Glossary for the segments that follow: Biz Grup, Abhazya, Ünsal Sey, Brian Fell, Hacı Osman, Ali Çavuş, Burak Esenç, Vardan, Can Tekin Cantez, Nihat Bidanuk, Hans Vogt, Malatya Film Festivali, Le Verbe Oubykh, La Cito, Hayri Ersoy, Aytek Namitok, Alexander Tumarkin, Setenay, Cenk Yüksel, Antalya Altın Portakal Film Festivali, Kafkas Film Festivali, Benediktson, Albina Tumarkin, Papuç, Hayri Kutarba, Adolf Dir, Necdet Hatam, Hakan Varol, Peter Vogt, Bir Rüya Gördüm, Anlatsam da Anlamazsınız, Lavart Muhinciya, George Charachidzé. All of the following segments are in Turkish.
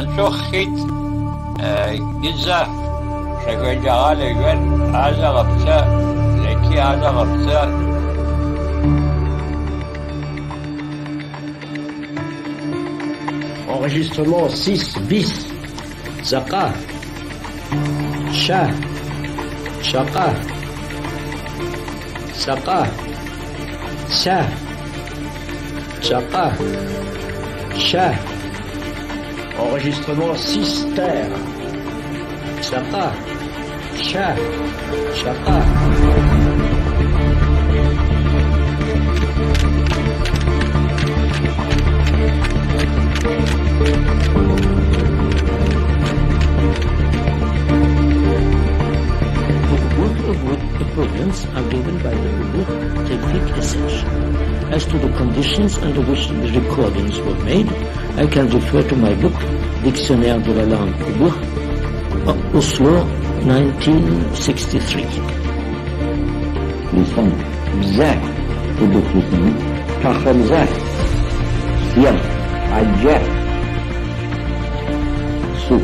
Ben çok hit güzel şekilde alıyor. Azalapça, leki azalapça. Enregistrement 6 bis. Zaka. Şa. Şaka. Şaka. Şa. Şaka. Şa. Enregistrement 6 ter. Şaka. Şa. Şaka. The problems are given by the Ubıhça Tevfik Esenç. As to the conditions under which the recordings were made, I can refer to my book, Dictionnaire de la langue oubykh, Oslo, 1963. İnsan bize Ubıkh'ın tahrımıza siyah, acı, su,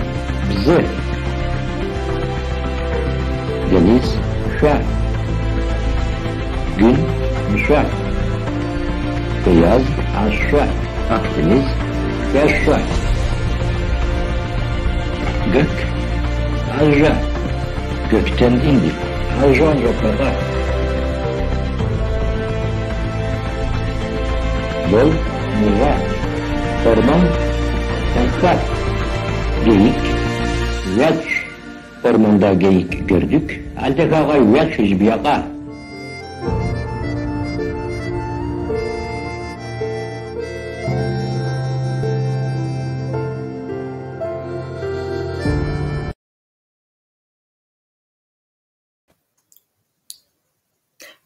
bize deniz, şah, gün, şah, beyaz, aşşah, Akdeniz, yaşşah, gök, ajah, gökten indi, ajan yukarıda, yol, muva, orman, tankar, geyik, yaç, ormanda geyik gördük. Aldık ağa yaç hizbi ağa.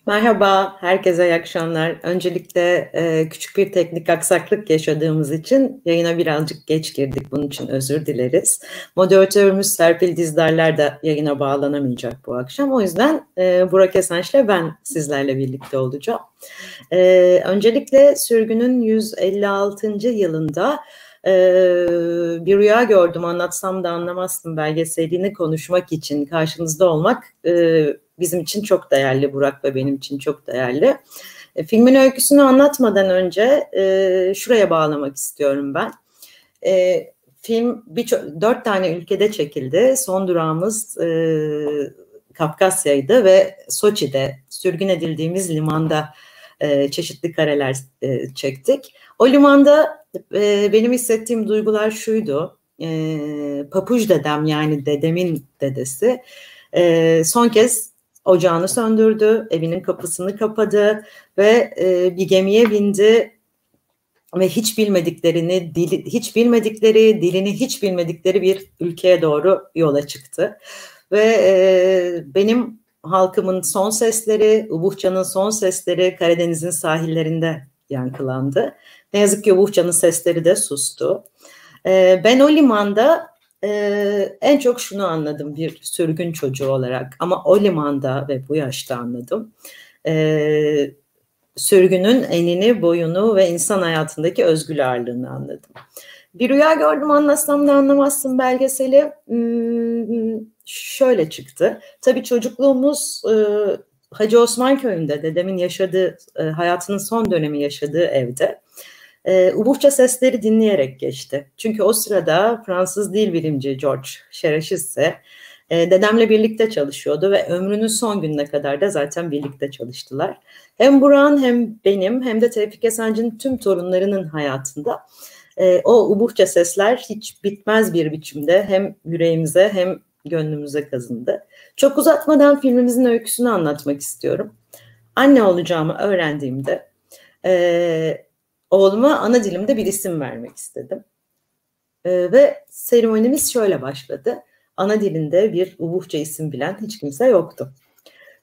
Merhaba, herkese iyi akşamlar. Öncelikle küçük bir teknik aksaklık yaşadığımız için yayına birazcık geç girdik. Bunun için özür dileriz. Moderatörümüz Serpil Dizdarlar da yayına bağlanamayacak bu akşam. O yüzden Burak Esenç'le ben sizlerle birlikte olacağım. Öncelikle sürgünün 156. yılında Bir Rüya Gördüm, Anlatsam da Anlamazsınız belgeselini konuşmak için karşınızda olmak bizim için çok değerli, Burak ve benim için çok değerli. Filmin öyküsünü anlatmadan önce şuraya bağlamak istiyorum ben. Film 4 tane ülkede çekildi. Son durağımız Kafkasya'ydı ve Soçi'de sürgün edildiğimiz limanda çeşitli kareler çektik. O limanda benim hissettiğim duygular şuydu. Papuç dedem, yani dedemin dedesi son kez ocağını söndürdü, evinin kapısını kapadı ve bir gemiye bindi ve hiç bilmedikleri dilini bir ülkeye doğru yola çıktı. Ve benim halkımın son sesleri, Ubıhça'nın son sesleri Karadeniz'in sahillerinde yankılandı. Ne yazık ki Ubıhça'nın sesleri de sustu. Ben o limanda en çok şunu anladım bir sürgün çocuğu olarak, ama o limanda ve bu yaşta anladım. Sürgünün enini, boyunu ve insan hayatındaki özgür ağırlığını anladım. Bir Rüya Gördüm, Anlatsam da Anlamazsın belgeseli şöyle çıktı. Tabii çocukluğumuz Hacı Osman köyünde, dedemin yaşadığı, hayatının son dönemi yaşadığı evde. Ubıhça sesleri dinleyerek geçti. Çünkü o sırada Fransız dil bilimci George Charachidzé dedemle birlikte çalışıyordu ve ömrünün son gününe kadar da zaten birlikte çalıştılar. Hem Burak'ın hem benim hem de Tevfik Esenç'in tüm torunlarının hayatında o Ubıhça sesler hiç bitmez bir biçimde hem yüreğimize hem gönlümüze kazındı. Çok uzatmadan filmimizin öyküsünü anlatmak istiyorum. Anne olacağımı öğrendiğimde oğluma ana dilimde bir isim vermek istedim. Ve seremonimiz şöyle başladı. Ana dilinde bir Ubıhça isim bilen hiç kimse yoktu.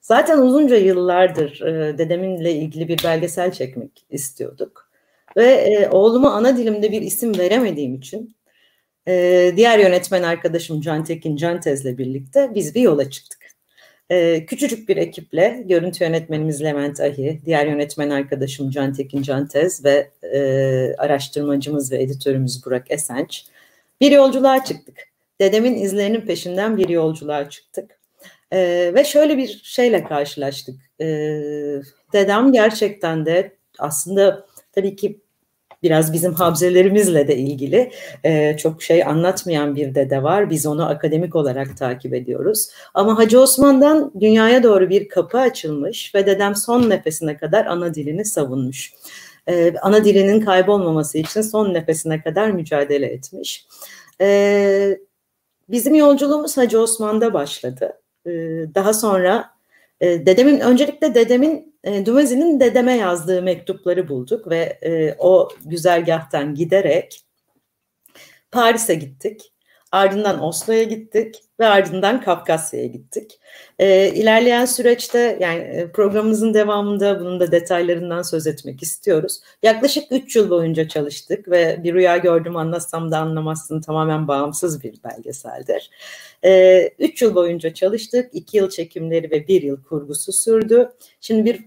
Zaten uzunca yıllardır dedeminle ilgili bir belgesel çekmek istiyorduk. Ve oğluma ana dilimde bir isim veremediğim için diğer yönetmen arkadaşım Can Tekin Cantez'le birlikte biz bir yola çıktık. Küçücük bir ekiple görüntü yönetmenimiz Levent Ahi, diğer yönetmen arkadaşım Can Tekin Cantez ve araştırmacımız ve editörümüz Burak Esenç Bir yolculuğa çıktık. Dedemin izlerinin peşinden bir yolculuğa çıktık. Ve şöyle bir şeyle karşılaştık. Dedem gerçekten de aslında tabii ki biraz bizim habzelerimizle de ilgili çok şey anlatmayan bir dede var. Biz onu akademik olarak takip ediyoruz. Ama Hacı Osman'dan dünyaya doğru bir kapı açılmış ve dedem son nefesine kadar ana dilini savunmuş. Ana dilinin kaybolmaması için son nefesine kadar mücadele etmiş. Bizim yolculuğumuz Hacı Osman'da başladı. Daha sonra Dumézil'in dedeme yazdığı mektupları bulduk ve o güzergahtan giderek Paris'e gittik. Ardından Oslo'ya gittik ve ardından Kafkasya'ya gittik. İlerleyen süreçte, yani programımızın devamında bunun da detaylarından söz etmek istiyoruz. Yaklaşık 3 yıl boyunca çalıştık ve Bir Rüya Gördüm, Anlatsam da Anlamazsınız tamamen bağımsız bir belgeseldir. 3 yıl boyunca çalıştık. 2 yıl çekimleri ve 1 yıl kurgusu sürdü. Şimdi bir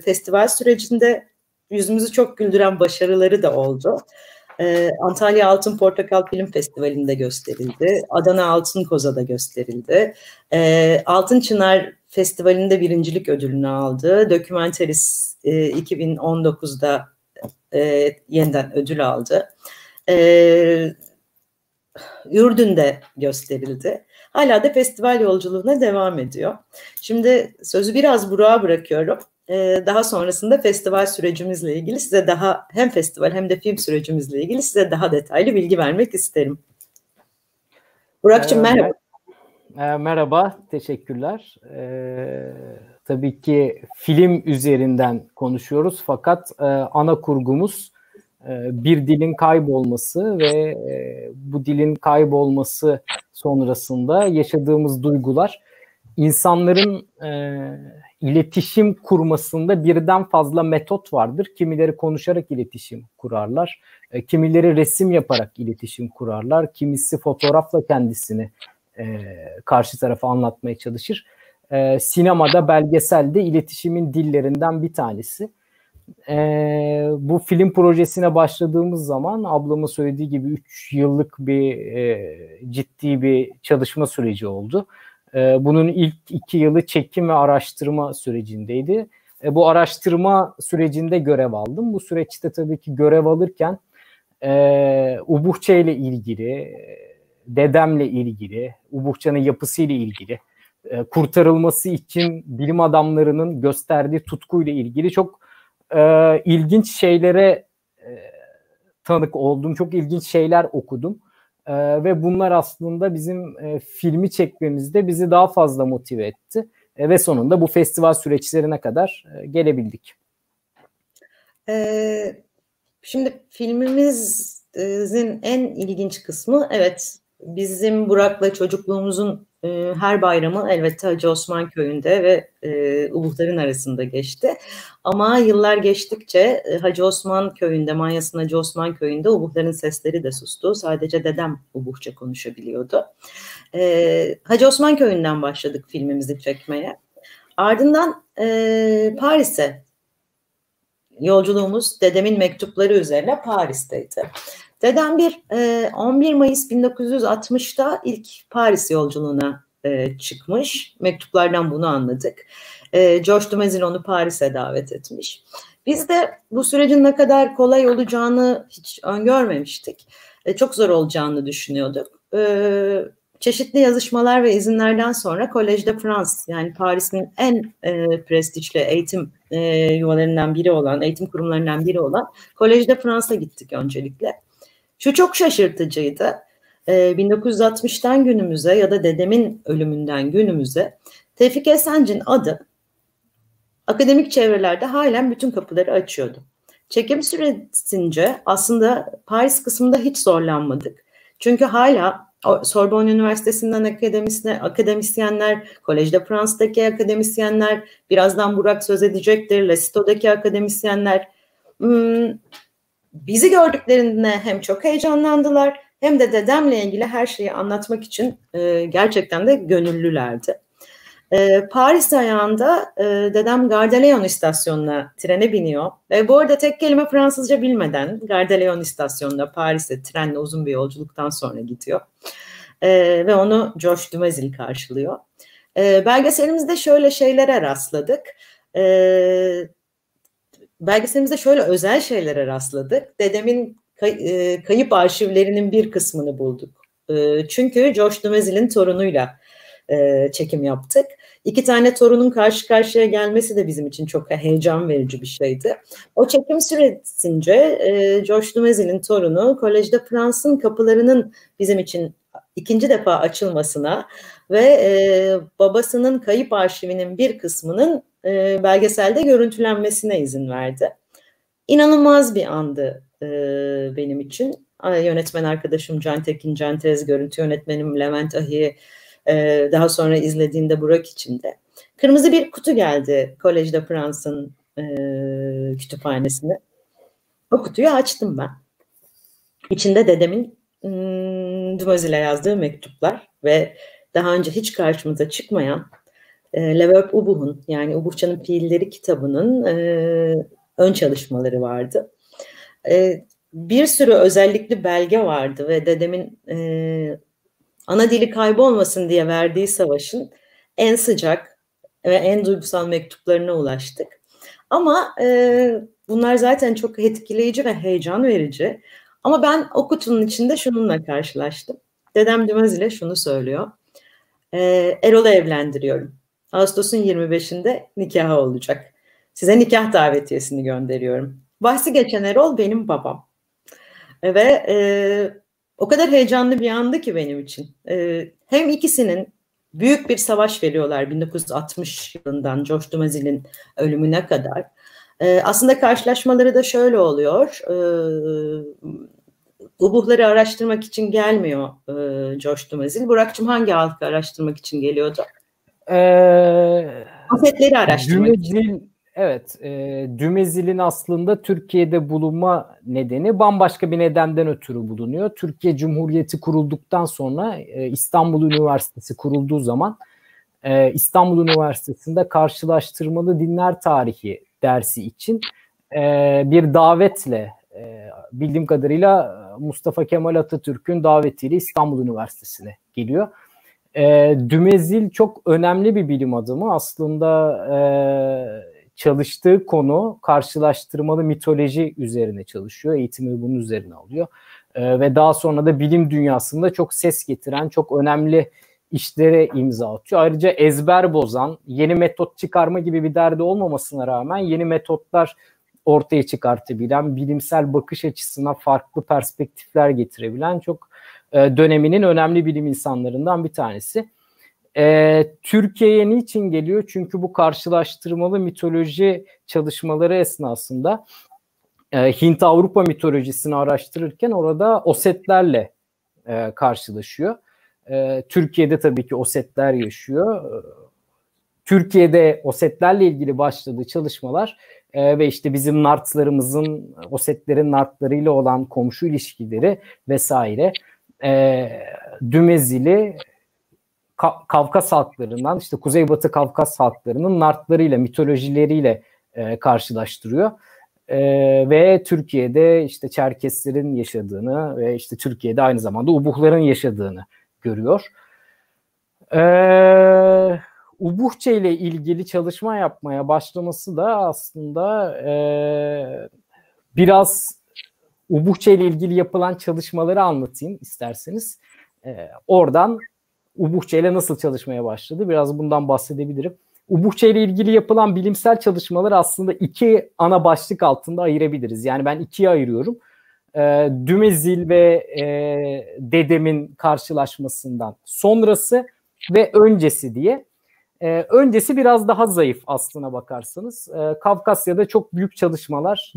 festival sürecinde yüzümüzü çok güldüren başarıları da oldu. Antalya Altın Portakal Film Festivali'nde gösterildi. Adana Altın Koza'da gösterildi. Altın Çınar Festivali'nde birincilik ödülünü aldı. Dokümenteris 2019'da yeniden ödül aldı. Ürdün'de gösterildi. Hala da festival yolculuğuna devam ediyor. Şimdi sözü biraz Burak'a bırakıyorum. Daha sonrasında festival sürecimizle ilgili size daha, hem festival hem de film sürecimizle ilgili size daha detaylı bilgi vermek isterim. Burak'cığım merhaba. Merhaba, teşekkürler. Tabii ki film üzerinden konuşuyoruz fakat ana kurgumuz bir dilin kaybolması ve bu dilin kaybolması sonrasında yaşadığımız duygular insanların iletişim kurmasında birden fazla metot vardır. Kimileri konuşarak iletişim kurarlar, kimileri resim yaparak iletişim kurarlar, kimisi fotoğrafla kendisini karşı tarafa anlatmaya çalışır. Sinemada, belgeselde iletişimin dillerinden bir tanesi. Bu film projesine başladığımız zaman ablamın söylediği gibi 3 yıllık bir ciddi bir çalışma süreci oldu. Bunun ilk 2 yılı çekim ve araştırma sürecindeydi. Bu araştırma sürecinde görev aldım. Bu süreçte tabii ki görev alırken Ubıhça ile ilgili, dedemle ilgili, Ubıhça'nın yapısı ile ilgili, kurtarılması için bilim adamlarının gösterdiği tutkuyla ilgili çok ilginç şeylere tanık oldum. Çok ilginç şeyler okudum. Ve bunlar aslında bizim filmi çekmemizde bizi daha fazla motive etti. Ve sonunda bu festival süreçlerine kadar gelebildik. Şimdi filmimizin en ilginç kısmı, evet, bizim Burak'la çocukluğumuzun her bayramı elbette Hacı Osman Köyü'nde ve Ubıhların arasında geçti. Ama yıllar geçtikçe Hacı Osman Köyü'nde, Manyas'ın Hacı Osman Köyü'nde Ubıhların sesleri de sustu. Sadece dedem Ubıhça konuşabiliyordu. Hacı Osman Köyü'nden başladık filmimizi çekmeye. Ardından Paris'e yolculuğumuz dedemin mektupları üzerine Paris'teydi. Dedem 11 Mayıs 1960'da ilk Paris yolculuğuna çıkmış. Mektuplardan bunu anladık. Georges Dumézil onu Paris'e davet etmiş. Biz de bu sürecin ne kadar kolay olacağını hiç öngörmemiştik. Çok zor olacağını düşünüyorduk. Çeşitli yazışmalar ve izinlerden sonra Collège de France, yani Paris'in en prestijli eğitim yuvalarından biri olan, eğitim kurumlarından biri olan Collège de France'a gittik öncelikle. Şu çok şaşırtıcıydı. 1960'tan günümüze ya da dedemin ölümünden günümüze Tevfik Esenç'in adı akademik çevrelerde halen bütün kapıları açıyordu. Çekim süresince aslında Paris kısmında hiç zorlanmadık. Çünkü hala Sorbonne Üniversitesi'nden akademisyenler, Collège de France'daki akademisyenler, birazdan Burak söz edecektir, Lesito'daki akademisyenler, bizi gördüklerinde hem çok heyecanlandılar hem de dedemle ilgili her şeyi anlatmak için gerçekten de gönüllülerdi. Paris ayağında dedem Gare de Lyon istasyonuna trene biniyor. Bu arada tek kelime Fransızca bilmeden Gare de Lyon istasyonuna Paris'e trenle uzun bir yolculuktan sonra gidiyor. Ve onu Georges Dumézil karşılıyor. Belgeselimizde şöyle şeylere rastladık. Belgeselimizde şöyle özel şeylere rastladık. Dedemin kayıp arşivlerinin bir kısmını bulduk. Çünkü Georges Dumézil'in torunuyla çekim yaptık. 2 tane torunun karşı karşıya gelmesi de bizim için çok heyecan verici bir şeydi. O çekim süresince Georges Dumézil'in torunu Collège de France'ın kapılarının bizim için 2. defa açılmasına ve babasının kayıp arşivinin bir kısmının belgeselde görüntülenmesine izin verdi. İnanılmaz bir andı benim için. Yönetmen arkadaşım Can Tekin Cantez, görüntü yönetmenim Levent Ahi, daha sonra izlediğinde Burak için de. Kırmızı bir kutu geldi Collège de France'ın kütüphanesine. O kutuyu açtım ben. İçinde dedemin Dumézil'e yazdığı mektuplar ve daha önce hiç karşımıza çıkmayan Le Verbe Oubykh'un, yani Ubıhça'nın fiilleri kitabının ön çalışmaları vardı. Bir sürü özellikli belge vardı ve dedemin ana dili kaybolmasın diye verdiği savaşın en sıcak ve en duygusal mektuplarına ulaştık. Ama bunlar zaten çok etkileyici ve heyecan verici. Ama ben o kutunun içinde şununla karşılaştım. Dedem Dumézil'e şunu söylüyor. Erol'u evlendiriyorum. Ağustos'un 25'inde nikahı olacak. Size nikah davetiyesini gönderiyorum. Bahsi geçen Erol benim babam. Ve o kadar heyecanlı bir andı ki benim için. Hem ikisinin büyük bir savaş veriyorlar 1960 yılından Georges Dumézil'in ölümüne kadar. Aslında karşılaşmaları da şöyle oluyor. Ubuhları araştırmak için gelmiyor Georges Dumézil. Burak'cığım, hangi halkı araştırmak için geliyordu? Afetleri araştırmak için. Evet, Dumézil'in aslında Türkiye'de bulunma nedeni bambaşka bir nedenden ötürü bulunuyor. Türkiye Cumhuriyeti kurulduktan sonra İstanbul Üniversitesi kurulduğu zaman İstanbul Üniversitesi'nde karşılaştırmalı dinler tarihi dersi için bir davetle, bildiğim kadarıyla Mustafa Kemal Atatürk'ün davetiyle İstanbul Üniversitesi'ne geliyor. Dumézil çok önemli bir bilim adamı. Aslında çalıştığı konu karşılaştırmalı mitoloji üzerine çalışıyor. Eğitimi bunun üzerine alıyor. Ve daha sonra da bilim dünyasında çok ses getiren, çok önemli işlere imza atıyor. Ayrıca ezber bozan, yeni metot çıkarma gibi bir derdi olmamasına rağmen yeni metotlar ortaya çıkartabilen, bilimsel bakış açısına farklı perspektifler getirebilen çok döneminin önemli bilim insanlarından bir tanesi. Türkiye'ye niçin geliyor? Çünkü bu karşılaştırmalı mitoloji çalışmaları esnasında Hint-Avrupa mitolojisini araştırırken orada Osetlerle karşılaşıyor. Türkiye'de tabii ki Osetler yaşıyor. Türkiye'de Osetlerle ilgili başladığı çalışmalar ve işte bizim nartlarımızın, Osetlerin nartlarıyla olan komşu ilişkileri vesaire, Dumézil'i Kafkas halklarından, işte Kuzeybatı Kafkas halklarının nartlarıyla, mitolojileriyle karşılaştırıyor. Ve Türkiye'de işte Çerkeslerin yaşadığını ve işte Türkiye'de aynı zamanda Ubuhların yaşadığını görüyor. Ubıhça ile ilgili çalışma yapmaya başlaması da aslında biraz Ubıhça ile ilgili yapılan çalışmaları anlatayım isterseniz. Oradan Ubıhça ile nasıl çalışmaya başladı, biraz bundan bahsedebilirim. Ubıhça ile ilgili yapılan bilimsel çalışmaları aslında 2 ana başlık altında ayırabiliriz. Yani ben 2'ye ayırıyorum. Dumézil ve dedemin karşılaşmasından sonrası ve öncesi diye. Öncesi biraz daha zayıf aslına bakarsanız. Kafkasya'da çok büyük çalışmalar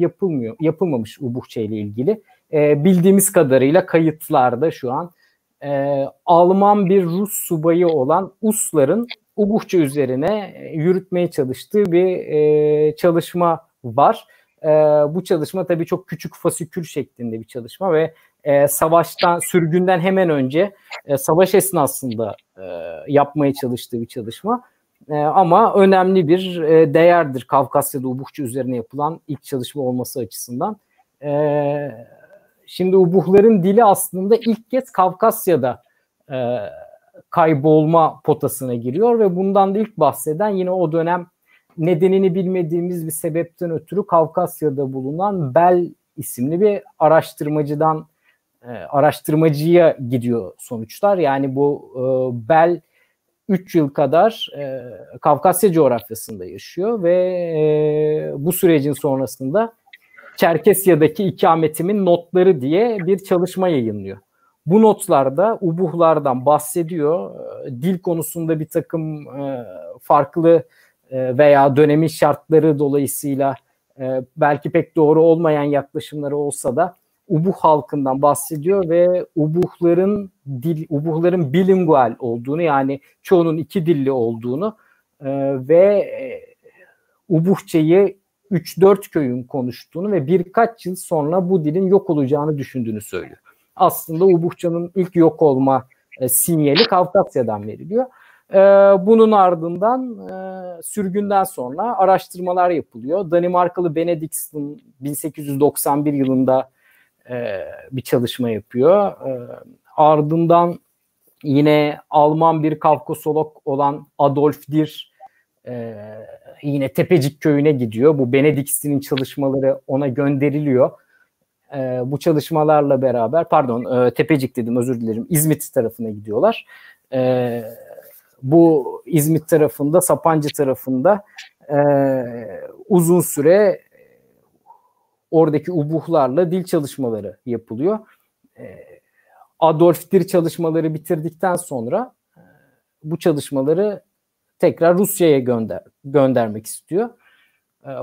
yapılmamış Ubıhça ile ilgili. Bildiğimiz kadarıyla kayıtlarda şu an Alman bir Rus subayı olan Uslar'ın Ubıhça üzerine yürütmeye çalıştığı bir çalışma var. Bu çalışma tabii çok küçük fasikül şeklinde bir çalışma ve savaştan, sürgünden hemen önce savaş esnasında yapmaya çalıştığı bir çalışma. Ama önemli bir değerdir Kafkasya'da Ubıhça üzerine yapılan ilk çalışma olması açısından. Şimdi Ubuhların dili aslında ilk kez Kafkasya'da kaybolma potasına giriyor ve bundan da ilk bahseden yine o dönem nedenini bilmediğimiz bir sebepten ötürü Kafkasya'da bulunan Bell isimli bir araştırmacıya gidiyor sonuçlar. Yani bu Bell 3 yıl kadar Kafkasya coğrafyasında yaşıyor ve bu sürecin sonrasında Çerkesya'daki ikametimin notları diye bir çalışma yayınlıyor. Bu notlarda Ubuhlardan bahsediyor. Dil konusunda bir takım farklı veya dönemin şartları dolayısıyla belki pek doğru olmayan yaklaşımları olsa da Ubuh halkından bahsediyor ve Ubuhların bilingual olduğunu, yani çoğunun iki dilli olduğunu ve Ubuhçe'yi 3-4 köyün konuştuğunu ve birkaç yıl sonra bu dilin yok olacağını düşündüğünü söylüyor. Aslında Ubuhça'nın ilk yok olma sinyali Kafkasya'dan veriliyor. Bunun ardından sürgünden sonra araştırmalar yapılıyor. Danimarkalı Benediktsson 1891 yılında bir çalışma yapıyor. Ardından yine Alman bir Kafkasolog olan Adolf Dir yine Tepecik köyüne gidiyor. Bu Benediktson'un çalışmaları ona gönderiliyor. Bu çalışmalarla beraber, pardon Tepecik dedim, özür dilerim, İzmit tarafına gidiyorlar. Bu İzmit tarafında, Sapancı tarafında uzun süre oradaki Ubuhlarla dil çalışmaları yapılıyor. Adolf Dir çalışmaları bitirdikten sonra bu çalışmaları tekrar Rusya'ya göndermek istiyor.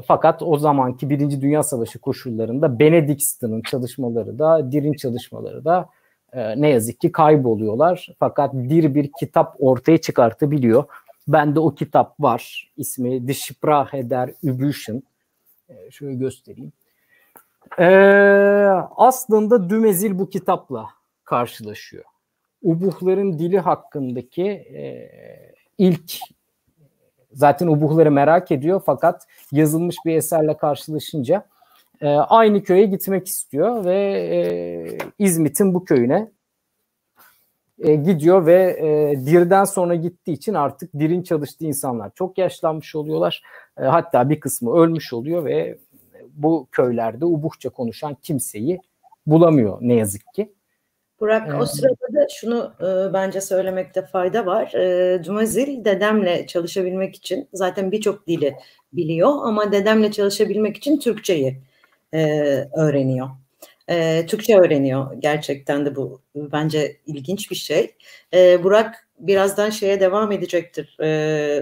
Fakat o zamanki Birinci Dünya Savaşı koşullarında Benediktson'un çalışmaları da, Dir'in çalışmaları da ne yazık ki kayboluyorlar. Fakat Dir bir kitap ortaya çıkartabiliyor. Bende o kitap var. İsmi Die Sprache der Üblichen. Şöyle göstereyim. Aslında Dumézil bu kitapla karşılaşıyor. Ubuhların dili hakkındaki ilk, zaten Ubuhları merak ediyor fakat yazılmış bir eserle karşılaşınca aynı köye gitmek istiyor ve İzmit'in bu köyüne gidiyor ve Dir'den sonra gittiği için artık Dir'in çalıştığı insanlar çok yaşlanmış oluyorlar. Hatta bir kısmı ölmüş oluyor ve bu köylerde Ubuhça konuşan kimseyi bulamıyor ne yazık ki. Burak, o sırada da şunu bence söylemekte fayda var. Dumézil dedemle çalışabilmek için zaten birçok dili biliyor ama dedemle çalışabilmek için Türkçeyi öğreniyor. Türkçe öğreniyor. Gerçekten de bu bence ilginç bir şey. Burak birazdan şeye devam edecektir.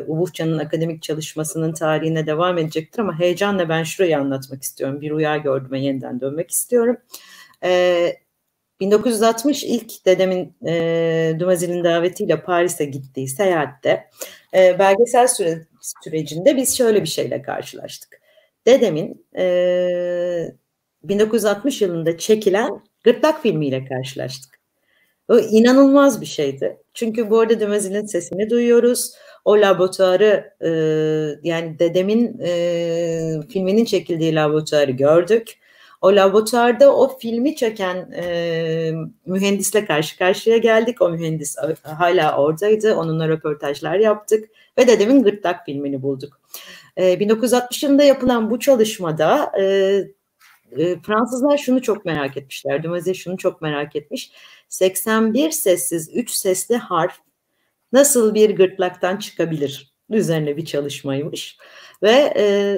Ubuhça'nın akademik çalışmasının tarihine devam edecektir ama heyecanla ben şurayı anlatmak istiyorum. Bir rüya gördüme yeniden dönmek istiyorum. 1960 ilk dedemin Dumézil'in davetiyle Paris'e gittiği seyahatte belgesel sürecinde biz şöyle bir şeyle karşılaştık. Dedemin 1960 yılında çekilen Gırtlak filmiyle karşılaştık. O inanılmaz bir şeydi. Çünkü bu arada Dumézil'in sesini duyuyoruz. O laboratuvarı, yani dedemin filminin çekildiği laboratuvarı gördük. O laboratuvarda o filmi çeken mühendisle karşı karşıya geldik. O mühendis hala oradaydı. Onunla röportajlar yaptık ve dedemin Gırtlak filmini bulduk. 1960 yılında yapılan bu çalışmada Fransızlar şunu çok merak etmişler. Dumézil şunu çok merak etmiş. 81 sessiz 3 sesli harf nasıl bir gırtlaktan çıkabilir? Üzerine bir çalışmaymış ve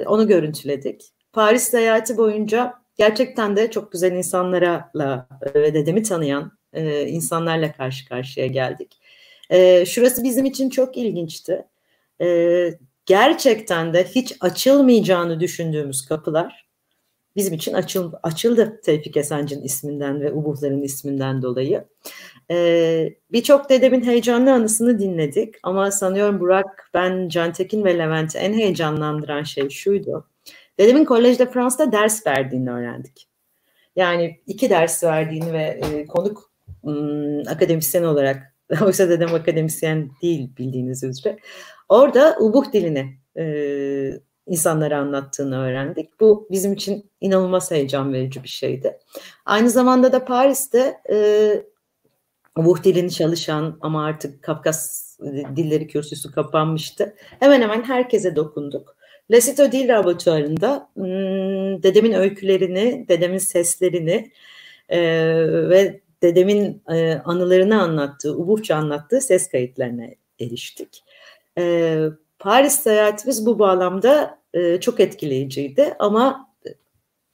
onu görüntüledik. Paris seyahati boyunca gerçekten de çok güzel insanlarla ve dedemi tanıyan insanlarla karşı karşıya geldik. Şurası bizim için çok ilginçti. Gerçekten de hiç açılmayacağını düşündüğümüz kapılar bizim için açıldı Tevfik Esenç'in isminden ve Ubuhların isminden dolayı. Birçok dedemin heyecanlı anısını dinledik ama sanıyorum Burak, ben Can Tekin ve Levent'i en heyecanlandıran şey şuydu. Dedemin Collège de France'da ders verdiğini öğrendik. Yani 2 ders verdiğini ve konuk akademisyen olarak Oysa dedem akademisyen değil bildiğiniz üzere. Orada Ubıhç dilini insanlara anlattığını öğrendik. Bu bizim için inanılmaz heyecan verici bir şeydi. Aynı zamanda da Paris'te Ubıhç dilini çalışan ama artık Kafkas dilleri kürsüsü kapanmıştı. Hemen hemen herkese dokunduk. La Cito Dil Laboratuvarı'nda dedemin öykülerini, dedemin seslerini ve dedemin anılarını anlattığı, Ubıhça anlattığı ses kayıtlarına eriştik. Paris seyahatimiz bu bağlamda çok etkileyiciydi ama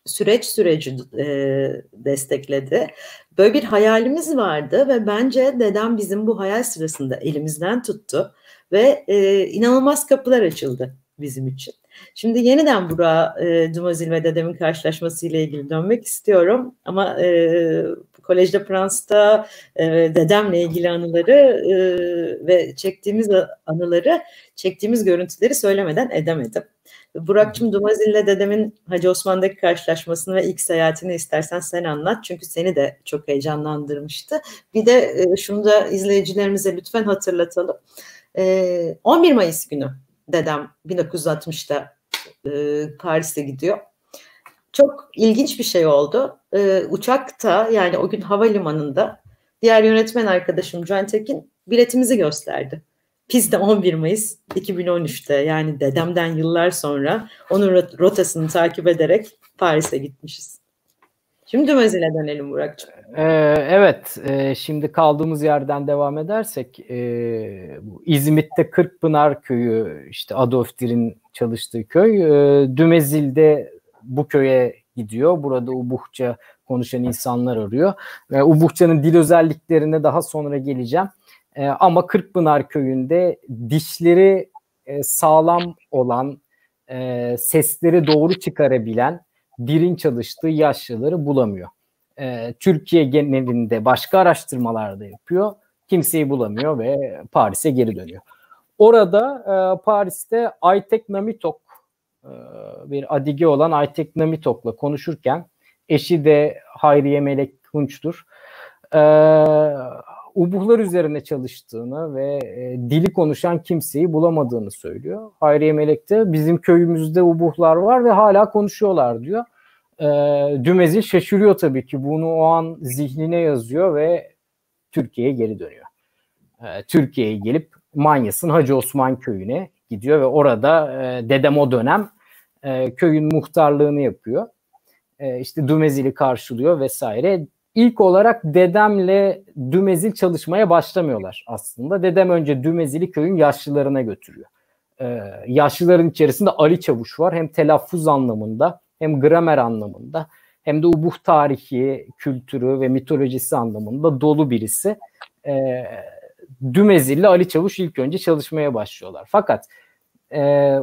süreci destekledi. Böyle bir hayalimiz vardı ve bence dedem bizim bu hayal sırasında elimizden tuttu ve inanılmaz kapılar açıldı bizim için. Şimdi yeniden buraya Dumézil ve dedemin karşılaşması ile ilgili dönmek istiyorum ama Collège de France'ta dedemle ilgili anıları ve çektiğimiz görüntüleri söylemeden edemedim. Burak'cığım, Dumézil'le dedemin Hacı Osman'daki karşılaşmasını ve ilk seyahatini istersen sen anlat. Çünkü seni de çok heyecanlandırmıştı. Bir de şunu da izleyicilerimize lütfen hatırlatalım. 11 Mayıs günü dedem 1960'ta Paris'e gidiyor. Çok ilginç bir şey oldu. Uçakta, yani o gün havalimanında diğer yönetmen arkadaşım Can Tekin biletimizi gösterdi. Biz de 11 Mayıs 2013'te, yani dedemden yıllar sonra onun rotasını takip ederek Paris'e gitmişiz. Şimdi Dumézil'e dönelim Burak'cığım. Evet, şimdi kaldığımız yerden devam edersek İzmit'te Kırkpınar Köyü, işte Adolf Dir'in çalıştığı köy. Dumézil'de bu köye gidiyor. Burada Ubıhça konuşan insanlar arıyor. Ubıhça'nın dil özelliklerine daha sonra geleceğim. Ama Kırkpınar Köyü'nde dişleri sağlam olan, sesleri doğru çıkarabilen birin çalıştığı yaşlıları bulamıyor. Türkiye genelinde başka araştırmalarda yapıyor. Kimseyi bulamıyor ve Paris'e geri dönüyor. Orada Paris'te Aytek Namitok, bir adige olan Aytek Namitok'la konuşurken, eşi de Hayriye Melek Hunç'tur, Ubuhlar üzerine çalıştığını ve dili konuşan kimseyi bulamadığını söylüyor. Hayriye Melek de bizim köyümüzde Ubuhlar var ve hala konuşuyorlar diyor. Dumézil şaşırıyor tabii ki, bunu o an zihnine yazıyor ve Türkiye'ye geri dönüyor. Türkiye'ye gelip Manyas'ın Hacı Osman köyüne gidiyor ve orada dedem o dönem köyün muhtarlığını yapıyor. İşte Dumézil'i karşılıyor vesaire. İlk olarak dedemle Dumézil çalışmaya başlamıyorlar aslında. Dedem önce Dumézil'i köyün yaşlılarına götürüyor. Yaşlıların içerisinde Ali Çavuş var. Hem telaffuz anlamında, hem gramer anlamında, hem de Ubıhç tarihi, kültürü ve mitolojisi anlamında dolu birisi. Dumézil ile Ali Çavuş ilk önce çalışmaya başlıyorlar. Fakat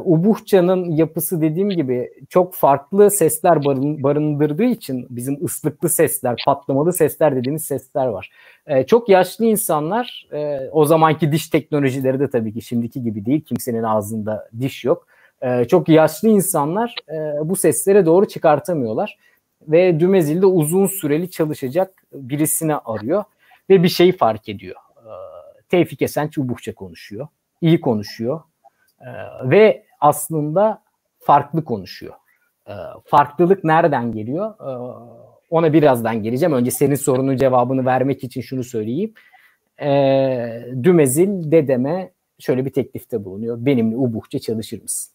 Ubuhça'nın yapısı, dediğim gibi, çok farklı sesler barındırdığı için bizim ıslıklı sesler, patlamalı sesler dediğimiz sesler var. Çok yaşlı insanlar, o zamanki diş teknolojileri de tabii ki şimdiki gibi değil, kimsenin ağzında diş yok. Çok yaşlı insanlar bu seslere doğru çıkartamıyorlar ve Dumézil'de uzun süreli çalışacak birisini arıyor ve bir şeyi fark ediyor. Tevfik Esenç Ubıhça konuşuyor, iyi konuşuyor. Ve aslında farklı konuşuyor. Farklılık nereden geliyor? Ona birazdan geleceğim. Önce senin sorunun cevabını vermek için şunu söyleyeyim. Dumézil dedeme şöyle bir teklifte bulunuyor. Benimle Ubıhça çalışır mısın?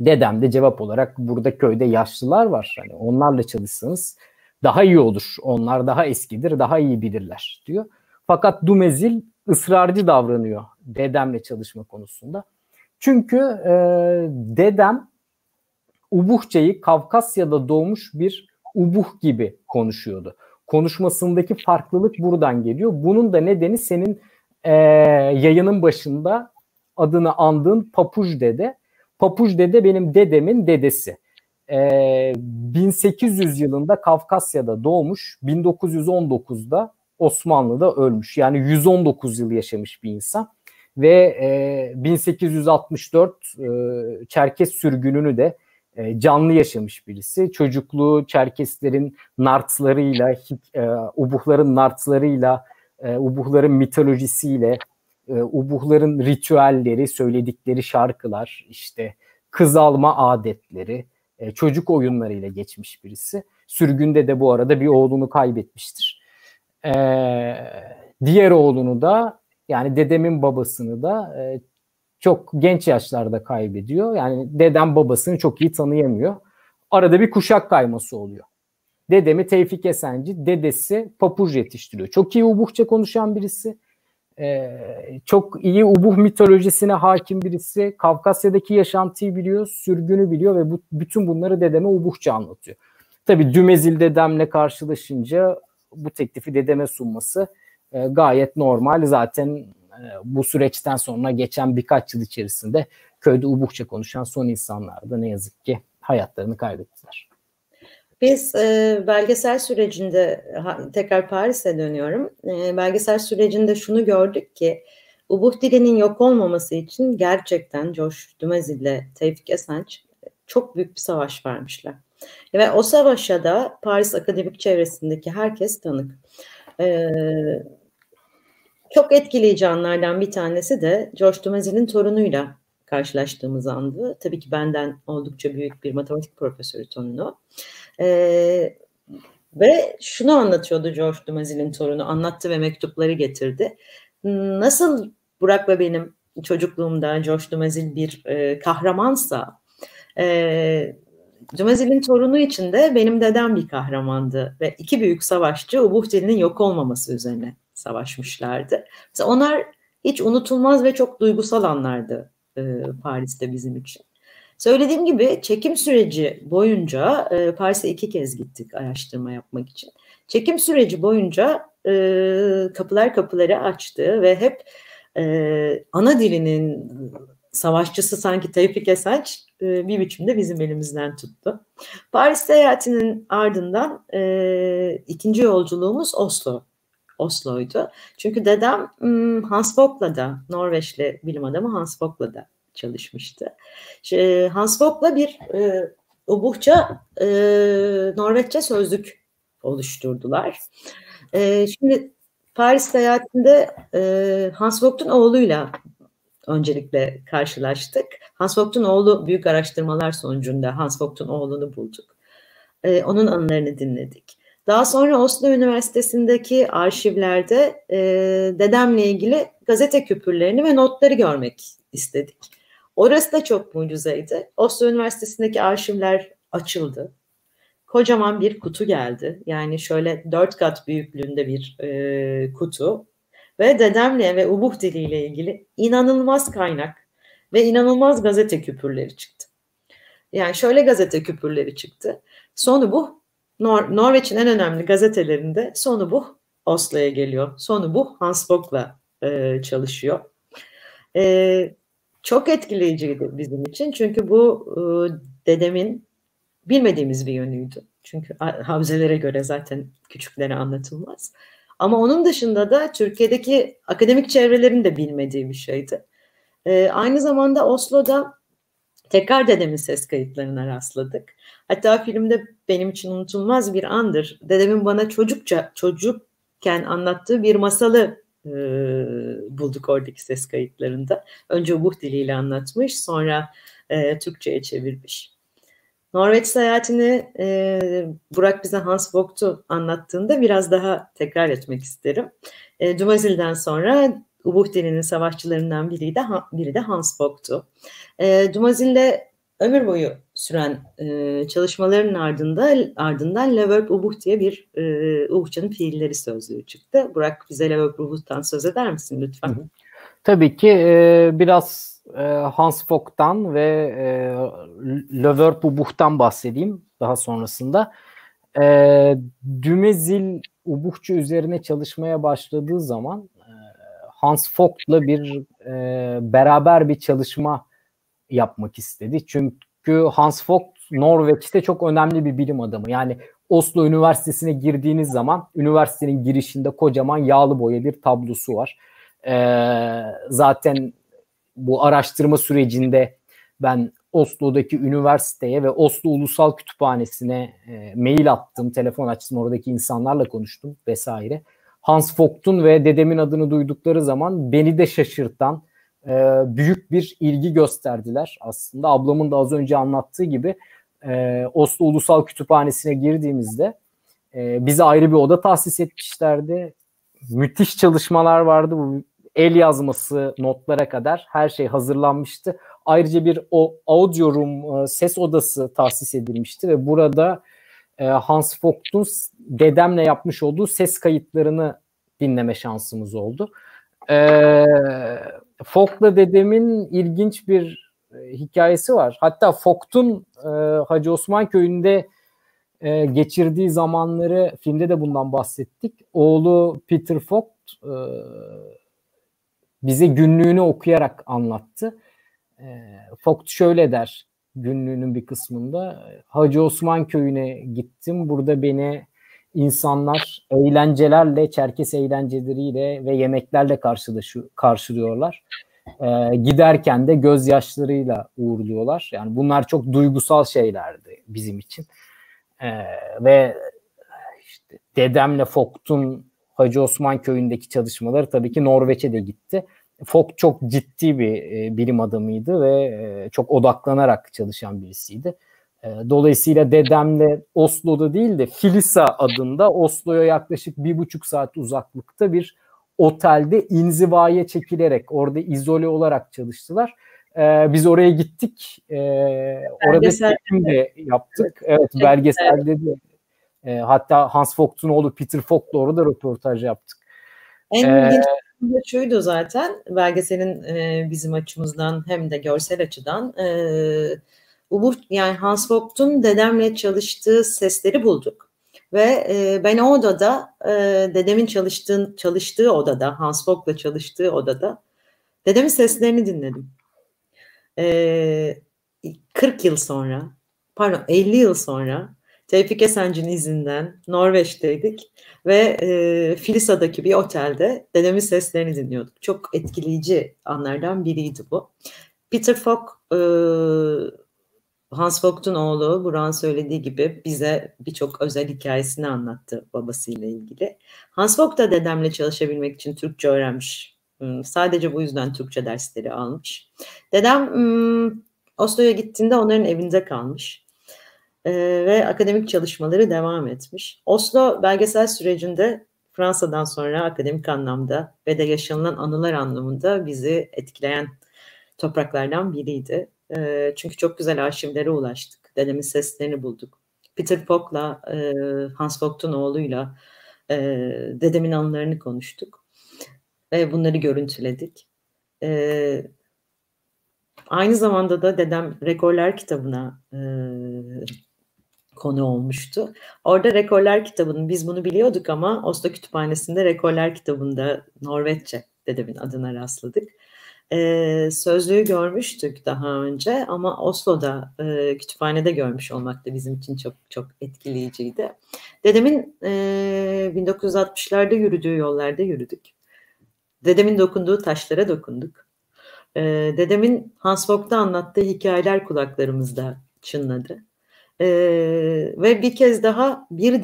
Dedem de cevap olarak, burada köyde yaşlılar var, hani onlarla çalışsanız daha iyi olur. Onlar daha eskidir, daha iyi bilirler diyor. Fakat Dumézil ısrarcı davranıyor dedemle çalışma konusunda. Çünkü dedem Ubıhça'yı Kafkasya'da doğmuş bir Ubıhç gibi konuşuyordu. Konuşmasındaki farklılık buradan geliyor. Bunun da nedeni senin yayının başında adını andığın Papuç dede. Papuç dede benim dedemin dedesi. 1800 yılında Kafkasya'da doğmuş, 1919'da Osmanlı'da ölmüş. Yani 119 yıl yaşamış bir insan. Ve 1864 Çerkes sürgününü de canlı yaşamış birisi. Çocukluğu Çerkeslerin nartlarıyla, Ubuhların nartlarıyla Ubuhların mitolojisiyle, ubuhların ritüelleri, söyledikleri şarkılar, işte kız alma adetleri, çocuk oyunlarıyla geçmiş birisi. Sürgünde de bu arada bir oğlunu kaybetmiştir. Diğer oğlunu da, yani dedemin babasını da çok genç yaşlarda kaybediyor. Yani dedem babasını çok iyi tanıyamıyor. Arada bir kuşak kayması oluyor. Dedemi Tevfik Esenci, dedesi Papuç yetiştiriyor. Çok iyi Ubuhça konuşan birisi. Çok iyi Ubuh mitolojisine hakim birisi. Kafkasya'daki yaşantıyı biliyor, sürgünü biliyor ve bütün bunları dedeme Ubuhça anlatıyor. Tabii Dumézil dedemle karşılaşınca bu teklifi dedeme sunması gayet normal. Zaten bu süreçten sonra geçen birkaç yıl içerisinde köyde Ubuhça konuşan son insanlar da ne yazık ki hayatlarını kaybettiler. Biz belgesel sürecinde, tekrar Paris'e dönüyorum, belgesel sürecinde şunu gördük ki Ubuh dilinin yok olmaması için gerçekten Georges Dumézil ile Tevfik Esenç çok büyük bir savaş vermişler. Ve o savaşa da Paris akademik çevresindeki herkes tanık. Çok etkileyici anlardan bir tanesi de Georges Dumézil'in torunuyla karşılaştığımız andı. Tabii ki benden oldukça büyük bir matematik profesörü torunu. Ve şunu anlatıyordu Georges Dumézil'in torunu, anlattı ve mektupları getirdi. Nasıl Burak ve benim çocukluğumda Georges Dumézil bir kahramansa, Dumézil'in torunu için de benim dedem bir kahramandı ve iki büyük savaşçı Ubuh dilinin yok olmaması üzerine savaşmışlardı. Mesela onlar hiç unutulmaz ve çok duygusal anlardı Paris'te bizim için. Söylediğim gibi çekim süreci boyunca Paris'e 2 kez gittik araştırma yapmak için. Çekim süreci boyunca kapılar kapıları açtı ve hep ana dilinin savaşçısı sanki Tevfik Esenç bir biçimde bizim elimizden tuttu. Paris seyahatinin ardından 2. yolculuğumuz Oslo'ydu. Çünkü dedem Hans Vogt'la da, Norveçli bilim adamı Hans Vogt'la da çalışmıştı. Hans Vogt'la bir Ubuhça, Norveççe sözlük oluşturdular. Şimdi Paris seyahatinde Hans Vogt'un oğluyla öncelikle karşılaştık. Hans Vogt'un oğlu, büyük araştırmalar sonucunda Hans Vogt'un oğlunu bulduk. Onun anılarını dinledik. Daha sonra Oslo Üniversitesi'ndeki arşivlerde dedemle ilgili gazete küpürlerini ve notları görmek istedik. Orası da çok mucizeydi. Oslo Üniversitesi'ndeki arşivler açıldı. Kocaman bir kutu geldi. Yani şöyle 4 kat büyüklüğünde bir kutu. Ve dedemle ve Ubuh diliyle ilgili inanılmaz kaynak ve inanılmaz gazete küpürleri çıktı. Yani şöyle gazete küpürleri çıktı. Sonu bu. Norveç'in en önemli gazetelerinde Sonu bu Oslo'ya geliyor. Sonu bu Hans Vogt'la çalışıyor. Çok etkileyiciydi bizim için. Çünkü bu dedemin bilmediğimiz bir yönüydü. Çünkü havzelere göre zaten küçüklere anlatılmaz. Ama onun dışında da Türkiye'deki akademik çevrelerin de bilmediği bir şeydi. Aynı zamanda Oslo'da tekrar dedemin ses kayıtlarına rastladık. Hatta filmde benim için unutulmaz bir andır. Dedemin bana çocukken anlattığı bir masalı bulduk oradaki ses kayıtlarında. Önce Ubuh diliyle anlatmış, sonra Türkçe'ye çevirmiş. Norveç seyahatini Burak bize Hans Vogt'u anlattığında biraz daha tekrar etmek isterim. Dumézil'den sonra Ubuh dilinin savaşçılarından biri de Hans Vogt'tu. Dumézil'le ömür boyu süren çalışmaların ardından Le Verbe Oubykh diye bir Ubuhça'nın fiilleri sözlüğü çıktı. Burak bize Le Verbe Oubykh'tan söz eder misin lütfen? Tabii ki biraz Hans Vogt'tan ve Le Verbe Oubykh'tan bahsedeyim daha sonrasında. Dumézil Ubuhça üzerine çalışmaya başladığı zaman Hans Vogt'la beraber bir çalışma yapmak istedi. Çünkü Hans Vogt Norveç'te çok önemli bir bilim adamı. Yani Oslo Üniversitesi'ne girdiğiniz zaman üniversitenin girişinde kocaman yağlı boya bir tablosu var. Zaten bu araştırma sürecinde ben Oslo'daki üniversiteye ve Oslo Ulusal Kütüphanesi'ne mail attım, telefon açtım, oradaki insanlarla konuştum vesaire. Hans Vogt'un ve dedemin adını duydukları zaman beni de şaşırtan büyük bir ilgi gösterdiler. Aslında ablamın da az önce anlattığı gibi Oslo Ulusal Kütüphanesi'ne girdiğimizde bize ayrı bir oda tahsis etmişlerdi. Müthiş çalışmalar vardı. Bu el yazması notlara kadar her şey hazırlanmıştı. Ayrıca bir audio room, ses odası tahsis edilmişti ve burada Hans Vogt'un dedemle yapmış olduğu ses kayıtlarını dinleme şansımız oldu. Vogt'la dedemin ilginç bir hikayesi var. Hatta Vogt'un Hacı Osman köyünde geçirdiği zamanları filmde de bundan bahsettik. Oğlu Peter Vogt bize günlüğünü okuyarak anlattı. Vogt şöyle der günlüğünün bir kısmında: Hacı Osman köyüne gittim. Burada beni insanlar eğlencelerle, Çerkes eğlenceleriyle ve yemeklerle karşılıyorlar. Giderken de gözyaşlarıyla uğurluyorlar. Yani bunlar çok duygusal şeylerdi bizim için. Ve işte dedemle Vogt'un Hacı Osman köyündeki çalışmaları tabii ki Norveç'e de gitti. Vogt çok ciddi bir bilim adamıydı ve çok odaklanarak çalışan birisiydi. Dolayısıyla dedemle Oslo'da değil de Filisa adında, Oslo'ya yaklaşık 1,5 saat uzaklıkta bir otelde inzivaya çekilerek, orada izole olarak çalıştılar. Biz oraya gittik. Orada çekim de yaptık. Evet, belgeselde de. Hatta Hans Vogt'un oğlu Peter Vogt'la orada röportaj yaptık. En ilginç de şuydu zaten, belgeselin bizim açımızdan hem de görsel açıdan yani Hans Vogt'un dedemle çalıştığı sesleri bulduk ve ben o odada, dedemin çalıştığı odada, Hans Vogt'la çalıştığı odada dedemin seslerini dinledim. 40 yıl sonra, pardon 50 yıl sonra Tevfik Esenç'in izinden Norveç'teydik ve Filisa'daki bir otelde dedemin seslerini dinliyorduk. Çok etkileyici anlardan biriydi bu. Peter Vogt, Hans Vogt'un oğlu, Burak'ın söylediği gibi bize birçok özel hikayesini anlattı babasıyla ilgili. Hans Vogt da dedemle çalışabilmek için Türkçe öğrenmiş. Sadece bu yüzden Türkçe dersleri almış. Dedem Oslo'ya gittiğinde onların evinde kalmış ve akademik çalışmaları devam etmiş. Oslo belgesel sürecinde Fransa'dan sonra akademik anlamda ve de yaşanılan anılar anlamında bizi etkileyen topraklardan biriydi. Çünkü çok güzel arşivlere ulaştık. Dedemin seslerini bulduk. Peter Vogt'la, Hans Vogt'un oğluyla dedemin anılarını konuştuk. Ve bunları görüntüledik. Aynı zamanda da dedem Rekorlar kitabına konu olmuştu. Orada Rekorlar kitabının, biz bunu biliyorduk ama Oslo Kütüphanesi'nde Rekorlar kitabında Norveççe dedemin adına rastladık. Sözlüğü görmüştük daha önce ama Oslo'da kütüphanede görmüş olmak da bizim için çok çok etkileyiciydi. Dedemin 1960'larda yürüdüğü yollarda yürüdük. Dedemin dokunduğu taşlara dokunduk. Dedemin Hans Vogt'ta anlattığı hikayeler kulaklarımızda çınladı. Ve bir kez daha bir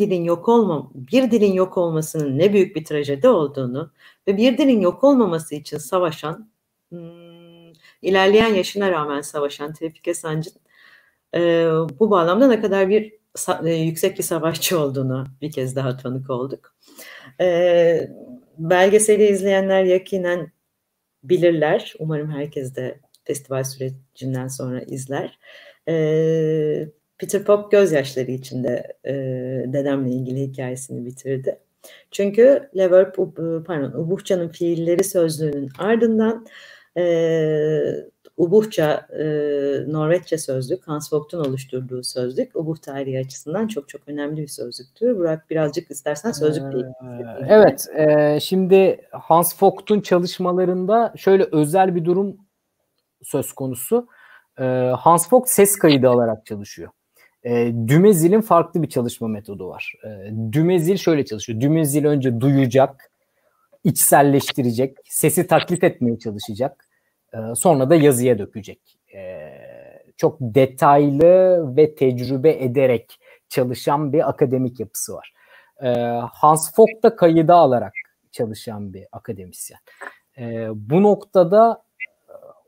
dilin yok olmasının ne büyük bir trajedi olduğunu ve bir dilin yok olmaması için savaşan, ilerleyen yaşına rağmen savaşan Tevfik Esenç'in bu bağlamda ne kadar bir yüksek bir savaşçı olduğunu bir kez daha tanık olduk. Belgeseli izleyenler yakinen bilirler. Umarım herkes de festival sürecinden sonra izler. Peter Vogt gözyaşları içinde dedemle ilgili hikayesini bitirdi. Çünkü Le Verbe Oubykh, pardon, Ubıhça'nın fiilleri sözlüğünün ardından Ubıhça, Norveççe sözlük, Hans Vogt'un oluşturduğu sözlük, Ubıhça tarihi açısından çok çok önemli bir sözlüktür. Burak, birazcık istersen sözlükle ilgili. Evet, şimdi Hans Vogt'un çalışmalarında şöyle özel bir durum söz konusu. Hans Vogt ses kaydı alarak çalışıyor. Dumézil'in farklı bir çalışma metodu var. Dumézil şöyle çalışıyor. Dumézil önce duyacak, içselleştirecek, sesi taklit etmeye çalışacak. Sonra da yazıya dökecek. Çok detaylı ve tecrübe ederek çalışan bir akademik yapısı var. Hans Vogt da kayıda alarak çalışan bir akademisyen. Bu noktada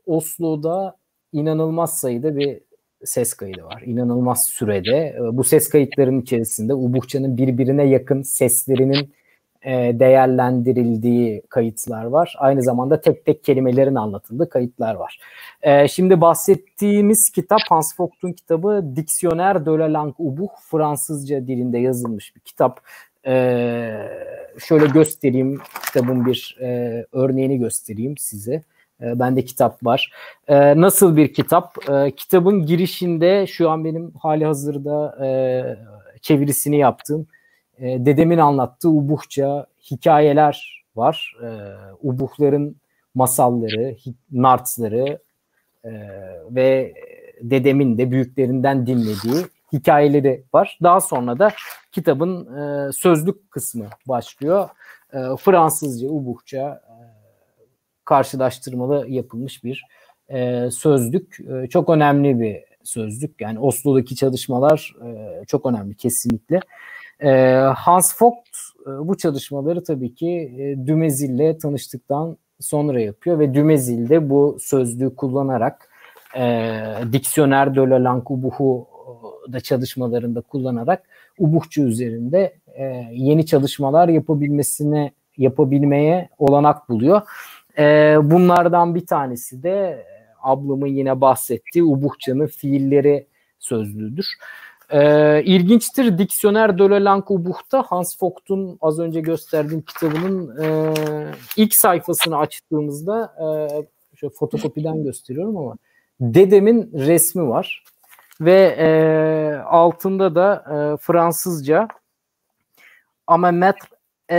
Oslo'da inanılmaz sayıda bir ses kaydı var. İnanılmaz sürede. Bu ses kayıtlarının içerisinde Ubıhça'nın birbirine yakın seslerinin değerlendirildiği kayıtlar var. Aynı zamanda tek tek kelimelerin anlatıldığı kayıtlar var. Şimdi bahsettiğimiz kitap Hans Vogt'un kitabı Dictionnaire de la langue oubykh, Fransızca dilinde yazılmış bir kitap. Şöyle göstereyim, kitabın bir örneğini göstereyim size. Bende kitap var. Nasıl bir kitap? Kitabın girişinde şu an benim hali hazırda çevirisini yaptığım dedemin anlattığı Ubıhça hikayeler var. Ubuhların masalları, nartları ve dedemin de büyüklerinden dinlediği hikayeleri var. Daha sonra da kitabın sözlük kısmı başlıyor. Fransızca, Ubıhça karşılaştırmalı yapılmış bir sözlük. Çok önemli bir sözlük. Yani Oslo'daki çalışmalar çok önemli kesinlikle. Hans Vogt bu çalışmaları tabii ki Dumézil'le tanıştıktan sonra yapıyor ve Dumézil de bu sözlüğü kullanarak Dictionnaire de la langue oubykh'u da çalışmalarında kullanarak Ubıhça üzerinde yeni çalışmalar yapabilmeye olanak buluyor. Bunlardan bir tanesi de ablamın yine bahsettiği Ubıhça'nın fiilleri sözlüğüdür. İlginçtir, Dictionnaire de la langue oubykh'ta Hans Vogt'un az önce gösterdiğim kitabının ilk sayfasını açtığımızda şöyle fotokopiden gösteriyorum ama dedemin resmi var ve altında da Fransızca ama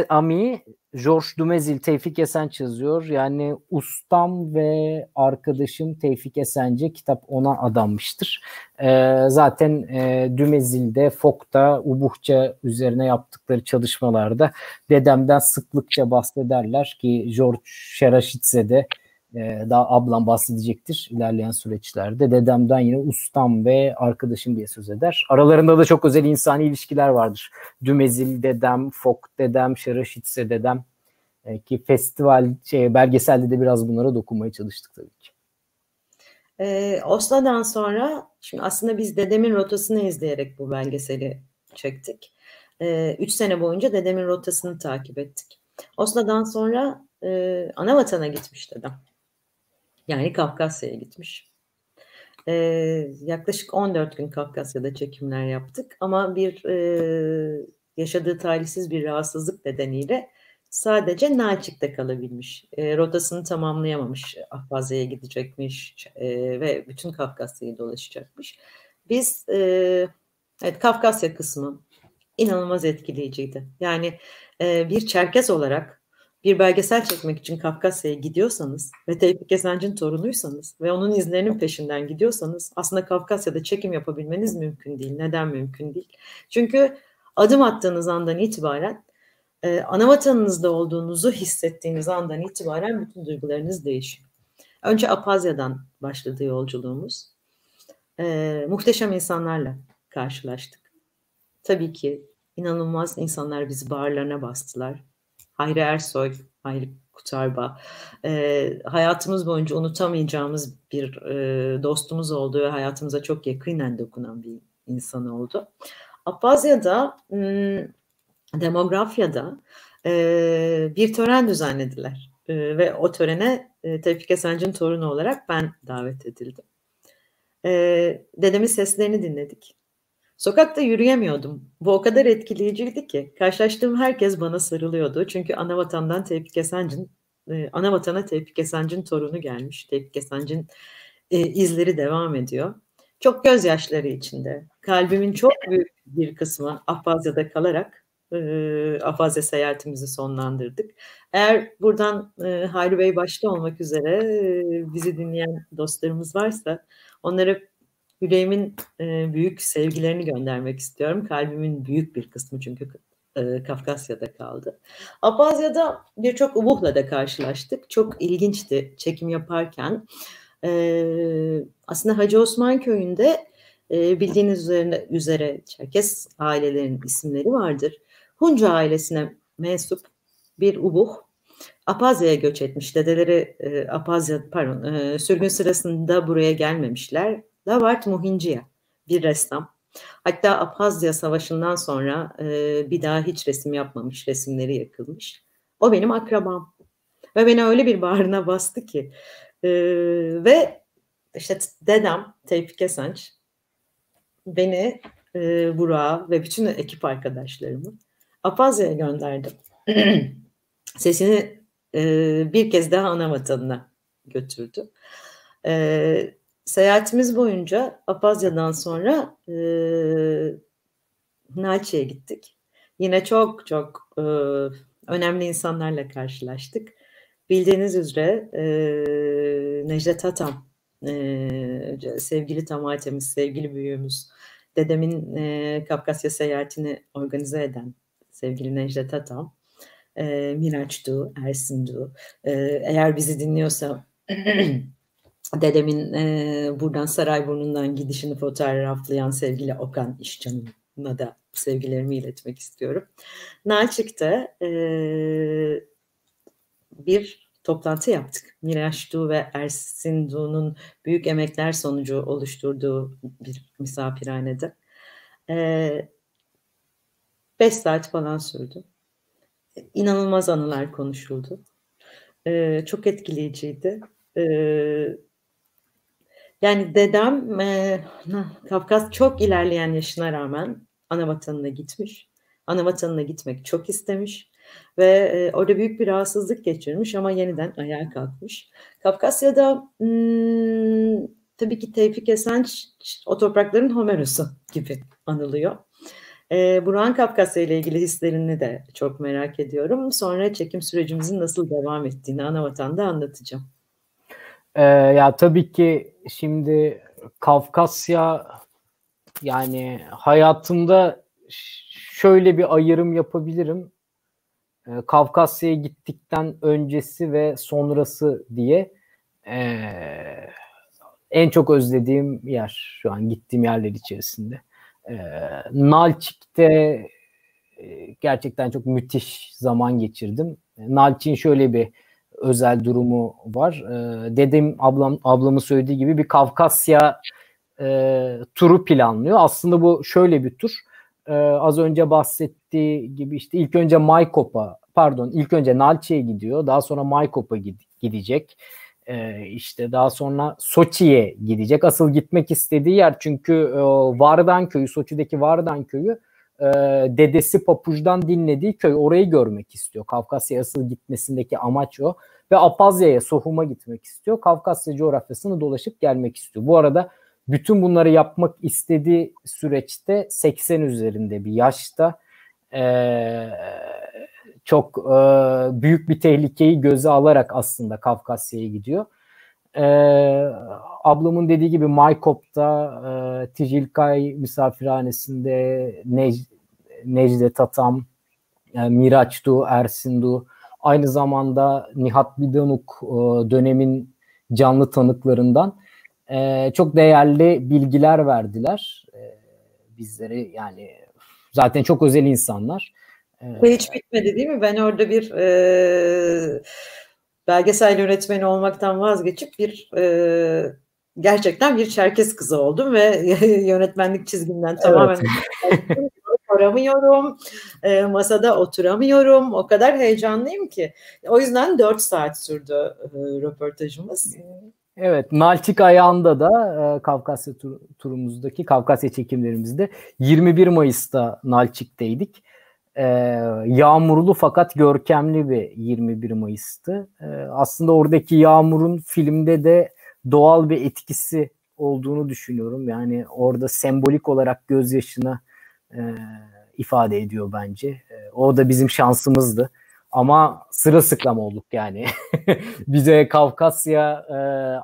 Ami Georges Dumézil, Tevfik Esenç yazıyor. Yani ustam ve arkadaşım Tevfik Esenç'e kitap ona adanmıştır. Zaten Dumézil'de, Fok'ta, Ubıhça üzerine yaptıkları çalışmalarda dedemden sıklıkça bahsederler ki George Charachidzé de daha ablam bahsedecektir ilerleyen süreçlerde. Dedemden yine ustam ve arkadaşım diye söz eder. Aralarında da çok özel insani ilişkiler vardır. Dumézil dedem, Vogt dedem, Charachidzé dedem ki belgeselde de biraz bunlara dokunmaya çalıştık tabii ki. Oslo'dan sonra şimdi aslında biz dedemin rotasını izleyerek bu belgeseli çektik. 3 sene boyunca dedemin rotasını takip ettik. Oslo'dan sonra ana vatana gitmiş dedem. Yani Kafkasya'ya gitmiş. Yaklaşık 14 gün Kafkasya'da çekimler yaptık ama bir yaşadığı talihsiz bir rahatsızlık nedeniyle sadece Nalçık'ta kalabilmiş. Rotasını tamamlayamamış. Abhazya'ya gidecekmiş ve bütün Kafkasya'yı dolaşacakmış. Biz evet, Kafkasya kısmı inanılmaz etkileyiciydi. Yani bir Çerkes olarak bir belgesel çekmek için Kafkasya'ya gidiyorsanız ve Tevfik Esenç'in torunuysanız ve onun izlerinin peşinden gidiyorsanız aslında Kafkasya'da çekim yapabilmeniz mümkün değil. Neden mümkün değil? Çünkü adım attığınız andan itibaren, ana vatanınızda olduğunuzu hissettiğiniz andan itibaren bütün duygularınız değişiyor. Önce Apazya'dan başladı yolculuğumuz. Muhteşem insanlarla karşılaştık. Tabii ki inanılmaz insanlar bizi bağırlarına bastılar. Hayri Ersoy, Hayri Kutarba, hayatımız boyunca unutamayacağımız bir dostumuz oldu ve hayatımıza çok yakinen dokunan bir insan oldu. Apazya'da, demografyada bir tören düzenlediler ve o törene Tevfik Esenç'in torunu olarak ben davet edildim. Dedemin seslerini dinledik. Sokakta yürüyemiyordum. Bu o kadar etkileyiciydi ki karşılaştığım herkes bana sarılıyordu. Çünkü ana vatana Tevfik Esenç'in torunu gelmiş. Tevfik Esenç'in izleri devam ediyor. Çok gözyaşları içinde. Kalbimin çok büyük bir kısmı Abhazya'da kalarak Abhazya seyahatimizi sonlandırdık. Eğer buradan Hayri Bey başta olmak üzere bizi dinleyen dostlarımız varsa onlara yüreğimin büyük sevgilerini göndermek istiyorum. Kalbimin büyük bir kısmı çünkü Kafkasya'da kaldı. Apazya'da birçok Ubuh'la da karşılaştık. Çok ilginçti çekim yaparken. Aslında Hacı Osman Köyü'nde bildiğiniz üzere Çerkes ailelerin isimleri vardır. Hunca ailesine mensup bir Ubıhç Apazya'ya göç etmiş. Dedeleri sürgün sırasında buraya gelmemişler. Lavart Muhinciya bir ressam. Hatta Abhazya Savaşı'ndan sonra bir daha hiç resim yapmamış, resimleri yakılmış. O benim akrabam ve beni öyle bir bağrına bastı ki ve işte dedem Tevfik Esenç beni, Burak'ı ve bütün ekip arkadaşlarımı Apazya'ya gönderdi. Sesini bir kez daha ana vatanına götürdü. Seyahatimiz boyunca Apazya'dan sonra Nalçık'a gittik. Yine çok çok önemli insanlarla karşılaştık. Bildiğiniz üzere Necdet Hatam, sevgili tamahatemiz, sevgili büyüğümüz, dedemin Kafkasya seyahatini organize eden sevgili Necdet Hatam, Miraç Du, Ersin Du, eğer bizi dinliyorsa dedemin buradan Sarayburnu'ndan gidişini fotoğraflayan sevgili Okan İşcan'ıma da sevgilerimi iletmek istiyorum. Nalçık'ta bir toplantı yaptık. Miraç Du ve Ersin Du'nun büyük emekler sonucu oluşturduğu bir misafirhanede. 5 saat falan sürdü. İnanılmaz anılar konuşuldu. Çok etkileyiciydi. Yani dedem Kafkas çok ilerleyen yaşına rağmen anavatanına gitmiş. Anavatanına gitmek çok istemiş ve orada büyük bir rahatsızlık geçirmiş ama yeniden ayağa kalkmış. Kafkasya'da tabii ki Tevfik Esenç o toprakların Homeros'u gibi anılıyor. Burak'ın Kafkasya ile ilgili hislerini de çok merak ediyorum. Sonra çekim sürecimizin nasıl devam ettiğini anavatan'da anlatacağım. Ya tabii ki şimdi Kafkasya, yani hayatımda şöyle bir ayrım yapabilirim. Kafkasya'ya gittikten öncesi ve sonrası diye en çok özlediğim yer şu an gittiğim yerler içerisinde. Nalçik'te gerçekten çok müthiş zaman geçirdim. Nalçik'in şöyle bir özel durumu var. Dedem, ablamın söylediği gibi bir Kafkasya turu planlıyor. Aslında bu şöyle bir tur. Az önce bahsettiği gibi işte ilk önce Nalçık'a gidiyor. Daha sonra Maykop'a gidecek. İşte daha sonra Soçi'ye gidecek. Asıl gitmek istediği yer, çünkü Vardan Köyü, Soçi'deki Vardan Köyü dedesi Papuç'dan dinlediği köy, orayı görmek istiyor. Kafkasya'ya asıl gitmesindeki amaç o. Ve Apazya'ya, Sohum'a gitmek istiyor. Kafkasya coğrafyasını dolaşıp gelmek istiyor. Bu arada bütün bunları yapmak istediği süreçte 80 üzerinde bir yaşta çok büyük bir tehlikeyi göze alarak aslında Kafkasya'ya gidiyor. Ablamın dediği gibi Maykop'ta, Tijilkay misafirhanesinde Necdet Atam, Miraç Du, Ersin Du, aynı zamanda Nihat Bidanuk dönemin canlı tanıklarından çok değerli bilgiler verdiler bizlere. Yani zaten çok özel insanlar. Hiç bitmedi değil mi? Ben orada bir belgesel yönetmeni olmaktan vazgeçip gerçekten bir Çerkes kızı oldum ve yönetmenlik çizgimden tamamen oramıyorum, masada oturamıyorum. O kadar heyecanlıyım ki. O yüzden 4 saat sürdü röportajımız. Evet, Nalçık ayağında da Kafkasya turumuzdaki, Kafkasya çekimlerimizde 21 Mayıs'ta Nalçık'taydık. Yağmurlu fakat görkemli bir 21 Mayıs'tı. Aslında oradaki yağmurun filmde de doğal bir etkisi olduğunu düşünüyorum. Yani orada sembolik olarak gözyaşını ifade ediyor bence. O da bizim şansımızdı. Ama sırılsıklam olduk yani. Bize Kafkasya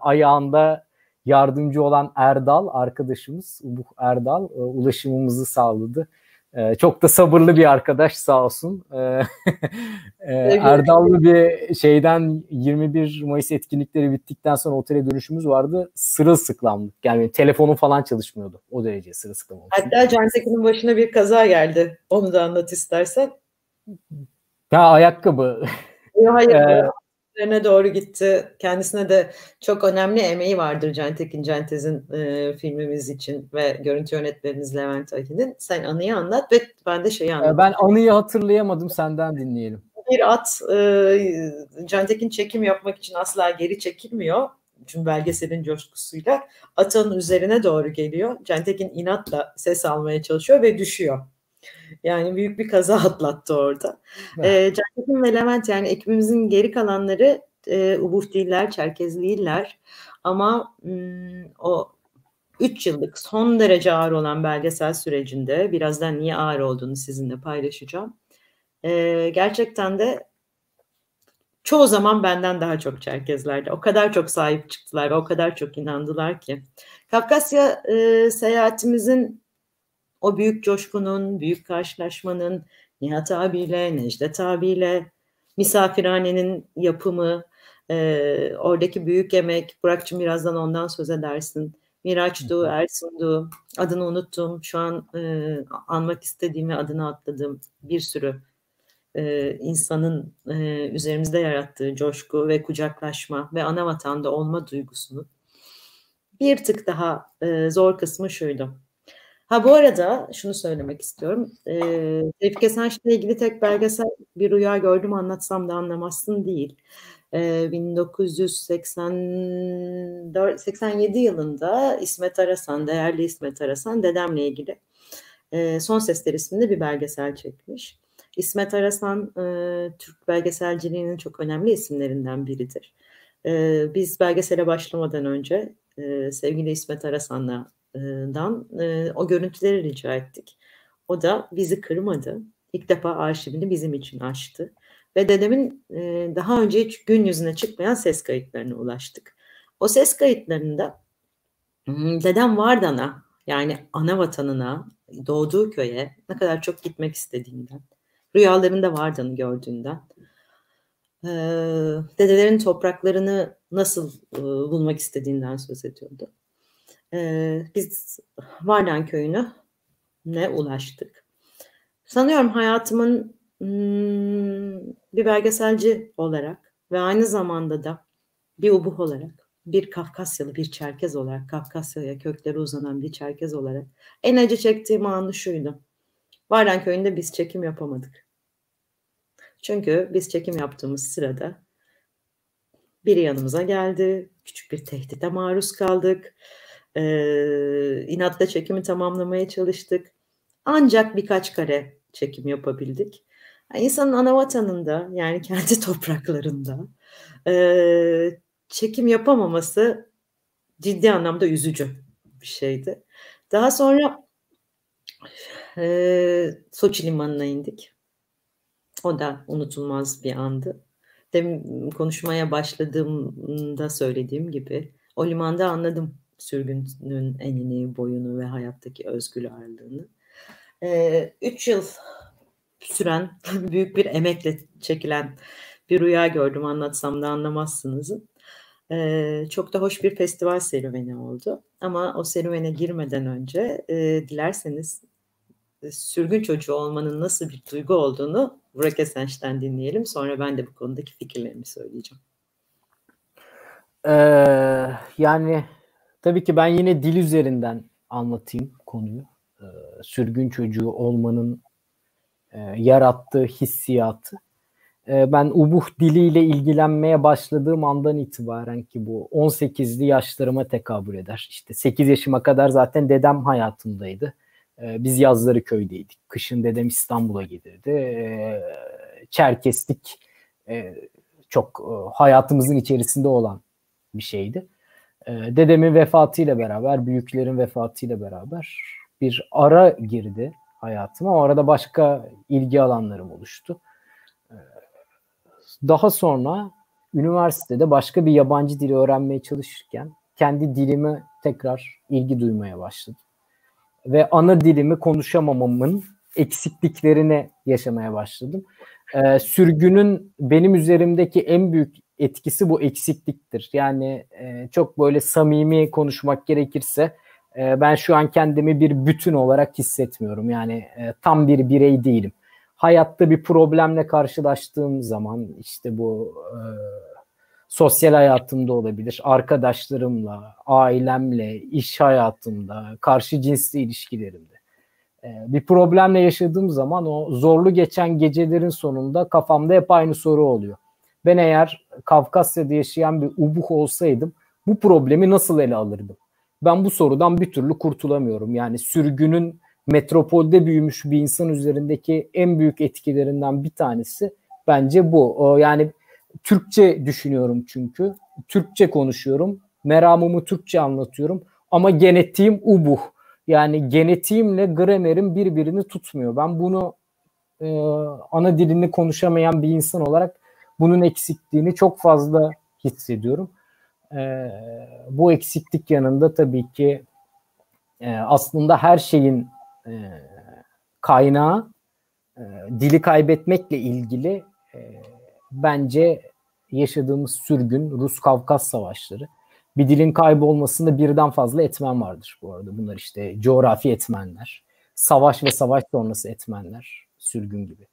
ayağında yardımcı olan Erdal arkadaşımız, Ubıhç Erdal ulaşımımızı sağladı. Çok da sabırlı bir arkadaş sağ olsun. Erdallı bir şeyden 21 Mayıs etkinlikleri bittikten sonra otele dönüşümüz vardı. Sırılsıklamdık. Yani telefonum falan çalışmıyordu. O derece sırılsıklam oldu. Hatta Can Tekin'in başına bir kaza geldi. Onu da anlat istersen. Ya ayakkabı. Hayır. Doğru gitti. Kendisine de çok önemli emeği vardır Can Tekin Cantez'in filmimiz için ve görüntü yönetmenimiz Levent Ahi'nin. Sen anıyı anlat ve ben de şeyi anlatayım. Ben anıyı hatırlayamadım, senden dinleyelim. Bir at Can Tekin çekim yapmak için asla geri çekilmiyor. Çünkü belgeselin coşkusuyla atın üzerine doğru geliyor. Can Tekin inatla ses almaya çalışıyor ve düşüyor. Yani büyük bir kaza atlattı orada. Evet. Can Tekin ve Levent, yani ekibimizin geri kalanları Ubıhç değiller, Çerkez değiller. Ama o 3 yıllık son derece ağır olan belgesel sürecinde, birazdan niye ağır olduğunu sizinle paylaşacağım. Gerçekten de çoğu zaman benden daha çok Çerkezlerdi. O kadar çok sahip çıktılar ve o kadar çok inandılar ki. Kafkasya seyahatimizin o büyük coşkunun, büyük karşılaşmanın, Nihat abiyle, Necdet abiyle, misafirhanenin yapımı, oradaki büyük yemek, Burak'cığım birazdan ondan söz edersin. Miraç'du, Ersun'du, adını unuttum. Şu an anmak istediğimi adını atladım. Bir sürü insanın üzerimizde yarattığı coşku ve kucaklaşma ve ana vatanda olma duygusunu. Bir tık daha zor kısmı şuydu. Ha, bu arada şunu söylemek istiyorum. Tevfik Esenç'le ilgili tek belgesel Bir Rüya Gördüm, Anlatsam da Anlamazsın değil. 1987 yılında İsmet Arasan, değerli İsmet Arasan, dedemle ilgili Son Sesler isimli bir belgesel çekmiş. İsmet Arasan Türk belgeselciliğinin çok önemli isimlerinden biridir. Biz belgesele başlamadan önce sevgili İsmet Arasan'la o görüntüleri rica ettik. O da bizi kırmadı. İlk defa arşivini bizim için açtı. Ve dedemin daha önce hiç gün yüzüne çıkmayan ses kayıtlarına ulaştık. O ses kayıtlarında dedem Vardan'a, yani ana vatanına, doğduğu köye ne kadar çok gitmek istediğinden, rüyalarında Vardan'ı gördüğünden, dedelerin topraklarını nasıl bulmak istediğinden söz ediyordu. Biz Vardan Köyü'ne ulaştık. Sanıyorum hayatımın bir belgeselci olarak ve aynı zamanda da bir Ubıhç olarak, bir Kafkasyalı, bir Çerkez olarak, Kafkasya'ya kökleri uzanan bir Çerkez olarak en acı çektiğim anı şuydu. Vardan Köyü'nde biz çekim yapamadık. Çünkü biz çekim yaptığımız sırada biri yanımıza geldi, küçük bir tehdide maruz kaldık. İnatla çekimi tamamlamaya çalıştık. Ancak birkaç kare çekim yapabildik. Yani insanın ana vatanında, yani kendi topraklarında çekim yapamaması ciddi anlamda üzücü bir şeydi. Daha sonra Soçi limanına indik. O da unutulmaz bir andı. Demin konuşmaya başladığımda söylediğim gibi o limanda anladım sürgünün enini, boyunu ve hayattaki özgür ağırlığını. 3 yıl süren büyük bir emekle çekilen Bir Rüya Gördüm, Anlatsam da Anlamazsınız. Çok da hoş bir festival serüveni oldu. Ama o serüvene girmeden önce dilerseniz sürgün çocuğu olmanın nasıl bir duygu olduğunu Burak Esenç'ten dinleyelim. Sonra ben de bu konudaki fikirlerimi söyleyeceğim. Yani tabii ki ben yine dil üzerinden anlatayım konuyu. Sürgün çocuğu olmanın yarattığı hissiyatı. Ben Ubıhç diliyle ilgilenmeye başladığım andan itibaren, ki bu 18'li yaşlarıma tekabül eder. İşte 8 yaşıma kadar zaten dedem hayatımdaydı. Biz yazları köydeydik. Kışın dedem İstanbul'a gelirdi. Çerkeslik çok hayatımızın içerisinde olan bir şeydi. Dedemin vefatıyla beraber, büyüklerin vefatıyla beraber bir ara girdi hayatıma. O arada başka ilgi alanlarım oluştu. Daha sonra üniversitede başka bir yabancı dili öğrenmeye çalışırken kendi dilime tekrar ilgi duymaya başladım. Ve ana dilimi konuşamamamın eksikliklerini yaşamaya başladım. Sürgünün benim üzerimdeki en büyük etkisi bu eksikliktir. Yani çok böyle samimi konuşmak gerekirse ben şu an kendimi bir bütün olarak hissetmiyorum. Yani tam bir birey değilim. hayatta bir problemle karşılaştığım zaman, işte bu sosyal hayatımda olabilir, arkadaşlarımla, ailemle, iş hayatımda, karşı cinsli ilişkilerimde. Bir problemle yaşadığım zaman o zorlu geçen gecelerin sonunda kafamda hep aynı soru oluyor. Ben eğer Kafkasya'da yaşayan bir ubıhç olsaydım bu problemi nasıl ele alırdım? Ben bu sorudan bir türlü kurtulamıyorum. Yani sürgünün metropolde büyümüş bir insan üzerindeki en büyük etkilerinden bir tanesi bence bu. Yani Türkçe düşünüyorum çünkü. Türkçe konuşuyorum. Meramımı Türkçe anlatıyorum. Ama genetiğim ubıhç. Yani genetiğimle gramerim birbirini tutmuyor. Ben bunu ana dilini konuşamayan bir insan olarak bunun eksikliğini çok fazla hissediyorum. Bu eksiklik yanında tabii ki aslında her şeyin kaynağı dili kaybetmekle ilgili bence yaşadığımız sürgün, Rus-Kavkaz savaşları. Bir dilin kaybolmasında birden fazla etmen vardır bu arada. Bunlar işte coğrafi etmenler, savaş ve savaş sonrası etmenler, sürgün gibi.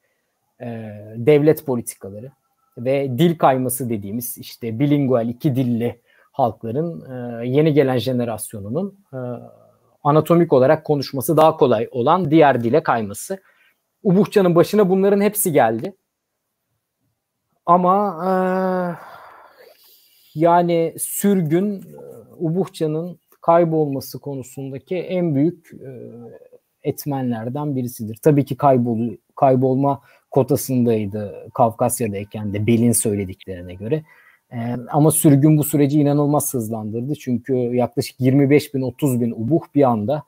Devlet politikaları ve dil kayması dediğimiz işte bilingual, iki dilli halkların yeni gelen jenerasyonunun anatomik olarak konuşması daha kolay olan diğer dile kayması. Ubıhça'nın başına bunların hepsi geldi. Ama yani sürgün Ubıhça'nın kaybolması konusundaki en büyük etmenlerden birisidir. Tabii ki kaybolma kotasındaydı Kafkasya'dayken de Bel'in söylediklerine göre. Ama sürgün bu süreci inanılmaz hızlandırdı. Çünkü yaklaşık 25.000-30.000 ubıhç bir anda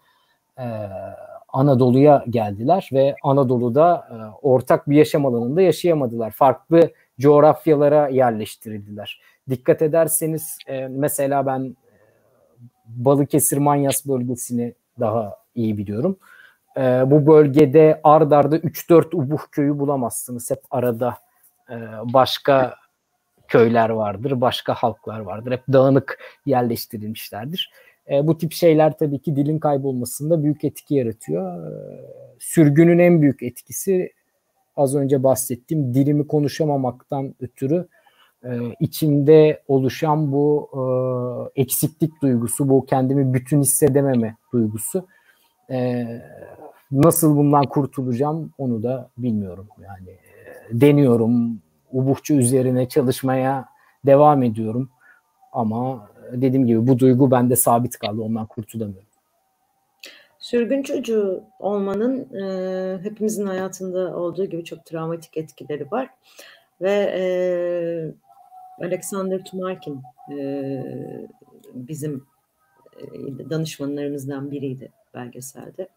Anadolu'ya geldiler ve Anadolu'da ortak bir yaşam alanında yaşayamadılar. Farklı coğrafyalara yerleştirildiler. Dikkat ederseniz mesela ben Balıkesir Manyas bölgesini daha iyi biliyorum. Bu bölgede ard arda 3-4 ubıhç köyü bulamazsınız. Hep arada başka köyler vardır, başka halklar vardır. Hep dağınık yerleştirilmişlerdir. Bu tip şeyler tabii ki dilin kaybolmasında büyük etki yaratıyor. Sürgünün en büyük etkisi az önce bahsettiğim dilimi konuşamamaktan ötürü içimde oluşan bu eksiklik duygusu, bu kendimi bütün hissedememe duygusu. Nasıl bundan kurtulacağım onu da bilmiyorum. Yani deniyorum, ubıhça üzerine çalışmaya devam ediyorum. Ama dediğim gibi bu duygu bende sabit kaldı, ondan kurtulamıyorum. Sürgün çocuğu olmanın hepimizin hayatında olduğu gibi çok travmatik etkileri var. Ve Alexander Tumarkin bizim danışmanlarımızdan biriydi belgeselde.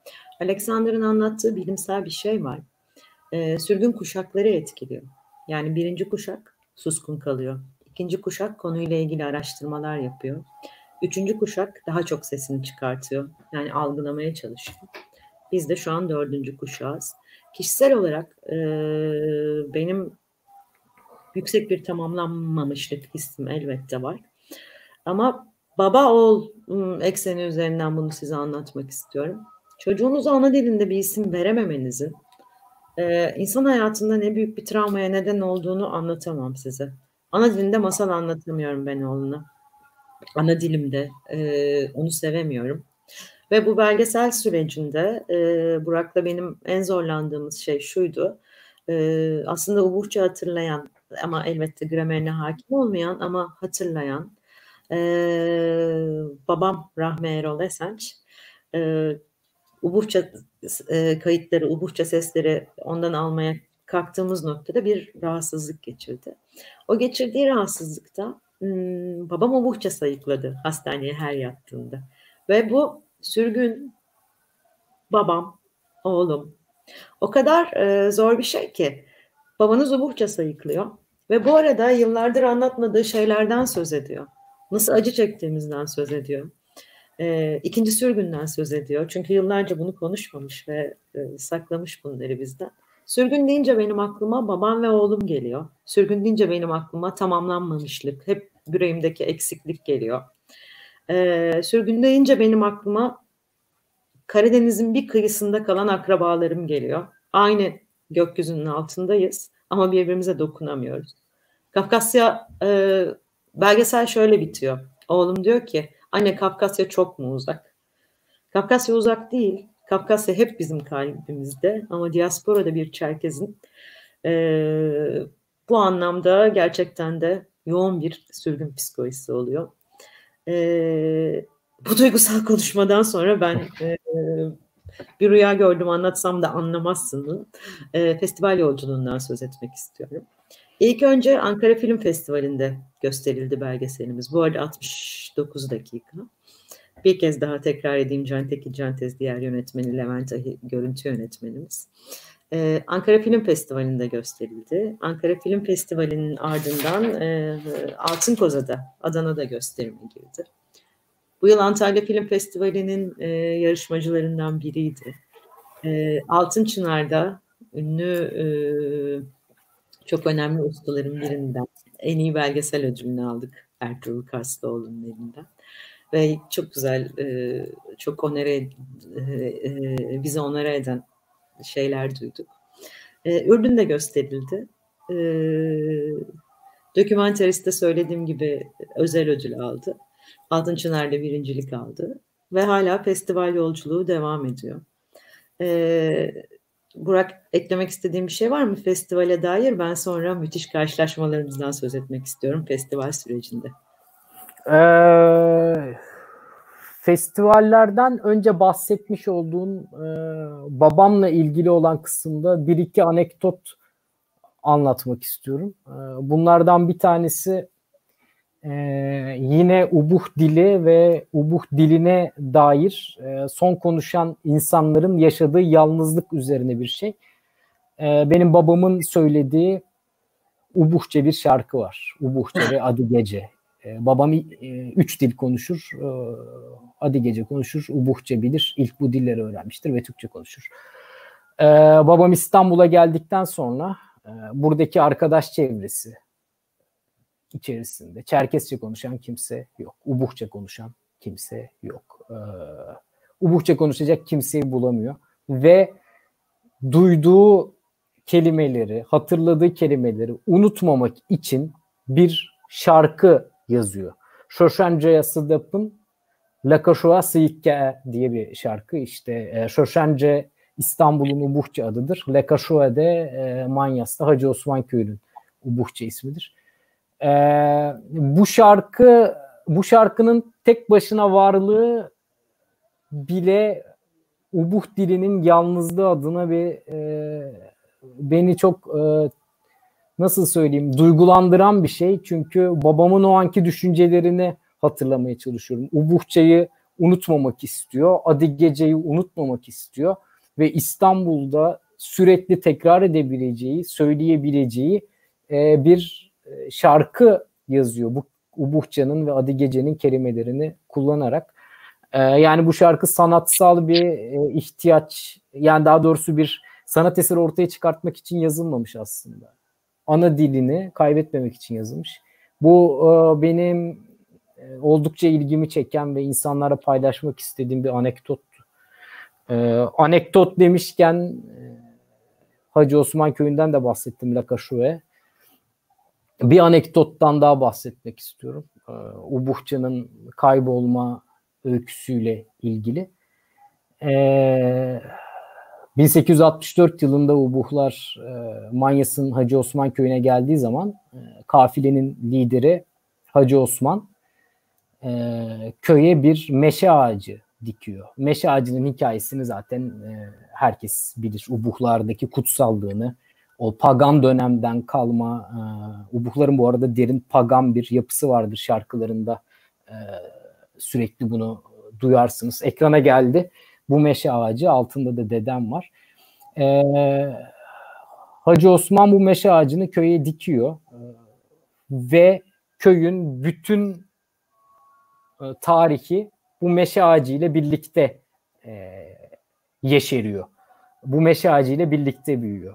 Alexander'ın anlattığı bilimsel bir şey var. Sürgün kuşakları etkiliyor. Yani birinci kuşak suskun kalıyor. İkinci kuşak konuyla ilgili araştırmalar yapıyor. Üçüncü kuşak daha çok sesini çıkartıyor. Yani algılamaya çalışıyor. Biz de şu an dördüncü kuşağız. Kişisel olarak benim yüksek bir tamamlanmamışlık hissim elbette var. Ama baba oğul ekseni üzerinden bunu size anlatmak istiyorum. Çocuğunuza ana dilinde bir isim verememenizin insan hayatında ne büyük bir travmaya neden olduğunu anlatamam size. Ana dilinde masal anlatamıyorum ben oğluna. Ana dilimde onu sevemiyorum. Ve bu belgesel sürecinde Burak'la benim en zorlandığımız şey şuydu. Aslında ubıhça hatırlayan ama elbette gramerine hakim olmayan ama hatırlayan babam rahmetli Georges Dumézil Esenç ubıhça kayıtları, ubıhça sesleri ondan almaya kalktığımız noktada bir rahatsızlık geçirdi. O geçirdiği rahatsızlıkta babam ubıhça sayıkladı hastaneye her yattığında. Ve bu sürgün babam, oğlum o kadar zor bir şey ki babanız ubıhça sayıklıyor ve bu arada yıllardır anlatmadığı şeylerden söz ediyor. Nasıl acı çektiğimizden söz ediyor. İkinci sürgünden söz ediyor. Çünkü yıllarca bunu konuşmamış ve saklamış bunları bizden. Sürgün deyince benim aklıma babam ve oğlum geliyor. Sürgün deyince benim aklıma tamamlanmamışlık, hep yüreğimdeki eksiklik geliyor. Sürgün deyince benim aklıma Karadeniz'in bir kıyısında kalan akrabalarım geliyor. Aynı gökyüzünün altındayız ama birbirimize dokunamıyoruz. Kafkasya belgesel şöyle bitiyor. Oğlum diyor ki, anne Kafkasya çok mu uzak? Kafkasya uzak değil. Kafkasya hep bizim kalbimizde ama diasporada bir Çerkez'in bu anlamda gerçekten de yoğun bir sürgün psikolojisi oluyor. Bu duygusal konuşmadan sonra ben Bir Rüya Gördüm, Anlatsam da Anlamazsınız festival yolculuğundan söz etmek istiyorum. İlk önce Ankara Film Festivali'nde gösterildi belgeselimiz. Bu arada 69 dakika. Bir kez daha tekrar edeyim, Can Tekin Cantez diğer yönetmeni, Levent Ahi görüntü yönetmenimiz. Ankara Film Festivali'nde gösterildi. Ankara Film Festivali'nin ardından Altınkoza'da, Adana'da gösterime girdi. Bu yıl Antalya Film Festivali'nin yarışmacılarından biriydi. Altınçınar'da ünlü çok önemli ustaların birinden en iyi belgesel ödülünü aldık Ertuğrul Karslıoğlu'nun elinden. Ve çok güzel, çok onere, bizi onere eden şeyler duyduk. Ürdün'de gösterildi. Dokümenteriste söylediğim gibi özel ödül aldı. Altınçınar'da birincilik aldı. Ve hala festival yolculuğu devam ediyor. Burak, eklemek istediğim bir şey var mı festivale dair? Ben sonra müthiş karşılaşmalarımızdan söz etmek istiyorum festival sürecinde. Festivallerden önce bahsetmiş olduğun babamla ilgili olan kısımda bir iki anekdot anlatmak istiyorum. Bunlardan bir tanesi yine Ubıhç dili ve Ubıhç diline dair son konuşan insanların yaşadığı yalnızlık üzerine bir şey. Benim babamın söylediği Ubıhçe bir şarkı var. Ubıhça ve Adigece. Babam üç dil konuşur, Adigece konuşur, Ubıhça bilir, ilk bu dilleri öğrenmiştir ve Türkçe konuşur. Babam İstanbul'a geldikten sonra buradaki arkadaş çevresi içerisinde Çerkesçe konuşan kimse yok, Ubıhça konuşan kimse yok. Ubıhça konuşacak kimseyi bulamıyor ve duyduğu kelimeleri, hatırladığı kelimeleri unutmamak için bir şarkı yazıyor. Şoşancaya Sıdap'ın La Kaşua Sıyıkke diye bir şarkı. İşte Şoşance İstanbul'un Ubıhça adıdır. La Kaşua de Manyas'ta Hacı Osman Köyü'nün Ubıhça ismidir. Bu şarkının tek başına varlığı bile Ubıhç dilinin yalnızlığı adına beni çok nasıl söyleyeyim, duygulandıran bir şey. Çünkü babamın o anki düşüncelerini hatırlamaya çalışıyorum. Ubıhçayı unutmamak istiyor. Adigece'yi unutmamak istiyor. Ve İstanbul'da sürekli tekrar edebileceği, söyleyebileceği bir şarkı yazıyor. Bu Ubıhça'nın ve Adigece'nin kelimelerini kullanarak. Yani bu şarkı sanatsal bir ihtiyaç. Yani daha doğrusu bir sanat eseri ortaya çıkartmak için yazılmamış aslında. Ana dilini kaybetmemek için yazılmış. Bu benim oldukça ilgimi çeken ve insanlara paylaşmak istediğim bir anekdottu. Anekdot demişken Hacı Osman Köyü'nden de bahsettim, La Kaşu'ya. Bir anekdottan daha bahsetmek istiyorum. Ubıhça'nın kaybolma öyküsüyle ilgili. 1864 yılında Ubıhçlar Manyas'ın Hacı Osman köyüne geldiği zaman kafilenin lideri Hacı Osman köye bir meşe ağacı dikiyor. Meşe ağacının hikayesini zaten herkes bilir. Ubıhlardaki kutsallığını, o pagan dönemden kalma, Ubıhların bu arada derin pagan bir yapısı vardır, şarkılarında sürekli bunu duyarsınız. Ekrana geldi bu meşe ağacı, altında da dedem var. Hacı Osman bu meşe ağacını köye dikiyor ve köyün bütün tarihi bu meşe ağacıyla birlikte yeşeriyor. Bu meşe ağacıyla birlikte büyüyor.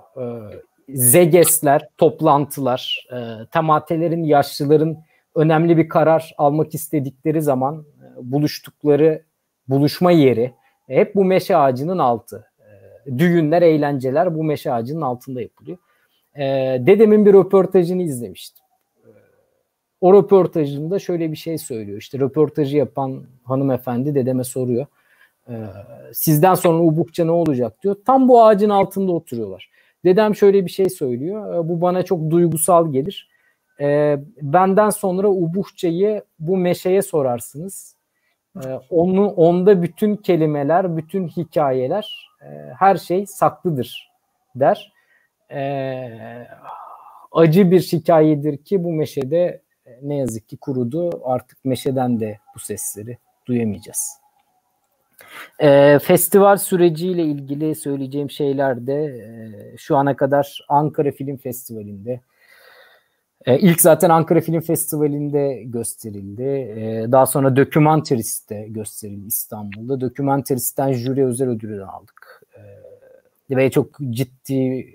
Zegesler, toplantılar, tematelerin, yaşlıların önemli bir karar almak istedikleri zaman buluştukları buluşma yeri hep bu meşe ağacının altı. düğünler, eğlenceler bu meşe ağacının altında yapılıyor. Dedemin bir röportajını izlemiştim. O röportajında şöyle bir şey söylüyor. İşte röportajı yapan hanımefendi dedeme soruyor. Sizden sonra Ubıhça ne olacak diyor. Tam bu ağacın altında oturuyorlar. Dedem şöyle bir şey söylüyor. Bu bana çok duygusal gelir. Benden sonra Ubıhça'yı bu meşeye sorarsınız. Onda bütün kelimeler, bütün hikayeler, her şey saklıdır der. Acı bir hikayedir ki bu meşede ne yazık ki kurudu. Artık meşeden de bu sesleri duyamayacağız. Festival süreciyle ilgili söyleyeceğim şeyler de şu ana kadar Ankara Film Festivali'nde ilk zaten Ankara Film Festivali'nde gösterildi. Daha sonra Dokumentarist'te gösterildi İstanbul'da. Dokumentarist'ten jüri özel ödülünü aldık. Ve çok ciddi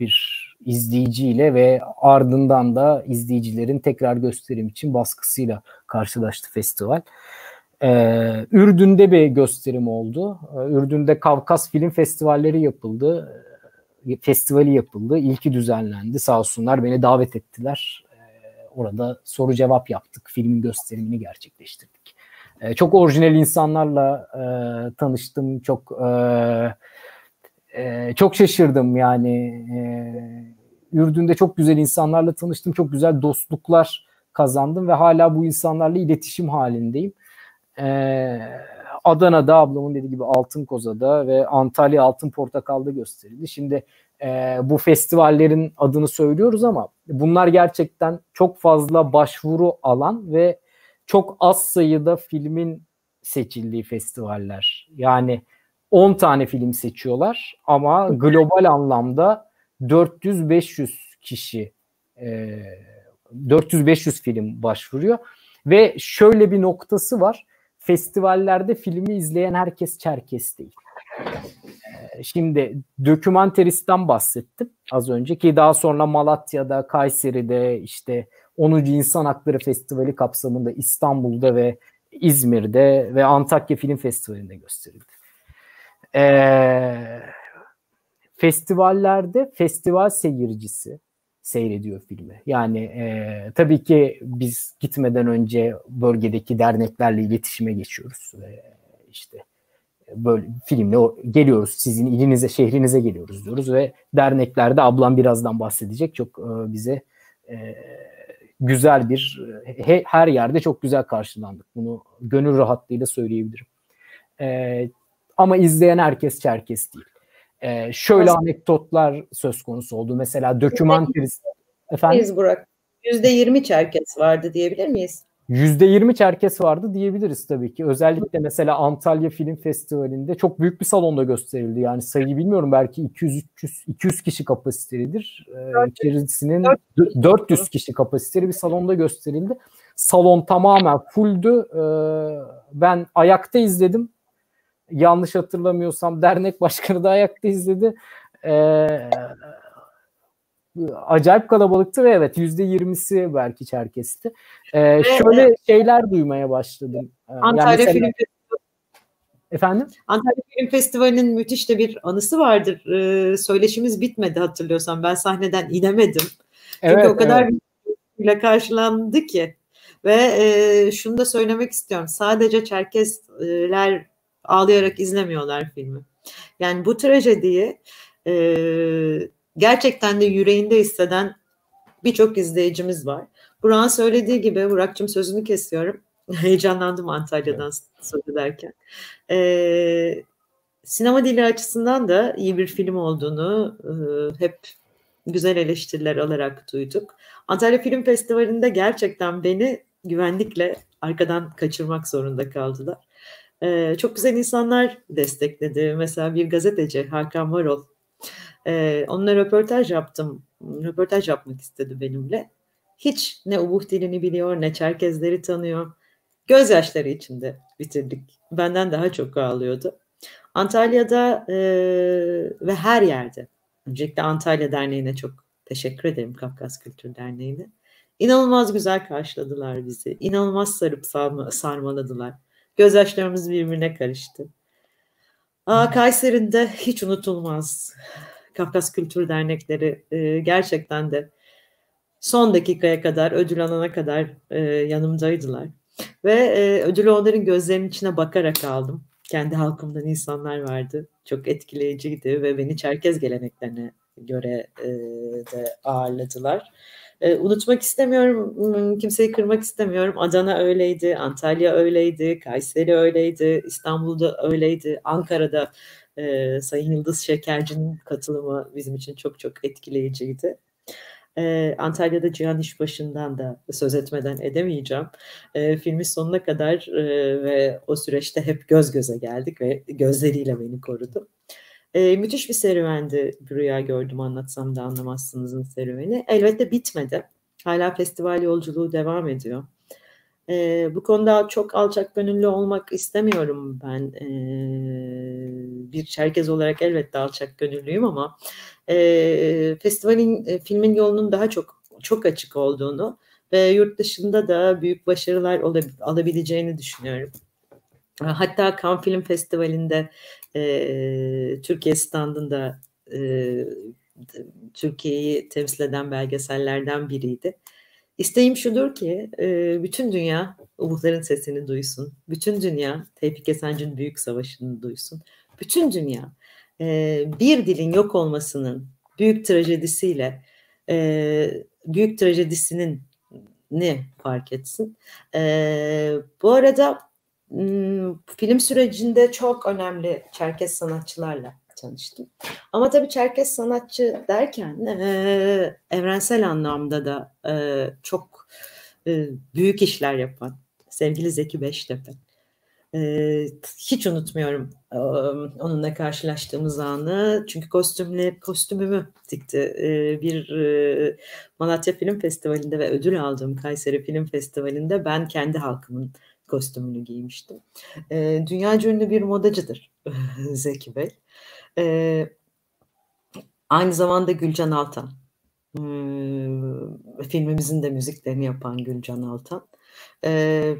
bir izleyiciyle ve ardından da izleyicilerin tekrar gösterim için baskısıyla karşılaştı festival. Ürdün'de bir gösterim oldu. Ürdün'de Kafkas Film Festivalleri yapıldı. Festivali yapıldı. İlki düzenlendi. Sağ olsunlar beni davet ettiler. Orada soru cevap yaptık. Filmin gösterimini gerçekleştirdik. Çok orijinal insanlarla tanıştım. Çok şaşırdım yani. Ürdün'de çok güzel insanlarla tanıştım. Çok güzel dostluklar kazandım ve hala bu insanlarla iletişim halindeyim. Adana'da ablamın dediği gibi Altınkoza'da ve Antalya Altın Portakal'da gösterildi. Şimdi bu festivallerin adını söylüyoruz ama bunlar gerçekten çok fazla başvuru alan ve çok az sayıda filmin seçildiği festivaller. Yani 10 tane film seçiyorlar ama global anlamda 400-500 kişi, 400-500 film başvuruyor. Ve şöyle bir noktası var. Festivallerde filmi izleyen herkes Çerkes değil. Şimdi Dokumentarist'ten bahsettim az önce ki daha sonra Malatya'da, Kayseri'de, işte 10. İnsan Hakları Festivali kapsamında İstanbul'da ve İzmir'de ve Antakya Film Festivali'nde gösterildi. Festivallerde festival seyircisi seyrediyor filmi. Yani tabii ki biz gitmeden önce bölgedeki derneklerle iletişime geçiyoruz. İşte böyle filmle geliyoruz. Sizin ilinize, şehrinize geliyoruz diyoruz ve derneklerde ablam birazdan bahsedecek. Çok bize güzel bir, her yerde çok güzel karşılandık. Bunu gönül rahatlığıyla söyleyebilirim. Ama izleyen herkes Çerkes değil. Şöyle anekdotlar söz konusu oldu. Mesela Dokumentarist... Efendim? Burak, %20 Çerkes vardı diyebilir miyiz? %20 Çerkes vardı diyebiliriz tabii ki. Özellikle mesela Antalya Film Festivali'nde çok büyük bir salonda gösterildi. Yani sayıyı bilmiyorum, belki 200 kişi kapasitelidir. İçerisinin 400 kişi kapasiteli bir salonda gösterildi. Salon tamamen fulldü. Ben ayakta izledim. Yanlış hatırlamıyorsam dernek başkanı da ayakta izledi. Acayip kalabalıktı ve evet %20'si belki Çerkes'ti. Şöyle şeyler duymaya başladım. Antalya yani Film Festivali. Efendim? Antalya Film Festivali'nin müthiş de bir anısı vardır. Söyleşimiz bitmedi hatırlıyorsam. Ben sahneden inemedim. Evet, çünkü o kadar bir karşılandı ki. Ve şunu da söylemek istiyorum. Sadece Çerkesler ağlayarak izlemiyorlar filmi. Yani bu trajediyi gerçekten de yüreğinde hisseden birçok izleyicimiz var. Burak'ın söylediği gibi, Burak'cığım sözünü kesiyorum. Heyecanlandım Antalya'dan söz ederken. Sinema dili açısından da iyi bir film olduğunu hep güzel eleştiriler alarak duyduk. Antalya Film Festivali'nde gerçekten beni güvenlikle arkadan kaçırmak zorunda kaldılar. Çok güzel insanlar destekledi. Mesela bir gazeteci Hakan Varol. Onunla röportaj yaptım. Röportaj yapmak istedi benimle. Hiç ne Ubıhça dilini biliyor ne Çerkezleri tanıyor. Gözyaşları içinde bitirdik. Benden daha çok ağlıyordu. Antalya'da ve her yerde. Öncelikle Antalya Derneği'ne çok teşekkür ederim. Kafkas Kültür Derneği'ne. İnanılmaz güzel karşıladılar bizi. İnanılmaz sarıp sarmaladılar. Gözyaşlarımız birbirine karıştı. Kayseri'nde hiç unutulmaz Kafkas Kültür Dernekleri gerçekten de son dakikaya kadar, ödül alana kadar yanımdaydılar. Ve ödülü onların gözlerinin içine bakarak aldım. Kendi halkımdan insanlar vardı. Çok etkileyiciydi ve beni Çerkez geleneklerine göre de ağırladılar. Unutmak istemiyorum, kimseyi kırmak istemiyorum. Adana öyleydi, Antalya öyleydi, Kayseri öyleydi, İstanbul'da öyleydi, Ankara'da Sayın Yıldız Şekerci'nin katılımı bizim için çok çok etkileyiciydi. Antalya'da Cihan İşbaşı'ndan da söz etmeden edemeyeceğim. Filmin sonuna kadar ve o süreçte hep göz göze geldik ve gözleriyle beni korudu. Müthiş bir serüvendi Bir Rüya Gördüm, Anlatsam da Anlamazsınız'ın serüveni. Elbette bitmedi. Hala festival yolculuğu devam ediyor. Bu konuda çok alçak gönüllü olmak istemiyorum ben. Bir Çerkez olarak elbette alçak gönüllüyüm ama festivalin, filmin yolunun daha çok açık olduğunu ve yurt dışında da büyük başarılar alabileceğini düşünüyorum. Hatta Cannes Film Festivali'nde Türkiye standında Türkiye'yi temsil eden belgesellerden biriydi. İsteğim şudur ki bütün dünya Ubıhların sesini duysun. Bütün dünya Tevfik Esenç'in büyük savaşını duysun. Bütün dünya bir dilin yok olmasının büyük trajedisiyle büyük trajedisinin ne fark etsin. Bu arada film sürecinde çok önemli Çerkes sanatçılarla tanıştım. Ama tabii Çerkes sanatçı derken evrensel anlamda da çok büyük işler yapan sevgili Zeki Beştepe. Hiç unutmuyorum onunla karşılaştığımız anı. Çünkü kostümümü dikti. Bir Malatya Film Festivali'nde ve ödül aldığım Kayseri Film Festivali'nde ben kendi halkımın kostümünü giymiştim. Dünyaca ünlü bir modacıdır Zeki Bey. Aynı zamanda Gülcan Altan. Filmimizin de müziklerini yapan Gülcan Altan.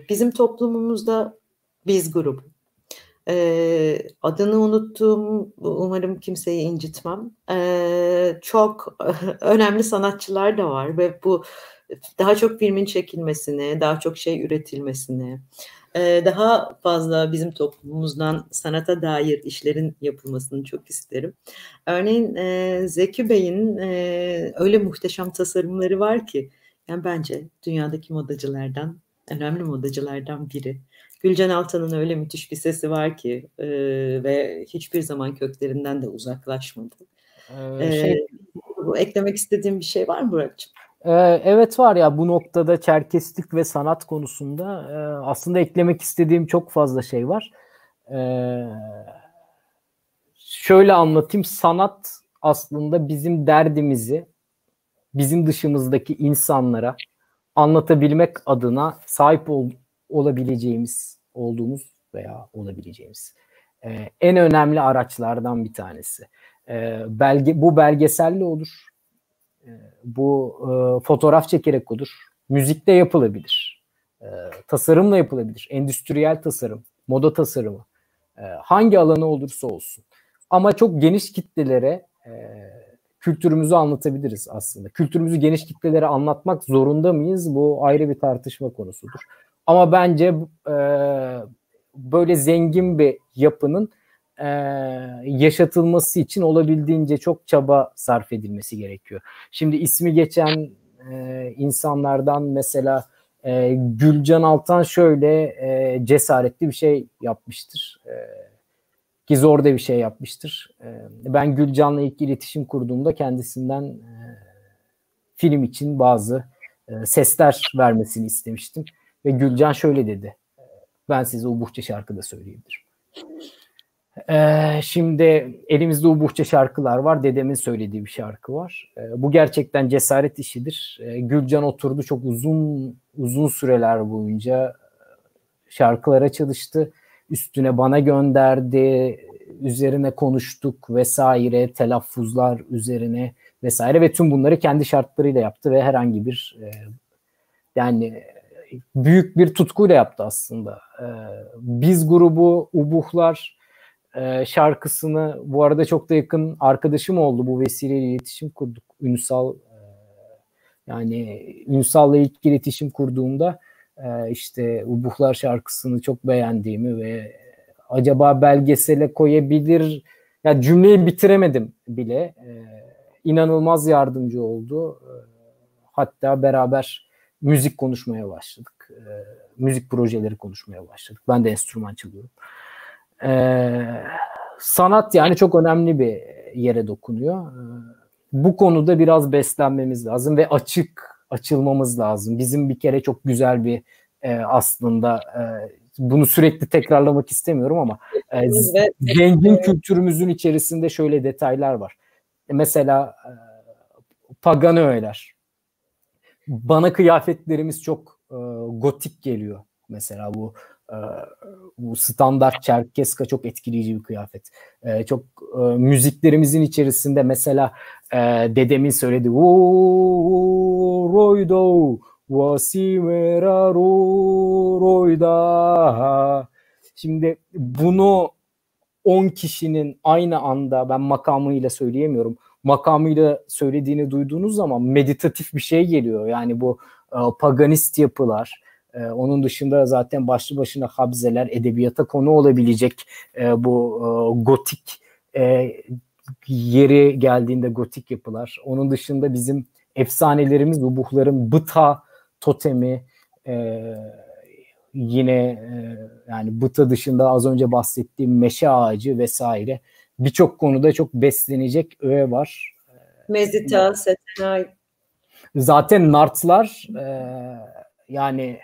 Bizim toplumumuzda biz grubu. Adını unuttum. Umarım kimseyi incitmem. Çok önemli sanatçılar da var ve bu daha çok filmin çekilmesini, daha çok şey üretilmesini, daha fazla bizim toplumumuzdan sanata dair işlerin yapılmasını çok isterim. Örneğin Zeki Bey'in öyle muhteşem tasarımları var ki, yani bence dünyadaki modacılardan, önemli modacılardan biri. Gülcan Altan'ın öyle müthiş bir sesi var ki ve hiçbir zaman köklerinden de uzaklaşmadı. Eklemek istediğim bir şey var mı Burak'cığım? Evet var ya, bu noktada Çerkeslik ve sanat konusunda aslında eklemek istediğim çok fazla şey var. Şöyle anlatayım, sanat aslında bizim derdimizi bizim dışımızdaki insanlara anlatabilmek adına sahip olabileceğimiz en önemli araçlardan bir tanesi. Bu belgeselle olur. Bu fotoğraf çekerek olur, müzikle yapılabilir, tasarımla yapılabilir, endüstriyel tasarım, moda tasarımı, hangi alanı olursa olsun. Ama çok geniş kitlelere kültürümüzü anlatabiliriz aslında. Kültürümüzü geniş kitlelere anlatmak zorunda mıyız? Bu ayrı bir tartışma konusudur. Ama bence böyle zengin bir yapının yaşatılması için olabildiğince çok çaba sarf edilmesi gerekiyor. Şimdi ismi geçen insanlardan mesela Gülcan Altan şöyle cesaretli bir şey yapmıştır. Ki zor da bir şey yapmıştır. Ben Gülcan'la ilk iletişim kurduğumda kendisinden film için bazı sesler vermesini istemiştim. Ve Gülcan şöyle dedi: ben size Ubıhça şarkı da söyleyebilirim. Şimdi elimizde Ubıhça şarkılar var. Dedemin söylediği bir şarkı var. Bu gerçekten cesaret işidir. Gülcan oturdu, çok uzun süreler boyunca şarkılara çalıştı. Üstüne bana gönderdi. Üzerine konuştuk vesaire. Telaffuzlar üzerine vesaire ve tüm bunları kendi şartlarıyla yaptı ve herhangi bir yani büyük bir tutkuyla yaptı aslında. Biz grubu, Ubıhlar şarkısını, bu arada çok da yakın arkadaşım oldu, bu vesileyle iletişim kurduk. Ünsal, yani Ünsal'la ilk iletişim kurduğumda işte Ubıhlar şarkısını çok beğendiğimi ve acaba belgesele koyabilir, yani cümleyi bitiremedim bile. İnanılmaz yardımcı oldu. Hatta beraber müzik konuşmaya başladık. Müzik projeleri konuşmaya başladık. Ben de enstrüman çalıyorum. Sanat yani çok önemli bir yere dokunuyor. Bu konuda biraz beslenmemiz lazım ve açılmamız lazım. Bizim bir kere çok güzel bir aslında bunu sürekli tekrarlamak istemiyorum ama zengin kültürümüzün içerisinde şöyle detaylar var. Mesela Paganöler. Bana kıyafetlerimiz çok gotik geliyor. Mesela bu standart Çerkeska çok etkileyici bir kıyafet. Çok müziklerimizin içerisinde mesela dedemin söylediği roydo vasimera royda. Şimdi bunu 10 kişinin aynı anda, ben makamıyla söyleyemiyorum, makamıyla söylediğini duyduğunuz zaman meditatif bir şey geliyor. Yani bu paganist yapılar, onun dışında zaten başlı başına habzeler, edebiyata konu olabilecek bu gotik yeri geldiğinde gotik yapılar. Onun dışında bizim efsanelerimiz, Ubıhların bıta totemi, yine yani bıta dışında az önce bahsettiğim meşe ağacı vesaire, birçok konuda çok beslenecek öğe var. Mezita, Setenay. Zaten Nartlar, yani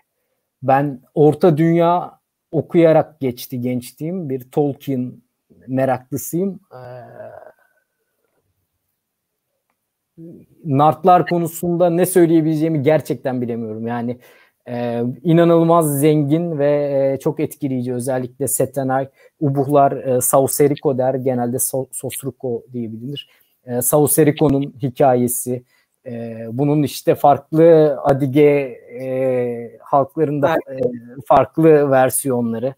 ben Orta Dünya okuyarak geçti gençliğim. Bir Tolkien meraklısıyım. Nartlar konusunda ne söyleyebileceğimi gerçekten bilemiyorum. Yani inanılmaz zengin ve çok etkileyici. Özellikle Setenay, Ubıhlar Sauseriko der. Genelde Sosruko diye bilinir. Sauseriko'nun hikayesi. Bunun işte farklı Adige halklarında farklı versiyonları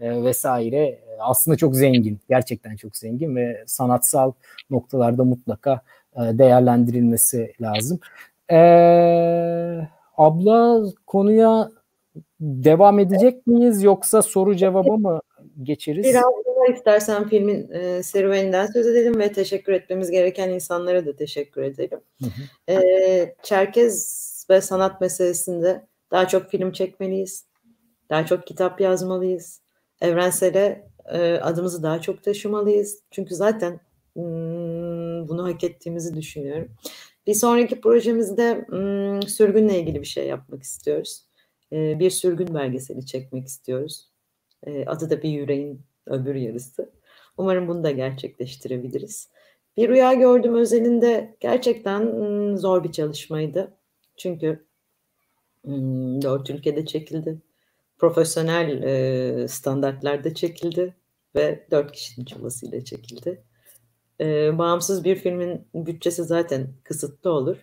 vesaire. Aslında çok zengin. Gerçekten çok zengin ve sanatsal noktalarda mutlaka değerlendirilmesi lazım. Abla, konuya devam edecek miyiz yoksa soru cevaba mı geçeriz? Biraz daha istersen filmin serüveninden söz edelim ve teşekkür etmemiz gereken insanlara da teşekkür edelim. Çerkez ve sanat meselesinde daha çok film çekmeliyiz, daha çok kitap yazmalıyız, evrensele adımızı daha çok taşımalıyız. Çünkü zaten bunu hak ettiğimizi düşünüyorum. Bir sonraki projemizde sürgünle ilgili bir şey yapmak istiyoruz. Bir sürgün belgeseli çekmek istiyoruz. Adı da Bir Yüreğin Öbür Yarısı. Umarım bunu da gerçekleştirebiliriz. Bir Rüya Gördüm özelinde gerçekten zor bir çalışmaydı. Çünkü 4 ülkede çekildi. Profesyonel standartlarda çekildi. Ve 4 kişinin çabasıyla çekildi. Bağımsız bir filmin bütçesi zaten kısıtlı olur.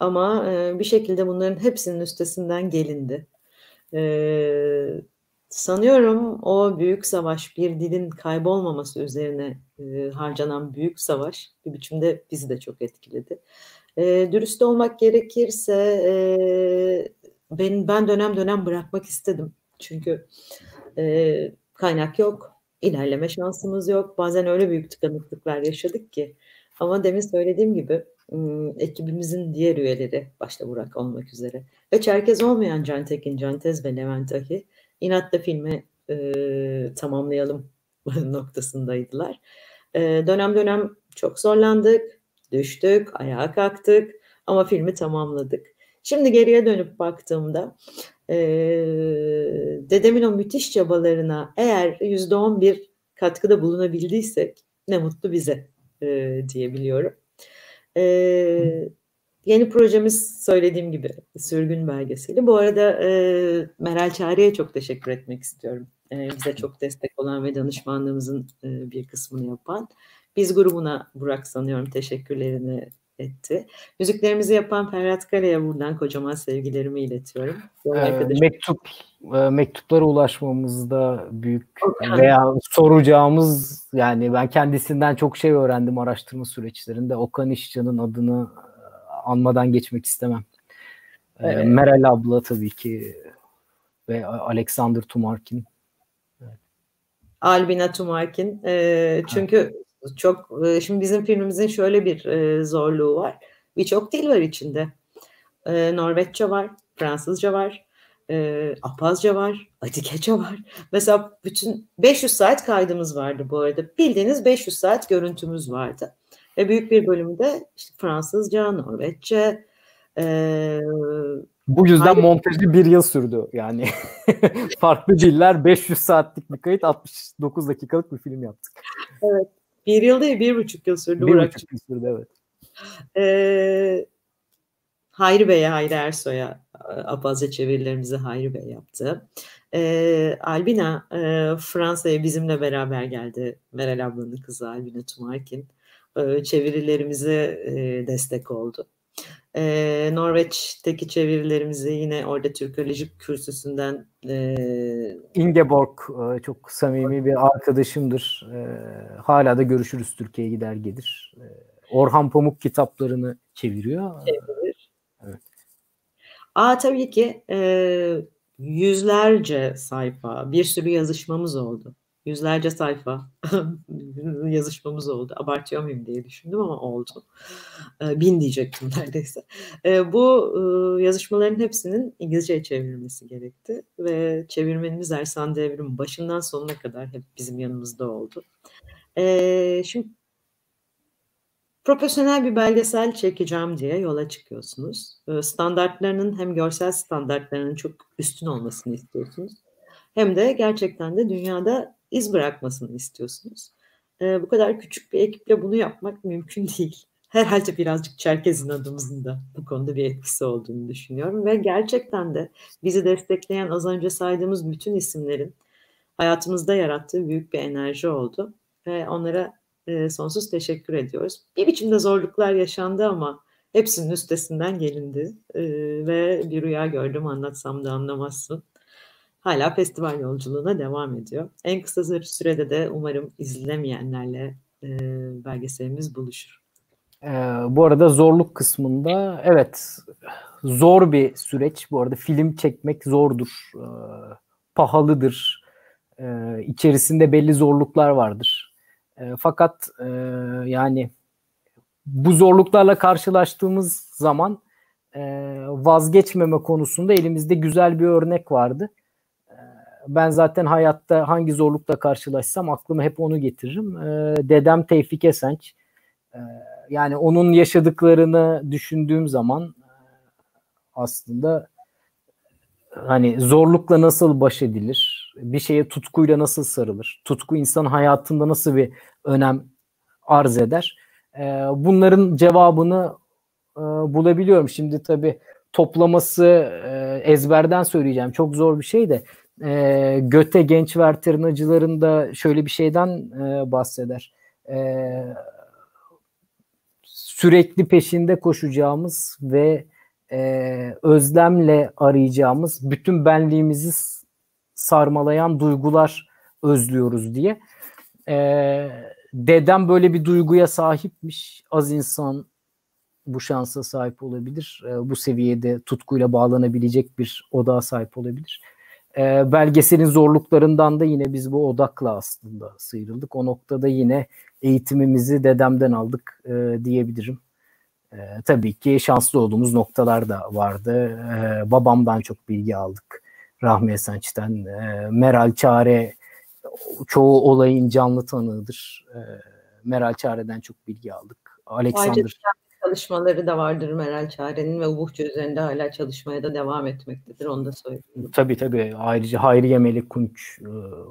Ama bir şekilde bunların hepsinin üstesinden gelindi. Sanıyorum o büyük savaş, bir dilin kaybolmaması üzerine harcanan büyük savaş bir biçimde bizi de çok etkiledi. Dürüst olmak gerekirse ben dönem dönem bırakmak istedim. Çünkü kaynak yok. İlerleme şansımız yok. Bazen öyle büyük tıkanıklıklar yaşadık ki. Ama demin söylediğim gibi ekibimizin diğer üyeleri, başta Burak olmak üzere ve Çerkez olmayan Can Tekin Cantez ve Levent Ahi inatla filmi tamamlayalım noktasındaydılar. Dönem dönem çok zorlandık, düştük, ayağa kalktık ama filmi tamamladık. Şimdi geriye dönüp baktığımda dedemin o müthiş çabalarına eğer %11 katkıda bulunabildiysek ne mutlu bize diyebiliyorum. Yeni projemiz söylediğim gibi sürgün belgeseli. Bu arada Meral Çağrı'ya çok teşekkür etmek istiyorum. Bize çok destek olan ve danışmanlığımızın bir kısmını yapan. Biz grubuna Burak sanıyorum teşekkürlerini etti. Müziklerimizi yapan Ferhat Kale'ye buradan kocaman sevgilerimi iletiyorum. Mektup mektuplara ulaşmamızda büyük veya soracağımız, yani ben kendisinden çok şey öğrendim araştırma süreçlerinde. Okan İşcan'ın adını anmadan geçmek istemem. Evet. Meral abla tabii ki ve Alexander Tumarkin. Evet. Albina Tumarkin. Çünkü evet, çok şimdi bizim filmimizin şöyle bir zorluğu var. Birçok dil var içinde. Norveççe var, Fransızca var, Abhazca var, Adigece var. Mesela bütün 500 saat kaydımız vardı bu arada. Bildiğiniz 500 saat görüntümüz vardı. Ve büyük bir bölümü de işte Fransızca, Norveççe. Bu yüzden montajı bir yıl sürdü. Yani farklı diller, 500 saatlik bir kayıt, 69 dakikalık bir film yaptık. Evet. Bir yıl değil, 1,5 yıl sürdü. 1,5 yıl sürdü, evet. Hayri Bey'e, Hayri Ersoy'a, Abazca çevirilerimizi Hayri Bey yaptı. Albina Fransa'ya bizimle beraber geldi. Meral ablanın kızı Albina Tumarkin. Çevirilerimize destek oldu. Norveç'teki çevirilerimizi yine orada Türkolojik kürsüsünden Ingeborg çok samimi bir arkadaşımdır. Hala da görüşürüz, Türkiye'ye gider gelir. Orhan Pamuk kitaplarını çeviriyor. Çevirir. Evet. Tabii ki yüzlerce sayfa, bir sürü yazışmamız oldu. Yüzlerce sayfa yazışmamız oldu. Abartıyor muyum diye düşündüm ama oldu. 1000 diyecektim neredeyse. Bu yazışmaların hepsinin İngilizce'ye çevrilmesi gerekti. Ve çevirmenimiz Ersan Devrim başından sonuna kadar hep bizim yanımızda oldu. Şimdi profesyonel bir belgesel çekeceğim diye yola çıkıyorsunuz. Standartlarının, hem görsel standartlarının çok üstün olmasını istiyorsunuz. Hem de gerçekten de dünyada iz bırakmasını istiyorsunuz. Bu kadar küçük bir ekiple bunu yapmak mümkün değil. Herhalde birazcık Çerkez'in adımızın da bu konuda bir etkisi olduğunu düşünüyorum. Ve gerçekten de bizi destekleyen, az önce saydığımız bütün isimlerin hayatımızda yarattığı büyük bir enerji oldu. Ve onlara sonsuz teşekkür ediyoruz. Bir biçimde zorluklar yaşandı ama hepsinin üstesinden gelindi. Ve Bir Rüya Gördüm, Anlatsam da Anlamazsın hala festival yolculuğuna devam ediyor. En kısa sürede de umarım izlemeyenlerle belgeselimiz buluşur. Bu arada zorluk kısmında, evet, zor bir süreç. Bu arada film çekmek zordur, pahalıdır, içerisinde belli zorluklar vardır. Fakat yani bu zorluklarla karşılaştığımız zaman vazgeçmeme konusunda elimizde güzel bir örnek vardı. Ben zaten hayatta hangi zorlukla karşılaşsam aklıma hep onu getiririm. Dedem Tevfik Esenç. Yani onun yaşadıklarını düşündüğüm zaman aslında hani zorlukla nasıl baş edilir? Bir şeye tutkuyla nasıl sarılır? Tutku insanın hayatında nasıl bir önem arz eder? Bunların cevabını bulabiliyorum. Şimdi tabii toplaması ezberden söyleyeceğim. Çok zor bir şey de. Göte Genç Werther'in acılarında şöyle bir şeyden bahseder. Sürekli peşinde koşacağımız ve özlemle arayacağımız bütün benliğimizi sarmalayan duygular özlüyoruz diye. Dedem böyle bir duyguya sahipmiş. Az insan bu şansa sahip olabilir. Bu seviyede tutkuyla bağlanabilecek bir odağa sahip olabilir. Belgeselin zorluklarından da yine biz bu odakla aslında sıyrıldık. O noktada yine eğitimimizi dedemden aldık diyebilirim. Tabii ki şanslı olduğumuz noktalar da vardı. Babamdan çok bilgi aldık. Rahmi Esenç'ten. Meral Çare çoğu olayın canlı tanığıdır. Meral Çare'den çok bilgi aldık. Alexander çalışmaları da vardır Meral Çare'nin ve Ubıhça üzerinde hala çalışmaya da devam etmektedir. Onu da söyleyeyim. Tabii. Ayrıca Hayriye Melek Hunç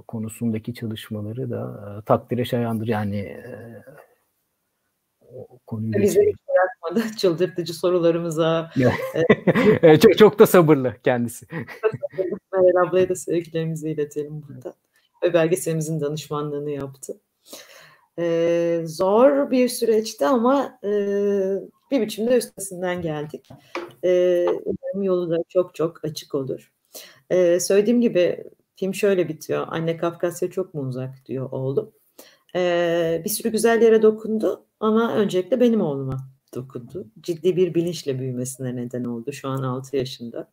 konusundaki çalışmaları da takdire şayandır. Yani konuyu bizi hiç bırakmadı. Çıldırtıcı sorularımıza. Çok, çok da sabırlı kendisi. Meral ablaya da sevgilerimizi iletelim burada. Ve belgeselimizin danışmanlığını yaptı. Zor bir süreçti ama bir biçimde üstesinden geldik. Yolu da çok çok açık olur. Söylediğim gibi film şöyle bitiyor. Anne Kafkasya çok mu uzak diyor oğlum. Bir sürü güzel yere dokundu ama öncelikle benim oğluma dokundu. Ciddi bir bilinçle büyümesine neden oldu. Şu an 6 yaşında.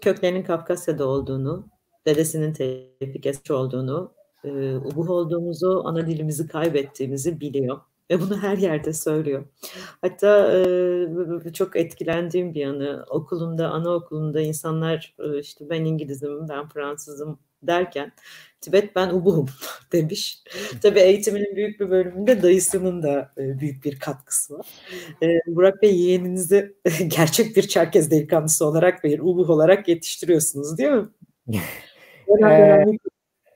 Köklerinin Kafkasya'da olduğunu, dedesinin Tevfik Esenç olduğunu, Ubuh olduğumuzu, ana dilimizi kaybettiğimizi biliyor. Ve bunu her yerde söylüyor. Hatta çok etkilendiğim bir yanı, okulumda, anaokulumda insanlar işte ben İngilizim, ben Fransızım derken Tibet ben Ubuh'um demiş. Tabii eğitiminin büyük bir bölümünde dayısının da büyük bir katkısı var. Burak Bey, yeğeninizi gerçek bir Çerkes delikanlısı olarak ve Ubuh olarak yetiştiriyorsunuz değil mi?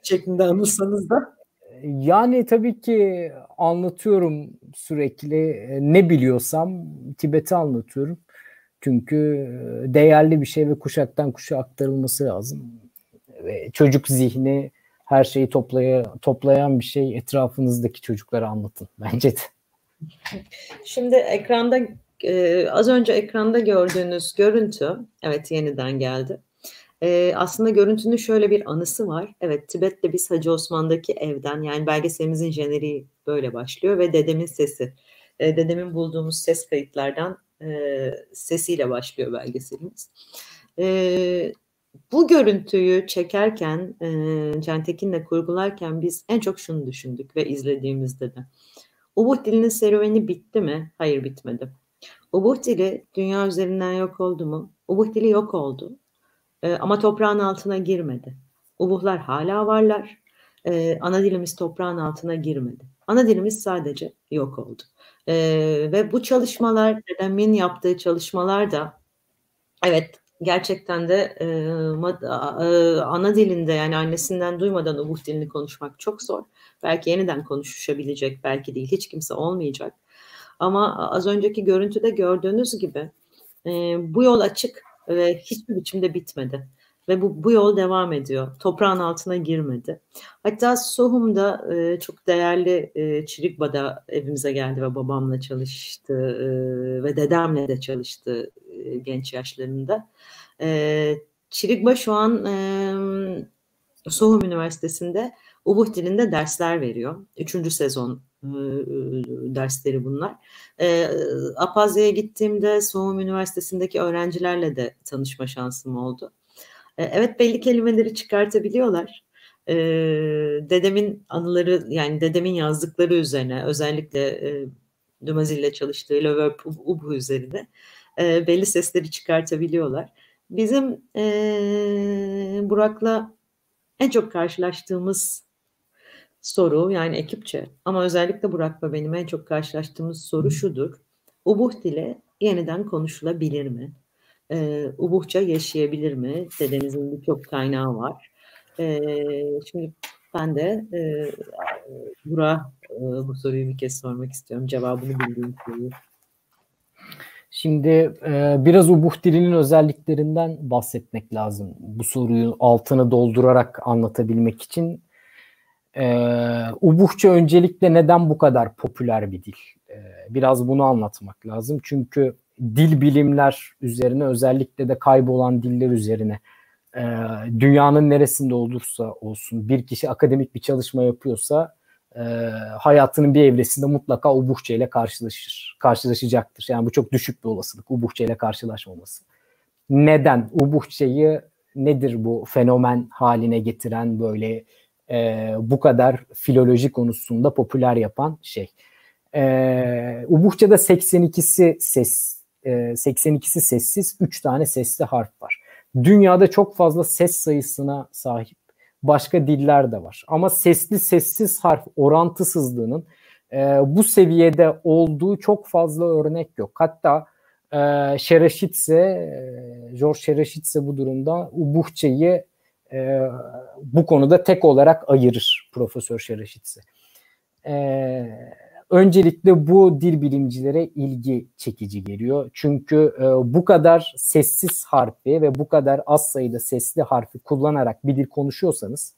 Şeklinde anılsanız da. Yani tabii ki anlatıyorum sürekli. Ne biliyorsam Tibet'i anlatıyorum. Çünkü değerli bir şey ve kuşaktan kuşa aktarılması lazım. Ve çocuk zihni her şeyi toplayan bir şey. Etrafınızdaki çocuklara anlatın bence de. Şimdi ekranda az önce ekranda gördüğünüz görüntü, evet yeniden geldi. Aslında görüntünün şöyle bir anısı var. Evet, Tibet'te biz Hacı Osman'daki evden, yani belgeselimizin jeneriği böyle başlıyor ve dedemin sesi. Dedemin bulduğumuz ses kayıtlardan sesiyle başlıyor belgeselimiz. Bu görüntüyü çekerken, Can Tekin'le kurgularken biz en çok şunu düşündük ve izlediğimizde de. Ubuh dilinin serüveni bitti mi? Hayır, bitmedi. Ubuh dili dünya üzerinden yok oldu mu? Ubuh dili yok oldu. Ama toprağın altına girmedi. Ubuhlar hala varlar. Ana dilimiz toprağın altına girmedi. Ana dilimiz sadece yok oldu. Ve bu çalışmalar, dedemin yaptığı çalışmalar da evet gerçekten de ana dilinde, yani annesinden duymadan Ubuh dilini konuşmak çok zor. Belki yeniden konuşabilecek, belki değil, hiç kimse olmayacak. Ama az önceki görüntüde gördüğünüz gibi bu yol açık ve hiçbir biçimde bitmedi. Ve bu yol devam ediyor. Toprağın altına girmedi. Hatta Sohum'da çok değerli Chirigba'da evimize geldi ve babamla çalıştı ve dedemle de çalıştı genç yaşlarında. Chirikba şu an Sohum Üniversitesi'nde Ubuh dilinde dersler veriyor. 3. sezon dersleri bunlar. Abhazya'ya gittiğimde Sohum Üniversitesi'ndeki öğrencilerle de tanışma şansım oldu. Evet, belli kelimeleri çıkartabiliyorlar. Dedemin anıları, yani dedemin yazdıkları üzerine, özellikle Dumézil'le çalıştığı Le Verbe Oubykh üzerine belli sesleri çıkartabiliyorlar. Bizim Burak'la en çok karşılaştığımız soru, yani ekipçe ama özellikle Burak'la benim en çok karşılaştığımız soru şudur. Ubuh dili yeniden konuşulabilir mi? Ubuhça yaşayabilir mi? Dedenizin birçok kaynağı var. Şimdi ben de Burak'a bu soruyu bir kez sormak istiyorum. Cevabını bildiğim soruyu. Şimdi biraz Ubuh dilinin özelliklerinden bahsetmek lazım. Bu soruyu altını doldurarak anlatabilmek için. Ubuhça öncelikle neden bu kadar popüler bir dil? Biraz bunu anlatmak lazım. Çünkü dil bilimler üzerine, özellikle de kaybolan diller üzerine dünyanın neresinde olursa olsun bir kişi akademik bir çalışma yapıyorsa hayatının bir evresinde mutlaka Ubuhça ile karşılaşacaktır. Yani bu çok düşük bir olasılık, Ubuhça ile karşılaşmaması. Neden? Ubuhçayı nedir bu fenomen haline getiren, böyle bu kadar filoloji konusunda popüler yapan şey? Ubuhça'da 82'si sessiz, 3 tane sesli harf var. Dünyada çok fazla ses sayısına sahip başka diller de var. Ama sesli sessiz harf orantısızlığının bu seviyede olduğu çok fazla örnek yok. Hatta George Charachidzé bu durumda Ubuhça'yı bu konuda tek olarak ayırır, Profesör Charachidzé. Öncelikle bu dil bilimcilere ilgi çekici geliyor. Çünkü bu kadar sessiz harfi ve bu kadar az sayıda sesli harfi kullanarak bir dil konuşuyorsanız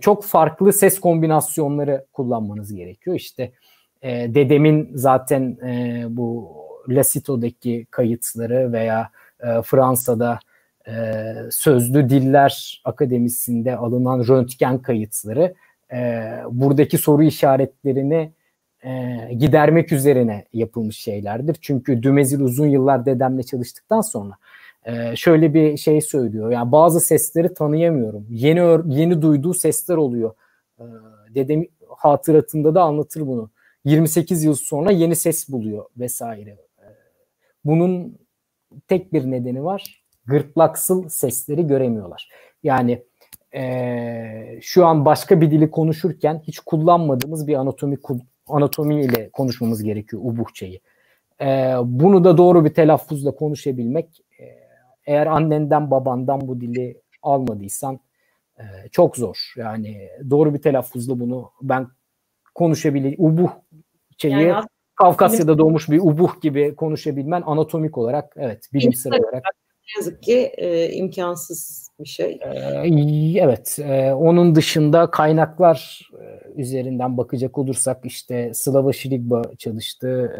çok farklı ses kombinasyonları kullanmanız gerekiyor. İşte dedemin zaten bu Lasito'daki kayıtları veya Fransa'da Sözlü Diller Akademisi'nde alınan röntgen kayıtları buradaki soru işaretlerini gidermek üzerine yapılmış şeylerdir. Çünkü Dumézil uzun yıllar dedemle çalıştıktan sonra şöyle bir şey söylüyor. Yani bazı sesleri tanıyamıyorum. Yeni duyduğu sesler oluyor. Dedem hatıratında da anlatır bunu. 28 yıl sonra yeni ses buluyor vesaire. Bunun tek bir nedeni var. Gırtlaksıl sesleri göremiyorlar. Yani şu an başka bir dili konuşurken hiç kullanmadığımız bir anatomi ile konuşmamız gerekiyor Ubıhçayı. Bunu da doğru bir telaffuzla konuşabilmek, eğer annenden babandan bu dili almadıysan çok zor. Yani doğru bir telaffuzla bunu ben konuşabileceğim. Ubıhçayı yani Kafkasya'da doğmuş bir Ubıh gibi konuşabilmen anatomik olarak, evet, bilimsel olarak. Yazık ki imkansız bir şey. Evet. Onun dışında kaynaklar üzerinden bakacak olursak işte Slava Chirikba çalıştı.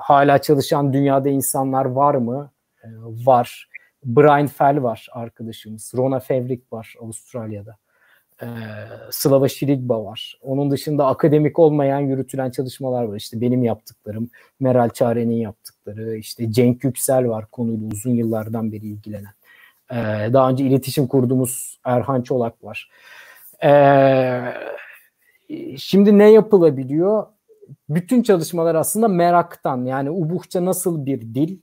Hala çalışan dünyada insanlar var mı? Var. Brian Fell var arkadaşımız. Rona Fevrik var Avustralya'da. Slava Chirikba var. Onun dışında akademik olmayan yürütülen çalışmalar var. İşte benim yaptıklarım, Meral Çare'nin yaptıkları, işte Cenk Yüksel var konuyla uzun yıllardan beri ilgilenen. Daha önce iletişim kurduğumuz Erhan Çolak var. Şimdi ne yapılabiliyor? Bütün çalışmalar aslında meraktan, yani Ubıhça nasıl bir dil?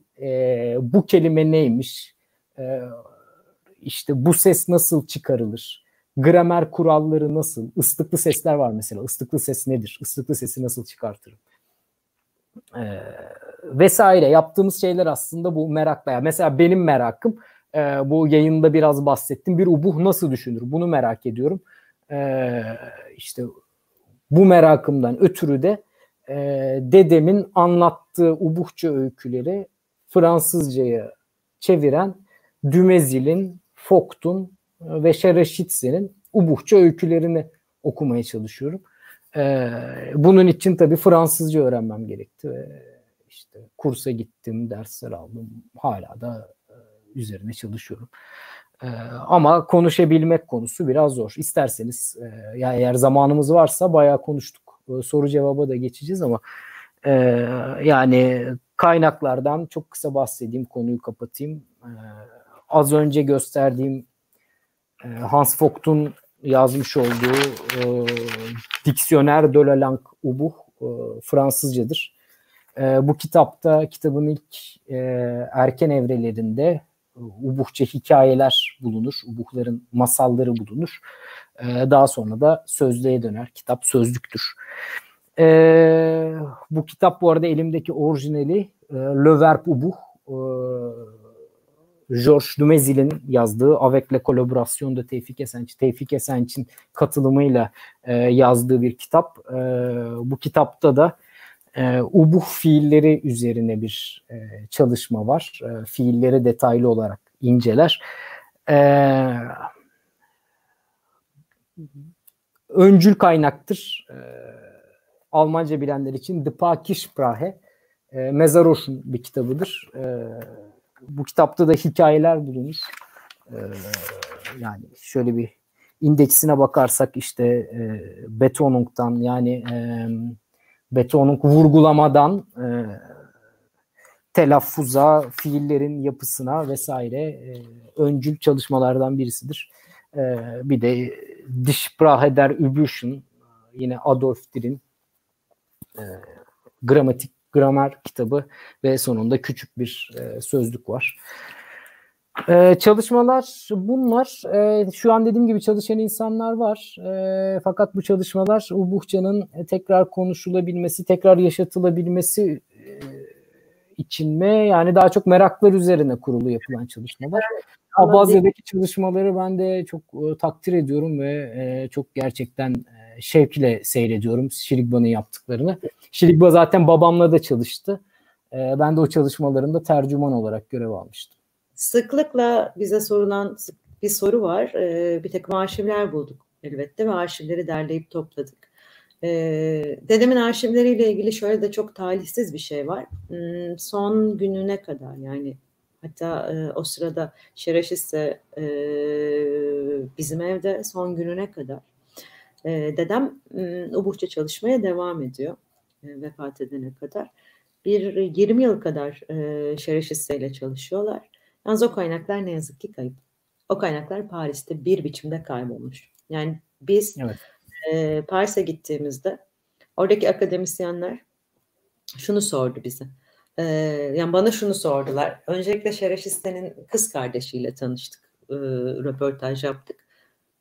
Bu kelime neymiş? İşte bu ses nasıl çıkarılır? Gramer kuralları nasıl? Islıklı sesler var mesela. Islıklı ses nedir? Islıklı sesi nasıl çıkartırım? Vesaire. Yaptığımız şeyler aslında bu merakla. Yani mesela benim merakım, bu yayında biraz bahsettim. Bir Ubıh nasıl düşünür? Bunu merak ediyorum. İşte bu merakımdan ötürü de dedemin anlattığı Ubıhça öyküleri Fransızca'ya çeviren Dumézil'in, Vogt'un ve Charachidzé'nin Ubıhça öykülerini okumaya çalışıyorum. Bunun için tabii Fransızca öğrenmem gerekti. İşte kursa gittim, dersler aldım. Hala da üzerine çalışıyorum. Ama konuşabilmek konusu biraz zor. İsterseniz, ya eğer zamanımız varsa bayağı konuştuk. Soru cevaba da geçeceğiz ama yani kaynaklardan çok kısa bahsedeyim, konuyu kapatayım. Az önce gösterdiğim Hans Vogt'un yazmış olduğu Dictionnaire de la langue oubykh Fransızcadır. Bu kitapta, kitabın ilk erken evrelerinde Ubıhça hikayeler bulunur. Ubuhların masalları bulunur. Daha sonra da sözlüğe döner. Kitap sözlüktür. Bu kitap bu arada elimdeki orijinali Le Verbe Oubykh, Georges Dumézil'in yazdığı, avec la collaboration de Tevfik Esenç, Tevfik Esenç'in katılımıyla yazdığı bir kitap. Bu kitapta da Ubıh fiilleri üzerine bir çalışma var. Fiilleri detaylı olarak inceler. Öncül kaynaktır. Almanca bilenler için Die Parkissprache, Mezaroş'un bir kitabıdır. Bu kitapta da hikayeler bulunur. Yani şöyle bir indeksine bakarsak işte Betonung'dan, yani Betonung vurgulamadan telaffuza, fiillerin yapısına vesaire öncül çalışmalardan birisidir. Bir de Die Sprache der Üblichen, yine Adolf Dill'in gramer kitabı ve sonunda küçük bir sözlük var. Çalışmalar bunlar. Şu an dediğim gibi çalışan insanlar var. Fakat bu çalışmalar Ubıhça'nın tekrar konuşulabilmesi, tekrar yaşatılabilmesi için mi? Yani daha çok meraklar üzerine kurulu yapılan çalışmalar. Abazya'daki çalışmaları ben de çok takdir ediyorum ve çok gerçekten şevkle seyrediyorum Şirigba'nın yaptıklarını. Chirikba zaten babamla da çalıştı. Ben de o çalışmalarında tercüman olarak görev almıştım. Sıklıkla bize sorulan bir soru var. Bir takım arşivler bulduk elbette ve arşivleri derleyip topladık. Dedemin arşivleriyle ilgili şöyle de çok talihsiz bir şey var. Son gününe kadar, yani Hatta o sırada Charachidzé bizim evde son gününe kadar. Dedem Ubıhça çalışmaya devam ediyor vefat edene kadar. Bir 20 yıl kadar Charachidzé ile çalışıyorlar. Yalnız o kaynaklar ne yazık ki kayıp. O kaynaklar Paris'te bir biçimde kaybolmuş. Yani biz evet. Paris'e gittiğimizde oradaki akademisyenler şunu sordu bize. Yani bana şunu sordular. Öncelikle Charachidzé'nin kız kardeşiyle tanıştık. Röportaj yaptık.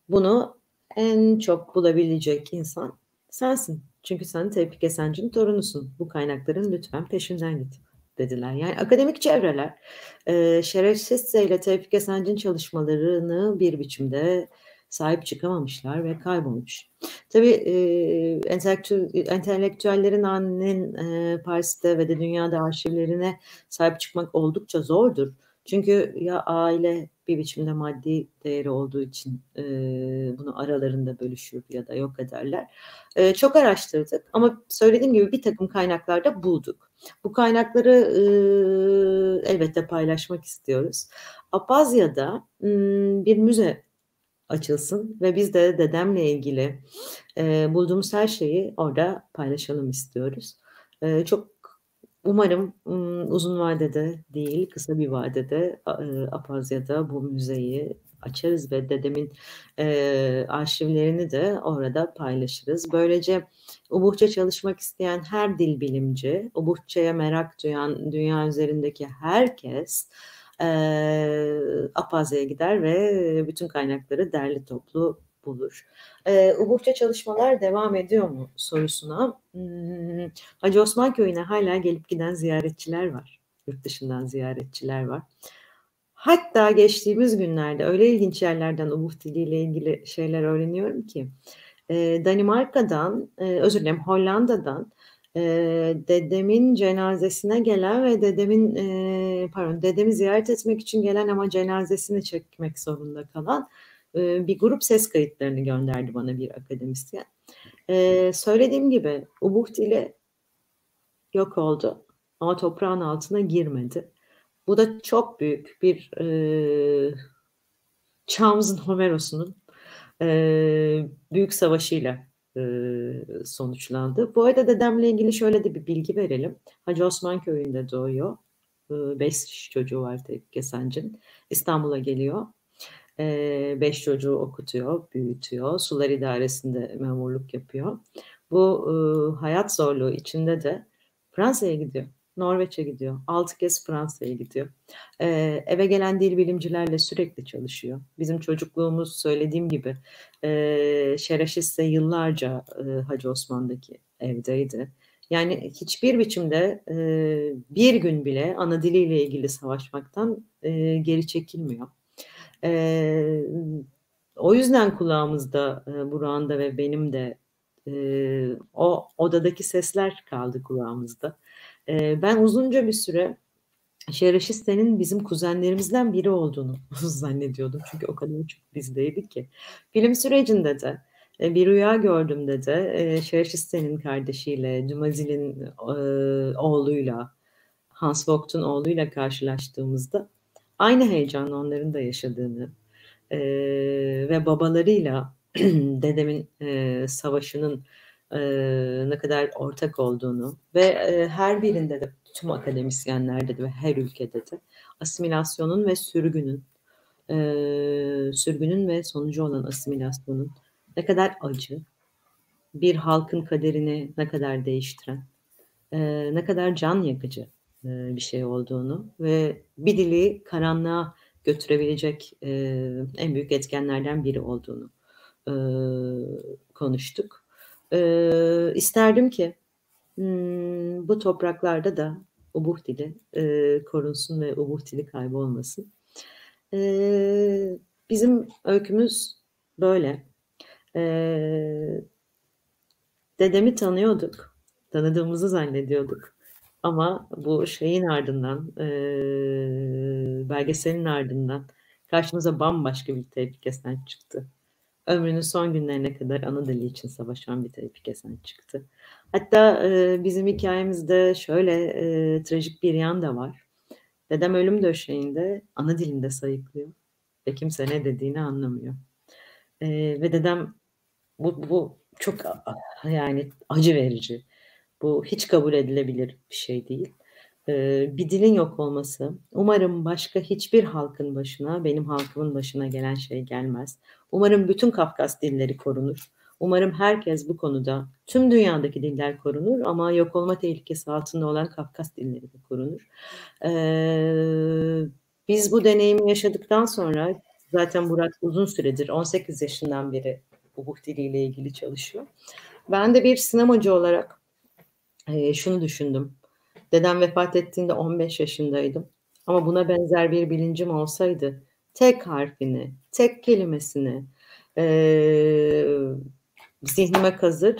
Bunu en çok bulabilecek insan sensin. Çünkü sen Tevfik Esenç'in torunusun. Bu kaynakların lütfen peşinden git dediler. Yani akademik çevreler Charachidzé ile Tevfik Esenç'in çalışmalarını bir biçimde sahip çıkamamışlar ve kaybolmuş. Tabii entelektüellerin annenin Paris'te ve de dünyada arşivlerine sahip çıkmak oldukça zordur. Çünkü ya aile bir biçimde maddi değeri olduğu için bunu aralarında bölüşür ya da yok ederler. Çok araştırdık ama söylediğim gibi bir takım kaynaklarda bulduk. Bu kaynakları elbette paylaşmak istiyoruz. Apazya'da bir müze açılsın ve biz de dedemle ilgili bulduğumuz her şeyi orada paylaşalım istiyoruz. Çok umarım uzun vadede değil, kısa bir vadede Apazya'da bu müzeyi açarız ve dedemin arşivlerini de orada paylaşırız. Böylece Ubıhça çalışmak isteyen her dil bilimci, Ubıhça'ya merak duyan dünya üzerindeki herkes Apazya'ya gider ve bütün kaynakları derli toplu bulur. Ubıhça çalışmalar devam ediyor mu sorusuna Hacı Osman köyüne hala gelip giden ziyaretçiler var. Yurt dışından ziyaretçiler var. Hatta geçtiğimiz günlerde öyle ilginç yerlerden Ubıhça diliyle ilgili şeyler öğreniyorum ki Danimarka'dan, özür dilerim Hollanda'dan dedemin cenazesine gelen ve dedemi ziyaret etmek için gelen ama cenazesini çekmek zorunda kalan bir grup ses kayıtlarını gönderdi bana bir akademisyen. Söylediğim gibi Ubıhça dili yok oldu ama toprağın altına girmedi. Bu da çok büyük bir çağımızın Homeros'unun büyük savaşıyla sonuçlandı. Bu arada dedemle ilgili şöyle de bir bilgi verelim. Hacı Osman köyünde doğuyor. 5 çocuğu var Tevfik Esenç'in. İstanbul'a geliyor. 5 çocuğu okutuyor, büyütüyor. Sular idaresinde memurluk yapıyor. Bu hayat zorluğu içinde de Fransa'ya gidiyor. Norveç'e gidiyor. 6 kez Fransa'ya gidiyor. Eve gelen dil bilimcilerle sürekli çalışıyor. Bizim çocukluğumuz söylediğim gibi Charachidzé yıllarca Hacı Osman'daki evdeydi. Yani hiçbir biçimde bir gün bile ana diliyle ilgili savaşmaktan geri çekilmiyor. O yüzden kulağımızda Burak'ın ve benim de o odadaki sesler kaldı kulağımızda. Ben uzunca bir süre Charachidzé'nin bizim kuzenlerimizden biri olduğunu zannediyordum. Çünkü o kadar çok bizdeydi ki. Film sürecinde de Bir Rüya Gördüm'de de Charachidzé'nin kardeşiyle, Dumézil'in oğluyla, Hans Vogt'un oğluyla karşılaştığımızda aynı heyecanla onların da yaşadığını ve babalarıyla dedemin savaşının ne kadar ortak olduğunu ve her birinde de tüm akademisyenlerde de ve her ülkede de asimilasyonun ve sürgünün ve sonucu olan asimilasyonun ne kadar acı, bir halkın kaderini ne kadar değiştiren, ne kadar can yakıcı bir şey olduğunu ve bir dili karanlığa götürebilecek en büyük etkenlerden biri olduğunu konuştuk. İsterdim ki bu topraklarda da Ubıhça dili korunsun ve Ubıhça dili kaybolmasın. Bizim öykümüz böyle. Dedemi tanıyorduk, tanıdığımızı zannediyorduk. Ama bu şeyin ardından, belgeselin ardından karşımıza bambaşka bir Tevfik Esenç çıktı. Ömrünün son günlerine kadar Anadolu için savaşan bir Tevfik Esenç çıktı. Hatta bizim hikayemizde şöyle trajik bir yan da var. Dedem ölüm döşeğinde ana dilinde sayıklıyor ve kimse ne dediğini anlamıyor. Ve dedem bu çok yani acı verici. Bu hiç kabul edilebilir bir şey değil. Bir dilin yok olması. Umarım başka hiçbir halkın başına, benim halkımın başına gelen şey gelmez. Umarım bütün Kafkas dilleri korunur. Umarım herkes bu konuda, tüm dünyadaki diller korunur ama yok olma tehlikesi altında olan Kafkas dilleri de korunur. Biz bu deneyimi yaşadıktan sonra, zaten Murat uzun süredir, 18 yaşından beri Ubıhç diliyle ilgili çalışıyor. Ben de bir sinemacı olarak şunu düşündüm. Dedem vefat ettiğinde 15 yaşındaydım. Ama buna benzer bir bilincim olsaydı tek harfini, tek kelimesini zihnime kazır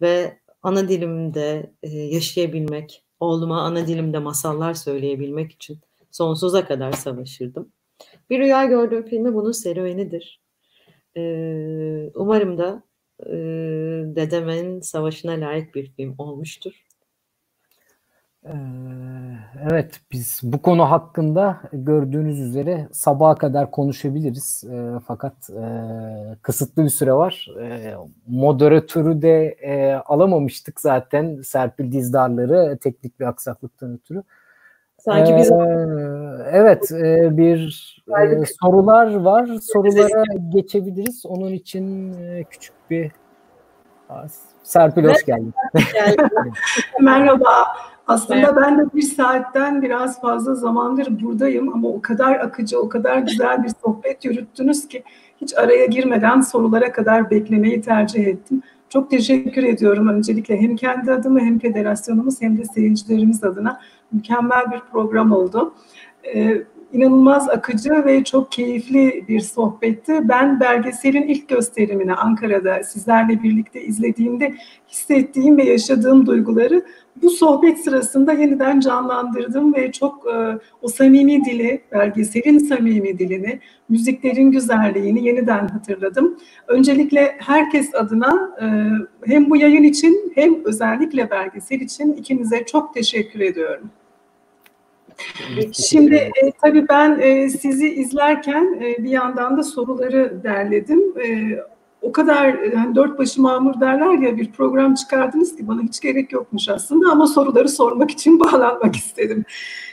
ve ana dilimde yaşayabilmek, oğluma ana dilimde masallar söyleyebilmek için sonsuza kadar savaşırdım. Bir Rüya Gördüm filmi bunun serüvenidir. Umarım da dedemin savaşına layık bir film olmuştur. Evet, biz bu konu hakkında gördüğünüz üzere sabaha kadar konuşabiliriz. Fakat kısıtlı bir süre var. Moderatörü de alamamıştık zaten Serpil Dizdarları teknik bir aksaklıktan ötürü. Sanki biz... Evet, bir sorular var. Sorulara geçebiliriz. Onun için küçük bir... Serpil hoş geldin. Merhaba. Aslında ben de bir saatten biraz fazla zamandır buradayım ama o kadar akıcı, o kadar güzel bir sohbet yürüttünüz ki hiç araya girmeden sorulara kadar beklemeyi tercih ettim. Çok teşekkür ediyorum öncelikle hem kendi adıma hem federasyonumuz hem de seyircilerimiz adına mükemmel bir program oldu. İnanılmaz akıcı ve çok keyifli bir sohbetti. Ben belgeselin ilk gösterimini Ankara'da sizlerle birlikte izlediğimde hissettiğim ve yaşadığım duyguları bu sohbet sırasında yeniden canlandırdım ve çok o samimi dili, belgeselin samimi dilini, müziklerin güzelliğini yeniden hatırladım. Öncelikle herkes adına hem bu yayın için hem özellikle belgesel için ikinize çok teşekkür ediyorum. Şimdi tabii ben sizi izlerken bir yandan da soruları derledim. O kadar yani dört başı mamur derler ya, bir program çıkardınız ki bana hiç gerek yokmuş aslında ama soruları sormak için bağlanmak istedim.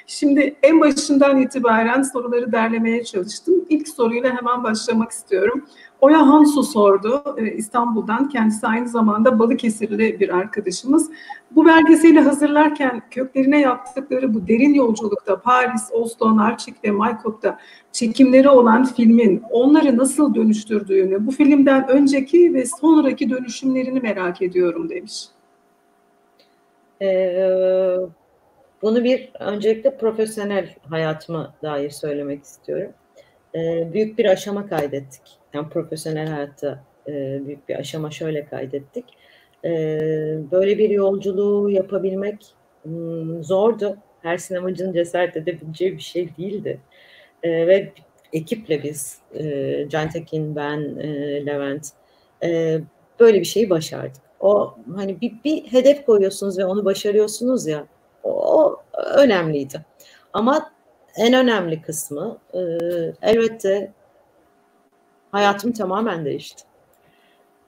Şimdi en başından itibaren soruları derlemeye çalıştım. İlk soruyla hemen başlamak istiyorum. Oya Hansu sordu İstanbul'dan. Kendisi aynı zamanda Balıkesirli bir arkadaşımız. Bu belgeseli hazırlarken köklerine yaptıkları bu derin yolculukta Paris, Oslo, Nalçık ve Maykop'ta çekimleri olan filmin onları nasıl dönüştürdüğünü, bu filmden önceki ve sonraki dönüşümlerini merak ediyorum demiş. Bunu öncelikle profesyonel hayatıma dair söylemek istiyorum. Büyük bir aşama kaydettik. Yani profesyonel hayatta büyük bir aşama şöyle kaydettik. Böyle bir yolculuğu yapabilmek zordu. Her sinemacının cesaret edebileceği bir şey değildi. Ve ekiple biz, Can Tekin, ben, Levent, böyle bir şeyi başardık. O hani bir hedef koyuyorsunuz ve onu başarıyorsunuz ya, o önemliydi. Ama en önemli kısmı elbette hayatım tamamen değişti.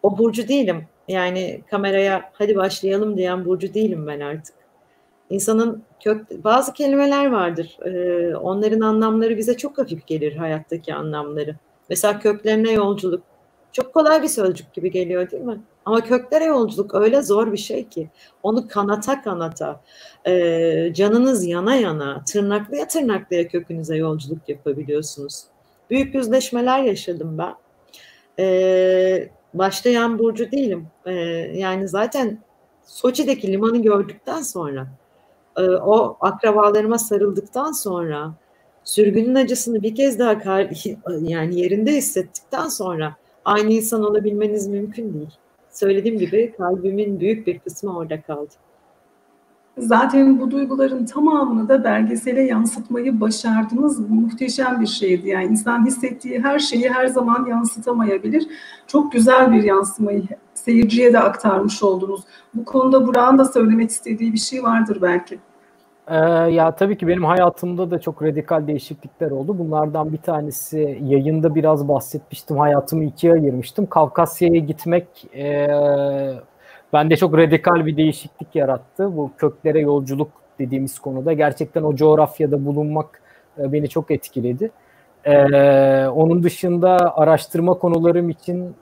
O Burcu değilim. Yani kameraya hadi başlayalım diyen Burcu değilim ben artık. İnsanın bazı kelimeler vardır. Onların anlamları bize çok hafif gelir, hayattaki anlamları. Mesela köklerine yolculuk. Çok kolay bir sözcük gibi geliyor değil mi? Ama köklere yolculuk öyle zor bir şey ki. Onu kanata kanata, canınız yana yana, tırnaklıya tırnaklıya kökünüze yolculuk yapabiliyorsunuz. Büyük yüzleşmeler yaşadım ben. Başlayan Burcu değilim. Yani zaten Soçi'deki limanı gördükten sonra, o akrabalarıma sarıldıktan sonra, sürgünün acısını bir kez daha yani yerinde hissettikten sonra aynı insan olabilmeniz mümkün değil. Söylediğim gibi kalbimin büyük bir kısmı orada kaldı. Zaten bu duyguların tamamını da belgesele yansıtmayı başardınız. Bu muhteşem bir şeydi. Yani insan hissettiği her şeyi her zaman yansıtamayabilir. Çok güzel bir yansımayı seyirciye de aktarmış oldunuz. Bu konuda Burak'ın da söylemek istediği bir şey vardır belki. Ya tabii ki benim hayatımda da çok radikal değişiklikler oldu. Bunlardan bir tanesi, yayında biraz bahsetmiştim. Hayatımı ikiye ayırmıştım. Kafkasya'ya gitmek bende çok radikal bir değişiklik yarattı. Bu köklere yolculuk dediğimiz konuda gerçekten o coğrafyada bulunmak beni çok etkiledi. Onun dışında araştırma konularım için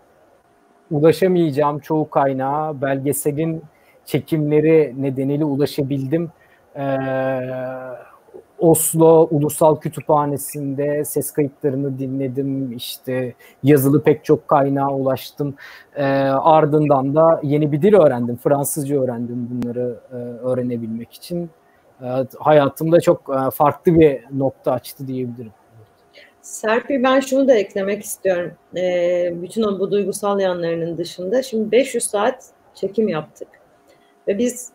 ulaşamayacağım çoğu kaynağa belgeselin çekimleri nedeniyle ulaşabildim. Oslo Ulusal Kütüphanesi'nde ses kayıtlarını dinledim, işte yazılı pek çok kaynağa ulaştım. Ardından da yeni bir dil öğrendim, Fransızca öğrendim bunları öğrenebilmek için. Hayatımda çok farklı bir nokta açtı diyebilirim. Serpil, ben şunu da eklemek istiyorum. Bütün o bu duygusal yanlarının dışında şimdi 500 saat çekim yaptık ve biz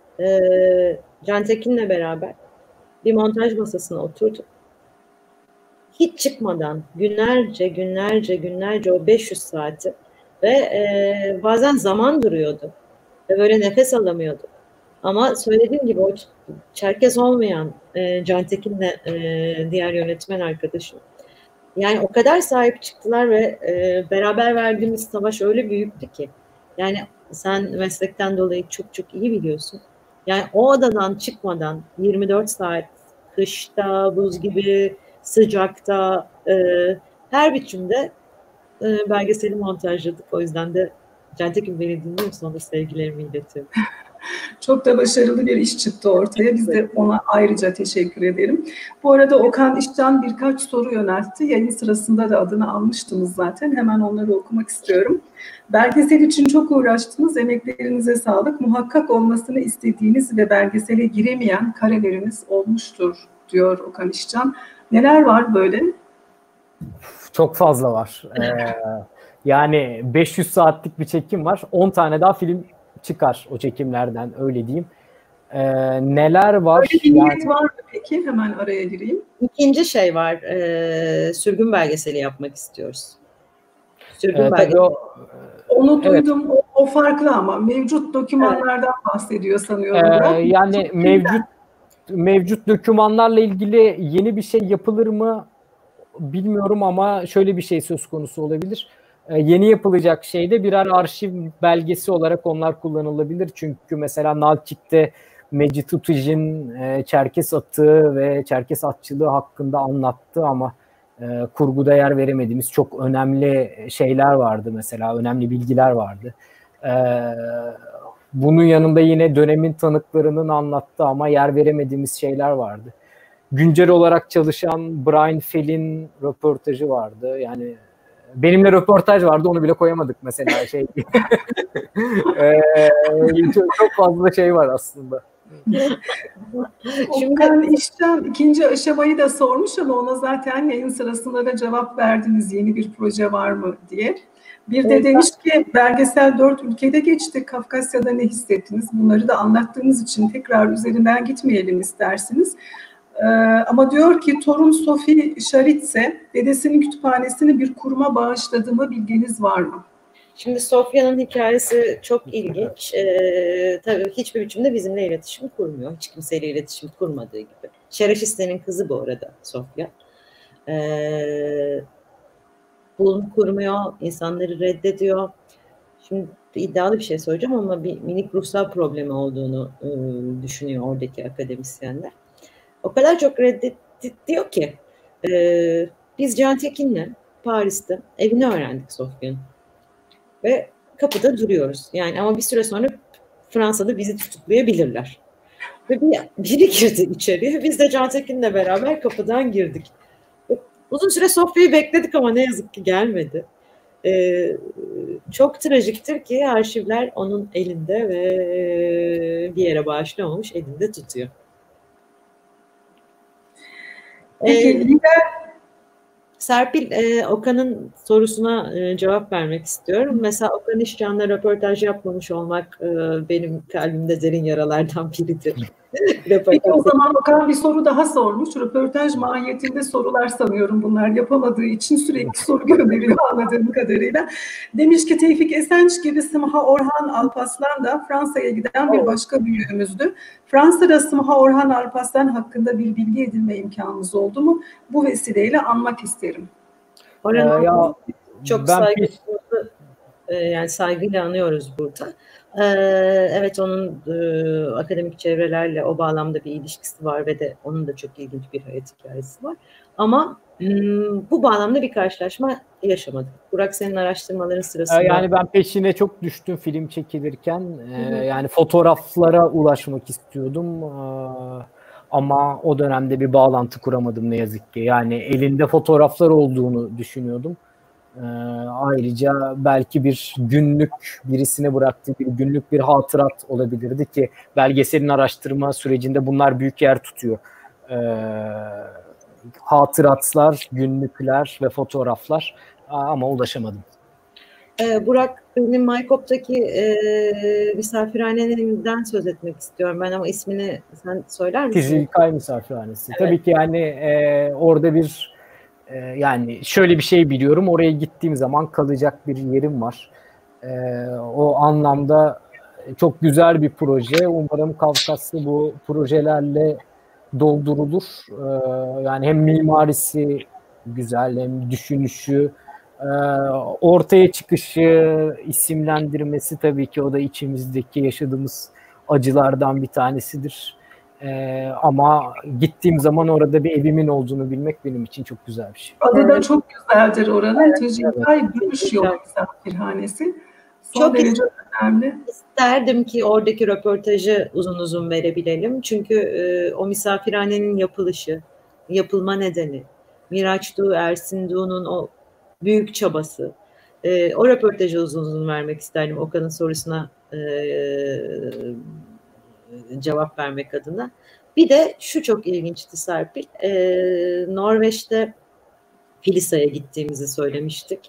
Can Tekin'le beraber bir montaj masasına oturduk. Hiç çıkmadan günlerce o 500 saati ve bazen zaman duruyordu ve böyle nefes alamıyordu. Ama söylediğim gibi o Çerkes olmayan Can Tekin'le diğer yönetmen arkadaşım, yani o kadar sahip çıktılar ve beraber verdiğimiz savaş öyle büyüktü ki, yani sen meslekten dolayı çok iyi biliyorsun. Yani o odadan çıkmadan 24 saat kışta, buz gibi, sıcakta, her biçimde belgeseli montajladık. O yüzden de Can Tekin beni dinliyorsa ona sevgilerimi iletiyorum. Çok da başarılı bir iş çıktı ortaya. Biz de ona ayrıca teşekkür ederim. Bu arada Okan İşcan birkaç soru yöneltti. Yayın sırasında da adını almıştınız zaten. Hemen onları okumak istiyorum. Belgesel için çok uğraştınız. Emeklerinize sağlık. Muhakkak olmasını istediğiniz ve belgesele giremeyen kareleriniz olmuştur diyor Okan İşcan. Neler var böyle? Çok fazla var. Yani 500 saatlik bir çekim var. 10 tane daha film çıkar o çekimlerden, öyle diyeyim. Neler var? Öyle bir niyet var mı peki? Hemen araya gireyim. İkinci şey var. Sürgün belgeseli yapmak istiyoruz. Sürgün belgeseli. Onu duydum. Evet. O farklı ama mevcut dokümanlardan bahsediyor sanıyorum. Yani mevcut dokümanlarla ilgili yeni bir şey yapılır mı bilmiyorum ama şöyle bir şey söz konusu olabilir. Yeni yapılacak şeyde birer arşiv belgesi olarak onlar kullanılabilir. Çünkü mesela Nalçık'te Mecit Utuj'in Çerkes atığı ve Çerkes atçılığı hakkında anlattı ama kurguda yer veremediğimiz çok önemli şeyler vardı mesela, önemli bilgiler vardı. Bunun yanında yine dönemin tanıklarının anlattığı ama yer veremediğimiz şeyler vardı. Güncel olarak çalışan Brian Fell'in röportajı vardı. Yani benimle röportaj vardı, onu bile koyamadık mesela. Çok fazla şey var aslında. Şimdi İşcan ikinci aşamayı da sormuş ama ona zaten yayın sırasında da cevap verdiniz, yeni bir proje var mı diye. Bir de demiş ki belgesel 4 ülkede geçti. Kafkasya'da ne hissettiniz? Bunları da anlattığınız için tekrar üzerinden gitmeyelim istersiniz. Ama diyor ki torun Sophie Charachidzé dedesinin kütüphanesini bir kuruma bağışladığıma bilginiz var mı? Şimdi Sofya'nın hikayesi çok ilginç. Tabii hiçbir biçimde bizimle iletişim kurmuyor. Hiç kimseyle iletişim kurmadığı gibi. Charachidzé'nin kızı bu arada Sofya. Bulunu kurmuyor, insanları reddediyor. Şimdi iddialı bir şey söyleyeceğim ama bir minik ruhsal problemi olduğunu düşünüyor oradaki akademisyenler. O kadar çok reddediyor ki biz Can Tekin'le Paris'te evini öğrendik Sofya'nın ve kapıda duruyoruz. Yani ama bir süre sonra Fransa'da bizi tutuklayabilirler. Ve biri girdi içeriye. Biz de Can Tekin'le beraber kapıdan girdik. Uzun süre Sofya'yı bekledik ama ne yazık ki gelmedi. Çok trajiktir ki arşivler onun elinde ve bir yere bağışlamamış, elinde tutuyor. Serpil, Okan'ın sorusuna cevap vermek istiyorum. Mesela Okan İşcan'la röportaj yapmamış olmak benim kalbimde derin yaralardan biridir. Peki o zaman Okan bir soru daha sormuş. Röportaj mahiyetinde sorular sanıyorum bunlar yapamadığı için sürekli soru gönderiyor anladığım kadarıyla. Demiş ki Tevfik Esenç gibi Sımha Orhan Alpaslan da Fransa'ya giden bir başka büyüğümüzdü. Fransa'da Sımha Orhan Alpaslan hakkında bir bilgi edinme imkanınız oldu mu? Bu vesileyle anmak isterim. Orhan ya, çok saygılı, yani saygıyla anıyoruz burada. Evet, onun akademik çevrelerle o bağlamda bir ilişkisi var ve de onun da çok ilginç bir hayat hikayesi var. Ama bu bağlamda bir karşılaşma yaşamadık. Burak, senin araştırmaların sırasında... Yani ben peşine çok düştüm film çekilirken. Yani fotoğraflara ulaşmak istiyordum. Ama o dönemde bir bağlantı kuramadım ne yazık ki. Yani elinde fotoğraflar olduğunu düşünüyordum. Ayrıca belki bir günlük birisine bıraktığı bir günlük bir hatırat olabilirdi ki belgeselin araştırma sürecinde bunlar büyük yer tutuyor. Hatıratlar, günlükler ve fotoğraflar ama ulaşamadım. Burak, benim Maykop'taki misafirhaneden söz etmek istiyorum ben ama ismini sen söyler misin? Kizilkay misafirhanesi. Evet. Tabii ki yani orada bir yani şöyle bir şey biliyorum, oraya gittiğim zaman kalacak bir yerim var. O anlamda çok güzel bir proje. Umarım Kafkasya bu projelerle doldurulur. Yani hem mimarisi güzel, hem düşünüşü, ortaya çıkışı, isimlendirmesi tabii ki o da içimizdeki yaşadığımız acılardan bir tanesidir. Ama gittiğim zaman orada bir evimin olduğunu bilmek benim için çok güzel bir şey. Adı da çok güzeldir oranın. Evet, Tecikay Gümüş Yolu misafirhanesi. Çok derece önemli. İsterdim ki oradaki röportajı uzun uzun verebilelim. Çünkü o misafirhanenin yapılışı, yapılma nedeni, Miraç Doğu, Ersin Doğu'nun o büyük çabası. O röportajı uzun uzun vermek isterdim. Okan'ın sorusuna cevap vermek adına. Bir de şu çok ilginçti Serpil. Norveç'te Filisa'ya gittiğimizi söylemiştik.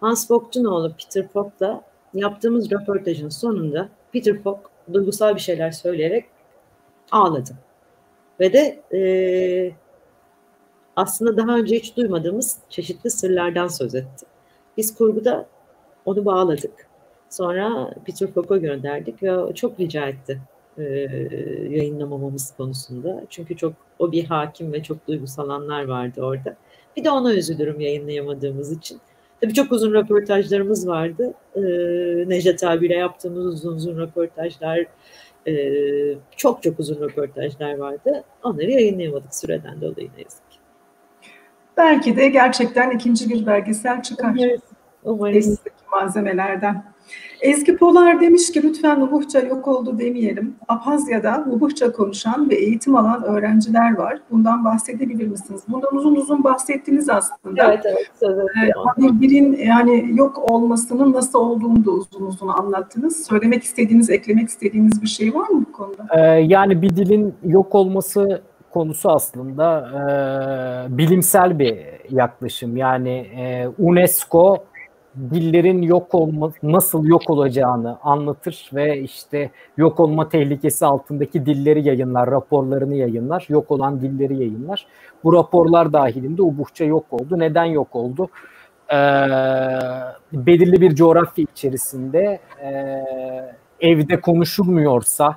Hans Vogt'un oğlu Peter Vogt'la yaptığımız röportajın sonunda Peter Vogt duygusal bir şeyler söyleyerek ağladı. Ve de aslında daha önce hiç duymadığımız çeşitli sırlardan söz etti. Biz kurguda onu bağladık. Sonra Peter Vogt'a gönderdik ve çok rica etti yayınlamamamız konusunda. Çünkü çok o bir hakim ve çok duygusal anlar vardı orada. Bir de ona üzülürüm yayınlayamadığımız için. Tabii çok uzun röportajlarımız vardı. Necdet abiyle yaptığımız uzun röportajlar, çok uzun röportajlar vardı. Onları yayınlayamadık süreden dolayı ne yazık ki. Belki de gerçekten ikinci bir belgesel çıkar. Evet, umarım. Malzemelerden. Ezgi Polar demiş ki lütfen Ubıhça yok oldu demeyelim. Abhazya'da Ubıhça konuşan ve eğitim alan öğrenciler var. Bundan bahsedebilir misiniz? Bundan uzun uzun bahsettiniz aslında. Evet. Birin yani yok olmasının nasıl olduğunu da uzun uzun anlattınız. Söylemek istediğiniz, eklemek istediğiniz bir şey var mı bu konuda? Yani bir dilin yok olması konusu aslında bilimsel bir yaklaşım. Yani UNESCO dillerin yok olma, nasıl yok olacağını anlatır ve işte yok olma tehlikesi altındaki dilleri yayınlar, raporlarını yayınlar, yok olan dilleri yayınlar. Bu raporlar dahilinde Ubıhça yok oldu. Neden yok oldu? Belirli bir coğrafya içerisinde evde konuşulmuyorsa,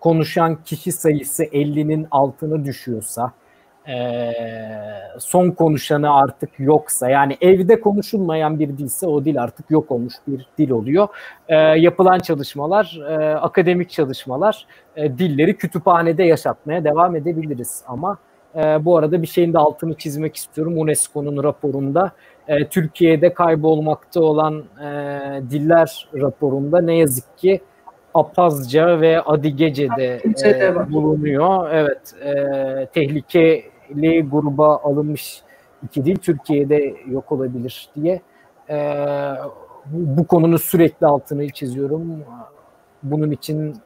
konuşan kişi sayısı 50'nin altına düşüyorsa, son konuşanı artık yoksa, yani evde konuşulmayan bir dilse o dil artık yok olmuş bir dil oluyor. Yapılan çalışmalar, akademik çalışmalar dilleri kütüphanede yaşatmaya devam edebiliriz ama bu arada bir şeyin de altını çizmek istiyorum. UNESCO'nun raporunda Türkiye'de kaybolmakta olan diller raporunda ne yazık ki Abazca ve Adigece'de bulunuyor. Evet, tehlikeli gruba alınmış iki dil Türkiye'de yok olabilir diye bu konunun sürekli altını çiziyorum. Bunun için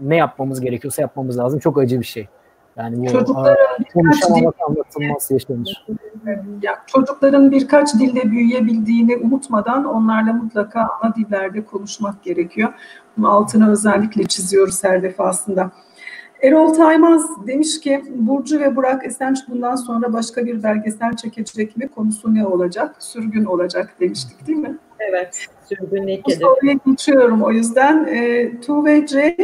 ne yapmamız gerekiyorsa yapmamız lazım. Çok acı bir şey. Yani konuşamamak anlatılmaz yaşanır. Çocukların birkaç dilde büyüyebildiğini unutmadan onlarla mutlaka ana dillerde konuşmak gerekiyor. Bunun altını özellikle çiziyoruz her defasında. Erol Taymaz demiş ki Burcu ve Burak Esenç bundan sonra başka bir belgesel çekecek mi? Konusu ne olacak? Sürgün olacak demiştik değil mi? Evet. Sürgünlük edin. Bu soruya geçiyorum o yüzden. Tuğbe C.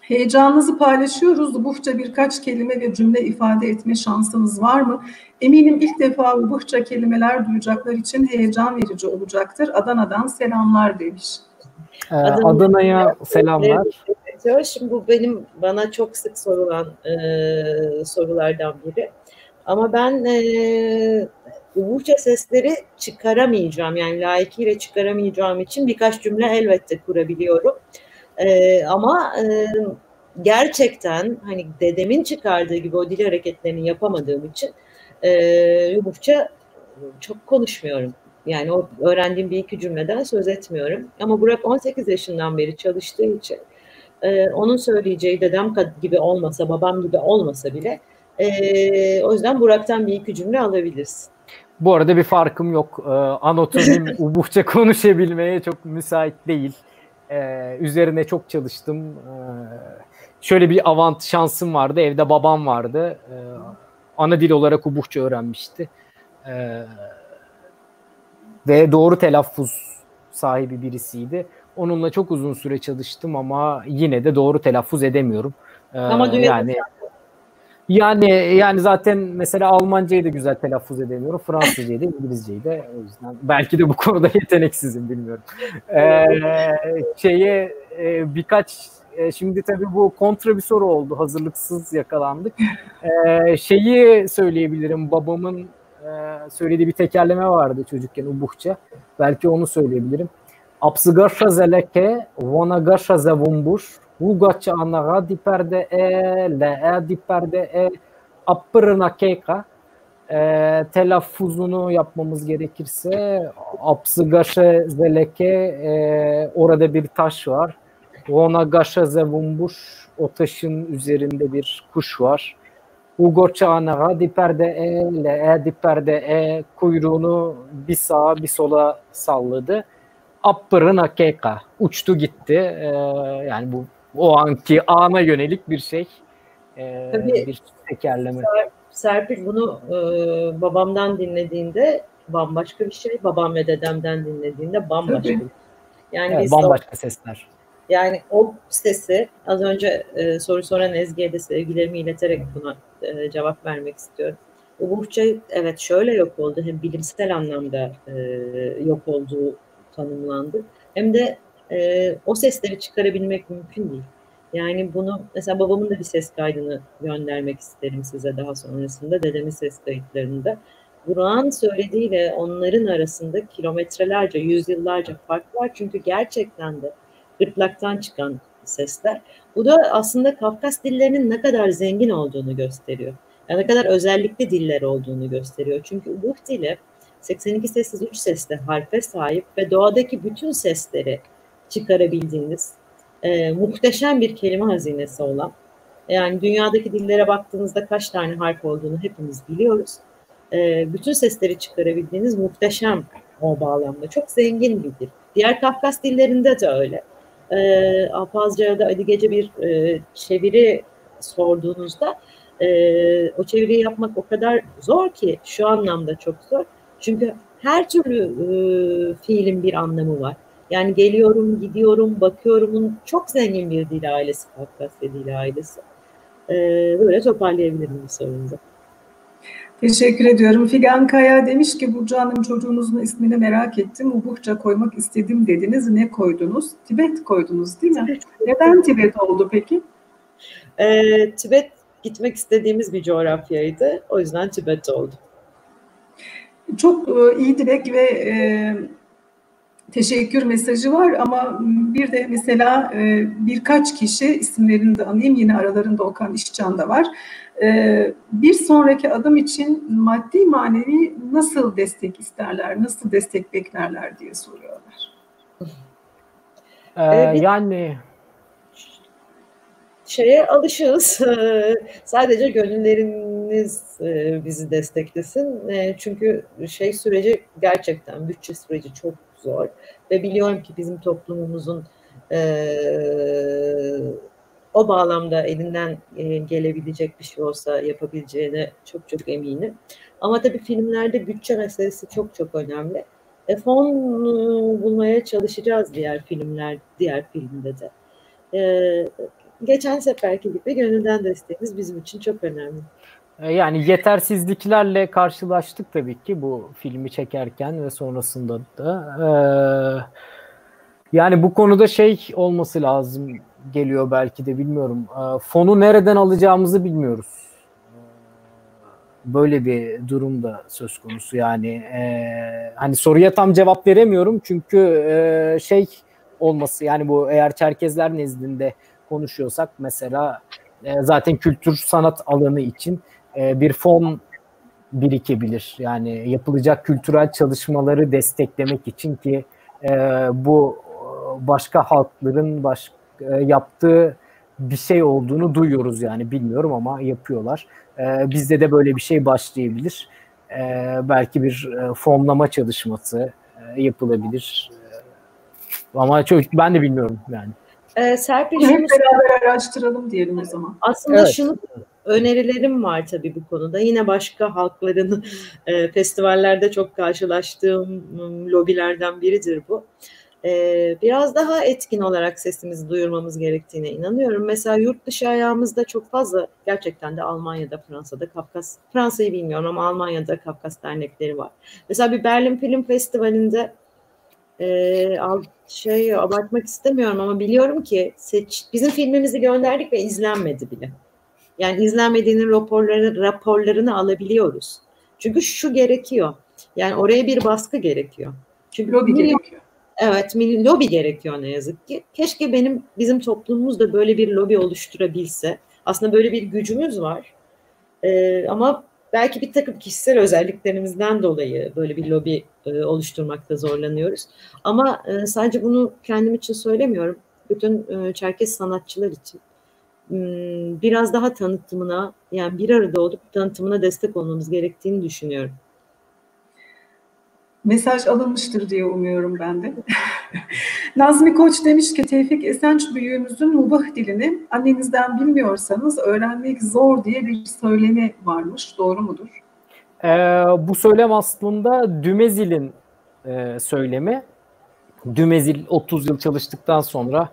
Heyecanınızı paylaşıyoruz. Ubıhça birkaç kelime ve cümle ifade etme şansınız var mı? Eminim ilk defa Ubıhça kelimeler duyacaklar için heyecan verici olacaktır. Adana'dan selamlar demiş. Adana'ya selamlar. Şimdi bu bana çok sık sorulan sorulardan biri. Ama ben Ubıhça sesleri çıkaramayacağım. Yani layıkıyla çıkaramayacağım için birkaç cümle elbette kurabiliyorum. Ama gerçekten hani dedemin çıkardığı gibi o dil hareketlerini yapamadığım için Ubıhça çok konuşmuyorum. Yani o öğrendiğim bir iki cümleden söz etmiyorum. Ama Burak 18 yaşından beri çalıştığı için onun söyleyeceği dedem gibi olmasa, babam gibi olmasa bile o yüzden Burak'tan bir iki cümle alabiliriz. Bu arada bir farkım yok. Anotonim Ubıhça konuşabilmeye çok müsait değil. Üzerine çok çalıştım. Şöyle bir şansım vardı. Evde babam vardı. Ana dil olarak Ubıhça öğrenmişti. Ve doğru telaffuz sahibi birisiydi. Onunla çok uzun süre çalıştım ama yine de doğru telaffuz edemiyorum. Ama yani zaten mesela Almancayı da güzel telaffuz edemiyorum. Fransızcayı da, İngilizceyi de. O yüzden belki de bu konuda yeteneksizim, bilmiyorum. Şimdi tabii bu kontra bir soru oldu. Hazırlıksız yakalandık. Şeyi söyleyebilirim. Babamın söylediği bir tekerleme vardı çocukken Ubıhça. Belki onu söyleyebilirim. Apsıgaşa zeleke, vanagaşa zevumbur, vugaça anaga diperde le'e diperde apırına keyka. Telaffuzunu yapmamız gerekirse apsıgaşa zeleke, orada bir taş var. Vanagaşa zevumbur, o taşın üzerinde bir kuş var. Ugoça anaga diperde le'e diperde kuyruğunu bir sağa bir sola salladı. Apırın hakeka uçtu gitti. Yani bu o anki ana yönelik bir şey. Tabii, bir tekerleme. Serpil bunu babamdan dinlediğinde bambaşka bir şey, babam ve dedemden dinlediğinde bambaşka bir şey. Yani evet, bambaşka sesler. Yani o sesi az önce soru soran Ezgi'ye de sevgilerimi ileterek buna cevap vermek istiyorum. Ubıhça evet şöyle yok oldu. Hem bilimsel anlamda yok olduğu tanımlandı. Hem de o sesleri çıkarabilmek mümkün değil. Yani bunu mesela babamın da bir ses kaydını göndermek isterim size daha sonrasında. Dedemin ses kayıtlarında. Burak'ın söylediğiyle onların arasında kilometrelerce, yüzyıllarca fark var. Çünkü gerçekten de gırtlaktan çıkan sesler. Bu da aslında Kafkas dillerinin ne kadar zengin olduğunu gösteriyor. Yani ne kadar özellikli diller olduğunu gösteriyor. Çünkü Ubıhça dili 82 sessiz 3 sesli harfe sahip ve doğadaki bütün sesleri çıkarabildiğiniz muhteşem bir kelime hazinesi olan, yani dünyadaki dillere baktığınızda kaç tane harf olduğunu hepimiz biliyoruz. Bütün sesleri çıkarabildiğiniz muhteşem o bağlamda. Çok zengin bir dil. Diğer Kafkas dillerinde de öyle. Abazca'ya da Adigece bir çeviri sorduğunuzda o çeviriyi yapmak o kadar zor ki şu anlamda çok zor. Çünkü her türlü fiilin bir anlamı var. Yani geliyorum, gidiyorum, bakıyorumun çok zengin bir dil ailesi, Kafkasya dil ailesi. Böyle toparlayabilirim bu sorunuza. Teşekkür ediyorum. Figan Kaya demiş ki Burcu Hanım çocuğunuzun ismini merak ettim. Ubıhça koymak istedim dediniz. Ne koydunuz? Tibet koydunuz değil mi? Tibet. Neden Tibet oldu peki? Tibet gitmek istediğimiz bir coğrafyaydı. O yüzden Tibet oldu. Çok iyi dilek ve teşekkür mesajı var ama bir de mesela birkaç kişi isimlerini de anayım, yine aralarında Okan İşcan da var. Bir sonraki adım için maddi manevi nasıl destek isterler, nasıl destek beklerler diye soruyorlar. Yani şeye alışığız. Sadece gönülleriniz bizi desteklesin. Çünkü şey süreci gerçekten, bütçe süreci çok zor. Ve biliyorum ki bizim toplumumuzun o bağlamda elinden gelebilecek bir şey olsa yapabileceğine çok çok eminim. Ama tabii filmlerde bütçe meselesi çok çok önemli. Fon bulmaya çalışacağız diğer filmde de. Geçen seferki gibi gönülden desteğimiz bizim için çok önemli. Yani yetersizliklerle karşılaştık tabii ki bu filmi çekerken ve sonrasında da. Yani bu konuda şey olması lazım geliyor belki de, bilmiyorum. Fonu nereden alacağımızı bilmiyoruz. Böyle bir durum da söz konusu yani. Hani soruya tam cevap veremiyorum çünkü şey olması, yani bu eğer Çerkezler nezdinde konuşuyorsak mesela zaten kültür sanat alanı için bir fon birikebilir. Yani yapılacak kültürel çalışmaları desteklemek için ki bu başka halkların yaptığı bir şey olduğunu duyuyoruz yani, bilmiyorum ama yapıyorlar. Bizde de böyle bir şey başlayabilir. Belki bir fonlama çalışması yapılabilir. Ama çok, ben de bilmiyorum yani. Serpil, hep beraber araştıralım diyelim o zaman. Aslında evet. Şunu önerilerim var tabii bu konuda. Yine başka halkların festivallerde çok karşılaştığım lobilerden biridir bu. Biraz daha etkin olarak sesimizi duyurmamız gerektiğine inanıyorum. Mesela yurt dışı ayağımızda çok fazla, gerçekten de Almanya'da, Fransa'da, Fransa'yı bilmiyorum ama Almanya'da Kafkas dernekleri var. Mesela bir Berlin Film Festivali'nde abartmak istemiyorum ama biliyorum ki bizim filmimizi gönderdik ve izlenmedi bile. Yani izlenmediğinin raporlarını alabiliyoruz. Çünkü şu gerekiyor. Yani oraya bir baskı gerekiyor. Çünkü lobi gerekiyor. Evet, lobi gerekiyor ne yazık ki. Keşke bizim toplumumuz da böyle bir lobi oluşturabilse. Aslında böyle bir gücümüz var. Ama belki bir takım kişisel özelliklerimizden dolayı böyle bir lobi oluşturmakta zorlanıyoruz. Ama sadece bunu kendim için söylemiyorum. Bütün Çerkes sanatçılar için biraz daha tanıtımına, yani bir arada olup tanıtımına destek olmamız gerektiğini düşünüyorum. Mesaj alınmıştır diye umuyorum ben de. Nazmi Koç demiş ki Tevfik Esenç büyüğümüzün Ubıhç dilini annenizden bilmiyorsanız öğrenmek zor diye bir söylemi varmış. Doğru mudur? Bu söylem aslında Dumézil'in söylemi. Dumézil 30 yıl çalıştıktan sonra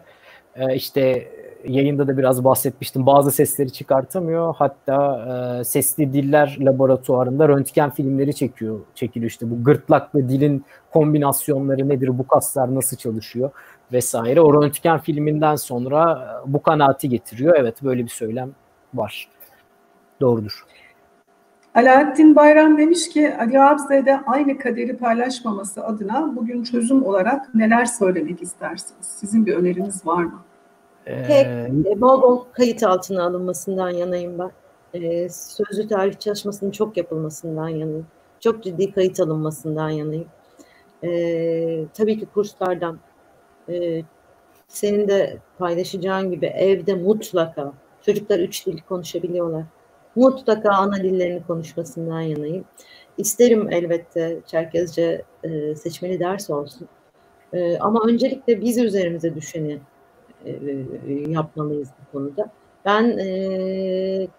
işte yayında da biraz bahsetmiştim. Bazı sesleri çıkartamıyor. Hatta sesli diller laboratuvarında röntgen filmleri çekiliyor. İşte bu gırtlakla dilin kombinasyonları nedir? Bu kaslar nasıl çalışıyor? Vesaire. O röntgen filminden sonra bu kanaati getiriyor. Evet, böyle bir söylem var. Doğrudur. Alaaddin Bayram demiş ki Ali Abze'de aynı kaderi paylaşmaması adına bugün çözüm olarak neler söylemek istersiniz? Sizin bir öneriniz var mı? Bol bol kayıt altına alınmasından yanayım ben. Sözlü tarih çalışmasının çok yapılmasından yanayım. Çok ciddi kayıt alınmasından yanayım. Tabii ki kurslardan senin de paylaşacağın gibi evde mutlaka çocuklar 3 dil konuşabiliyorlar. Mutlaka ana dillerini konuşmasından yanayım. İsterim elbette Çerkesçe seçmeli ders olsun. Ama öncelikle biz üzerimize düşeni yapmalıyız bu konuda. Ben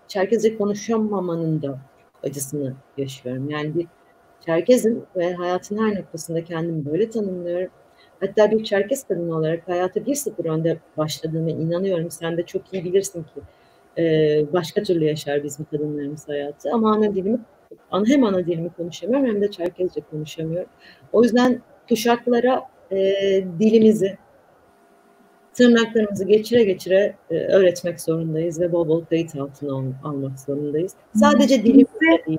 Çerkesçe konuşamamanın da acısını yaşıyorum. Yani bir Çerkezim ve hayatın her noktasında kendimi böyle tanımlıyorum. Hatta bir Çerkes kadını olarak hayata 1-0 önde başladığımı inanıyorum. Sen de çok iyi bilirsin ki başka türlü yaşar bizim kadınlarımız hayatı. Ama hem ana dilimi konuşamıyorum hem de Çerkesçe konuşamıyorum. O yüzden kuşaklara dilimizi, tırnaklarımızı geçire geçire öğretmek zorundayız ve bol bol kayıt altına almak zorundayız. Sadece dilimizde değil.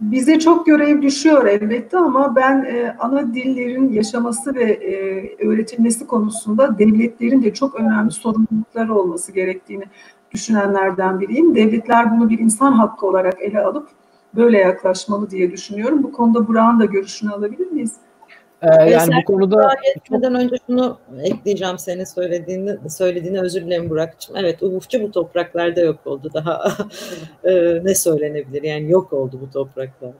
Bize çok görev düşüyor elbette ama ben ana dillerin yaşaması ve öğretilmesi konusunda devletlerin de çok önemli sorumlulukları olması gerektiğini düşünenlerden biriyim. Devletler bunu bir insan hakkı olarak ele alıp böyle yaklaşmalı diye düşünüyorum. Bu konuda Burak'ın da görüşünü alabilir miyiz? Yani bu konuda geçmeden önce şunu ekleyeceğim, senin söylediğine özür dilerim Burak'cığım. Evet, Ubıhça bu topraklarda yok oldu daha. Ne söylenebilir yani, yok oldu bu topraklarda.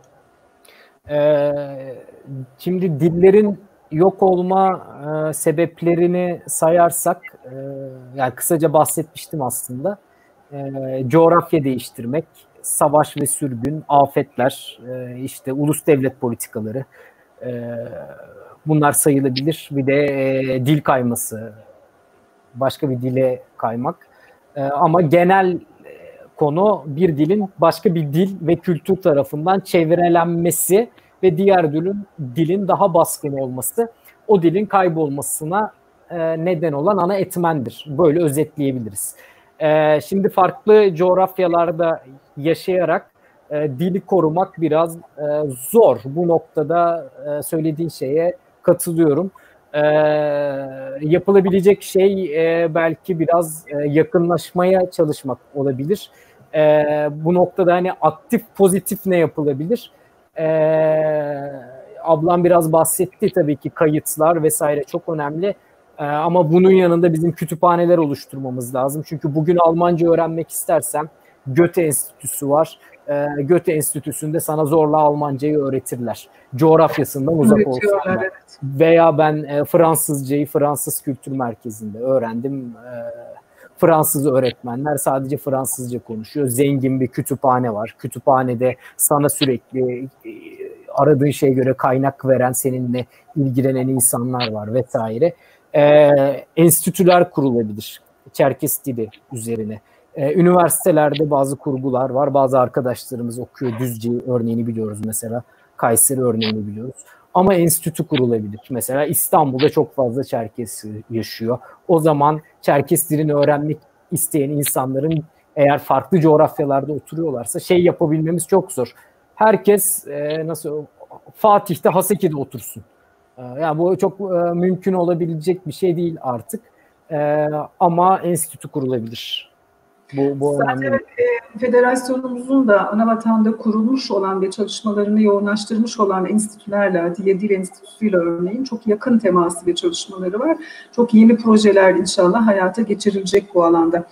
Şimdi dillerin yok olma sebeplerini sayarsak yani kısaca bahsetmiştim aslında. Coğrafya değiştirmek, savaş ve sürgün, afetler, işte ulus devlet politikaları, bunlar sayılabilir. Bir de dil kayması, başka bir dile kaymak. Ama genel konu bir dilin başka bir dil ve kültür tarafından çevrelenmesi ve diğer dilin daha baskın olması, o dilin kaybolmasına neden olan ana etmendir. Böyle özetleyebiliriz. Şimdi farklı coğrafyalarda yaşayarak dili korumak biraz zor. Bu noktada söylediğin şeye katılıyorum. Yapılabilecek şey belki biraz yakınlaşmaya çalışmak olabilir. Bu noktada hani aktif, pozitif ne yapılabilir? Ablam biraz bahsetti tabii ki, kayıtlar vesaire çok önemli. Ama bunun yanında bizim kütüphaneler oluşturmamız lazım. Çünkü bugün Almanca öğrenmek istersem Goethe Enstitüsü var. Goethe Enstitüsü'nde sana zorla Almancayı öğretirler. Coğrafyasından uzak olsan. Evet. Veya ben Fransızcayı Fransız Kültür Merkezi'nde öğrendim. Fransız öğretmenler sadece Fransızca konuşuyor. Zengin bir kütüphane var. Kütüphanede sana sürekli aradığın şeye göre kaynak veren, seninle ilgilenen insanlar var vesaire. Enstitüler kurulabilir Çerkes dili üzerine. Üniversitelerde bazı kurgular var. Bazı arkadaşlarımız okuyor. Düzce örneğini biliyoruz mesela. Kayseri örneğini biliyoruz. Ama enstitü kurulabilir. Mesela İstanbul'da çok fazla Çerkes yaşıyor. O zaman Çerkes dilini öğrenmek isteyen insanların, eğer farklı coğrafyalarda oturuyorlarsa, şey yapabilmemiz çok zor. Herkes nasıl Fatih'te, Haseki'de otursun. Yani bu çok mümkün olabilecek bir şey değil artık. Ama enstitü kurulabilir. Bu önemli. Zaten federasyonumuzun da anavatanda kurulmuş olan ve çalışmalarını yoğunlaştırmış olan enstitülerle, dil enstitüsüyle örneğin çok yakın teması ve çalışmaları var. Çok yeni projeler inşallah hayata geçirilecek bu alanda.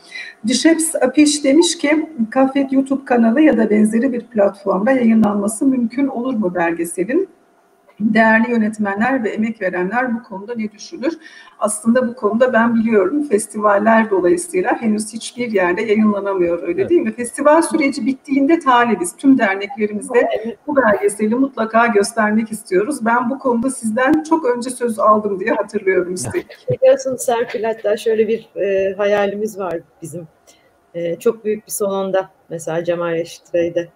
Dişeps Apiş demiş ki, Kafet YouTube kanalı ya da benzeri bir platformda yayınlanması mümkün olur mu belgeselin? Değerli yönetmenler ve emek verenler bu konuda ne düşünür? Aslında bu konuda ben biliyorum, festivaller dolayısıyla henüz hiçbir yerde yayınlanamıyor, öyle değil mi? Festival süreci bittiğinde talibiz. Tüm derneklerimizde bu belgeseli mutlaka göstermek istiyoruz. Ben bu konuda sizden çok önce söz aldım diye hatırlıyorum istedik. Biliyorsunuz Serpil, hatta şöyle bir hayalimiz var bizim. Çok büyük bir salonda, mesela Cemal Reşit Bey'de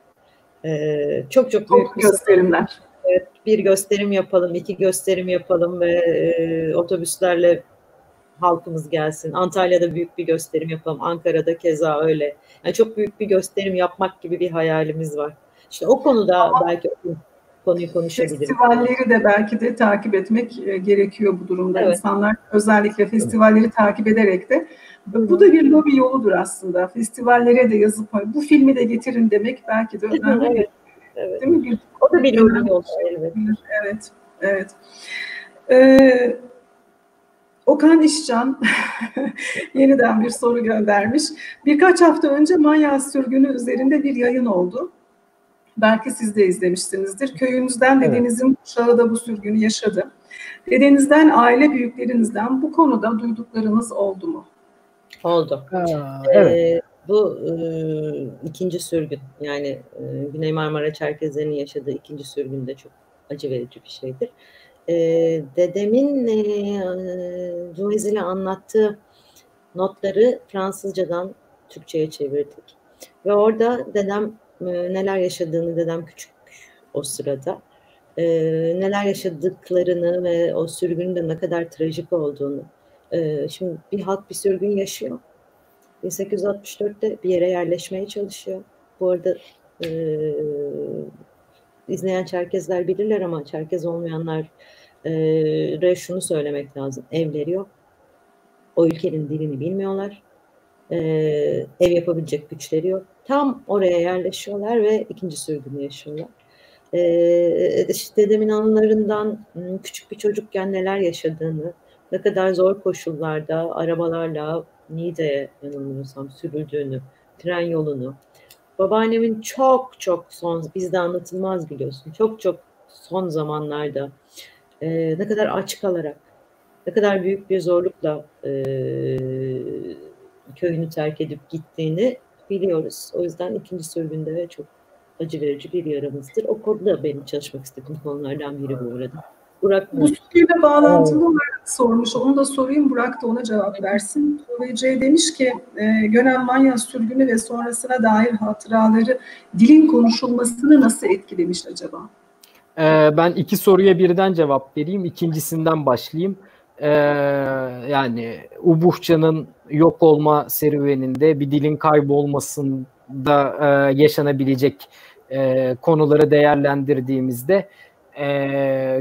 çok çok büyük bir gösterimler. Evet, bir gösterim yapalım, iki gösterim yapalım ve otobüslerle halkımız gelsin. Antalya'da büyük bir gösterim yapalım, Ankara'da keza öyle. Yani çok büyük bir gösterim yapmak gibi bir hayalimiz var. İşte o konuda belki konuyu konuşabiliriz. Festivalleri de belki de takip etmek gerekiyor bu durumda. Evet. İnsanlar özellikle festivalleri takip ederek de. Bu da bir lobi yoludur aslında. Festivallere de yazıp bu filmi de getirin demek belki de önemli. Evet. Evet. Değil mi? O da bir yorum oldu. Evet, evet. Okan İşcan yeniden bir soru göndermiş. Birkaç hafta önce Manyas sürgünü üzerinde bir yayın oldu. Belki siz de izlemişsinizdir. Köyünüzden dedenizin kuşağı da bu sürgünü yaşadı. Dedenizden, aile büyüklerinizden bu konuda duyduklarınız oldu mu? Oldu. Evet. Bu ikinci sürgün, yani Güney Marmara Çerkezlerinin yaşadığı ikinci sürgün de çok acı verici bir şeydir. Dedemin Dumézil'e anlattığı notları Fransızcadan Türkçe'ye çevirdik. Ve orada dedem neler yaşadığını, dedem küçük o sırada, neler yaşadıklarını ve o sürgünün de ne kadar trajik olduğunu. Şimdi bir halk bir sürgün yaşıyor. 1864'te bir yere yerleşmeye çalışıyor. Bu arada izleyen Çerkezler bilirler ama Çerkez olmayanlar şunu söylemek lazım. Evleri yok. O ülkenin dilini bilmiyorlar. Ev yapabilecek güçleri yok. Tam oraya yerleşiyorlar ve ikinci sürgünü yaşıyorlar. İşte dedemin anılarından küçük bir çocukken neler yaşadığını, ne kadar zor koşullarda arabalarla Niğde'ye yanılmıyorsam sürüldüğünü, tren yolunu. Babaannemin çok çok son, bizde anlatılmaz biliyorsun, çok çok son zamanlarda ne kadar aç kalarak ne kadar büyük bir zorlukla köyünü terk edip gittiğini biliyoruz. O yüzden ikinci sürgünde çok acı verici bir yaramızdır. O konuda benim çalışmak istediğim konulardan biri bu arada. Burak bu fikirle bağlantılı olarak sormuş. Onu da sorayım. Burak da ona cevap versin. Tuğbece demiş ki Gönen Manyas sürgünü ve sonrasına dair hatıraları dilin konuşulmasını nasıl etkilemiş acaba? Ben iki soruya birden cevap vereyim. İkincisinden başlayayım. Yani Ubıhça'nın yok olma serüveninde bir dilin kaybolmasında yaşanabilecek konuları değerlendirdiğimizde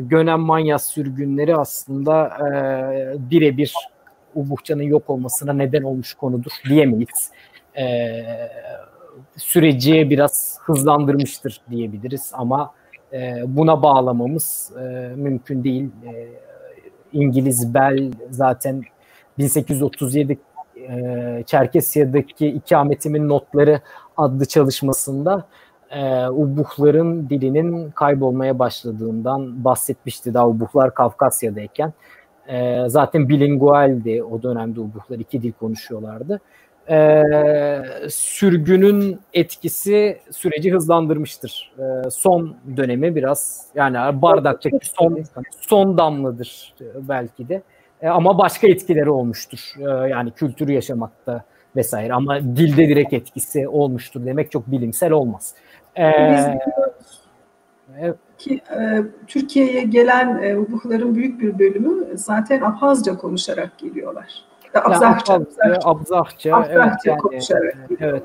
Gönen Manyas sürgünleri aslında birebir Ubıhça'nın yok olmasına neden olmuş konudur diyemeyiz. Süreci biraz hızlandırmıştır diyebiliriz ama buna bağlamamız mümkün değil. İngiliz Bell zaten 1837 Çerkesya'daki ikametimin notları adlı çalışmasında Ubuhların dilinin kaybolmaya başladığından bahsetmişti. Daha Ubuhlar Kafkasya'dayken. Zaten bilingualdi o dönemde Ubuhlar, iki dil konuşuyorlardı. Sürgünün etkisi süreci hızlandırmıştır. Son dönemi biraz, yani bardaktaki son damladır belki de. Ama başka etkileri olmuştur. Yani kültürü yaşamakta vesaire, ama dilde direkt etkisi olmuştur demek çok bilimsel olmaz. Ki Türkiye'ye gelen Ubuhların büyük bir bölümü zaten Abhazca konuşarak geliyorlar. Abzahça, evet, yani, evet,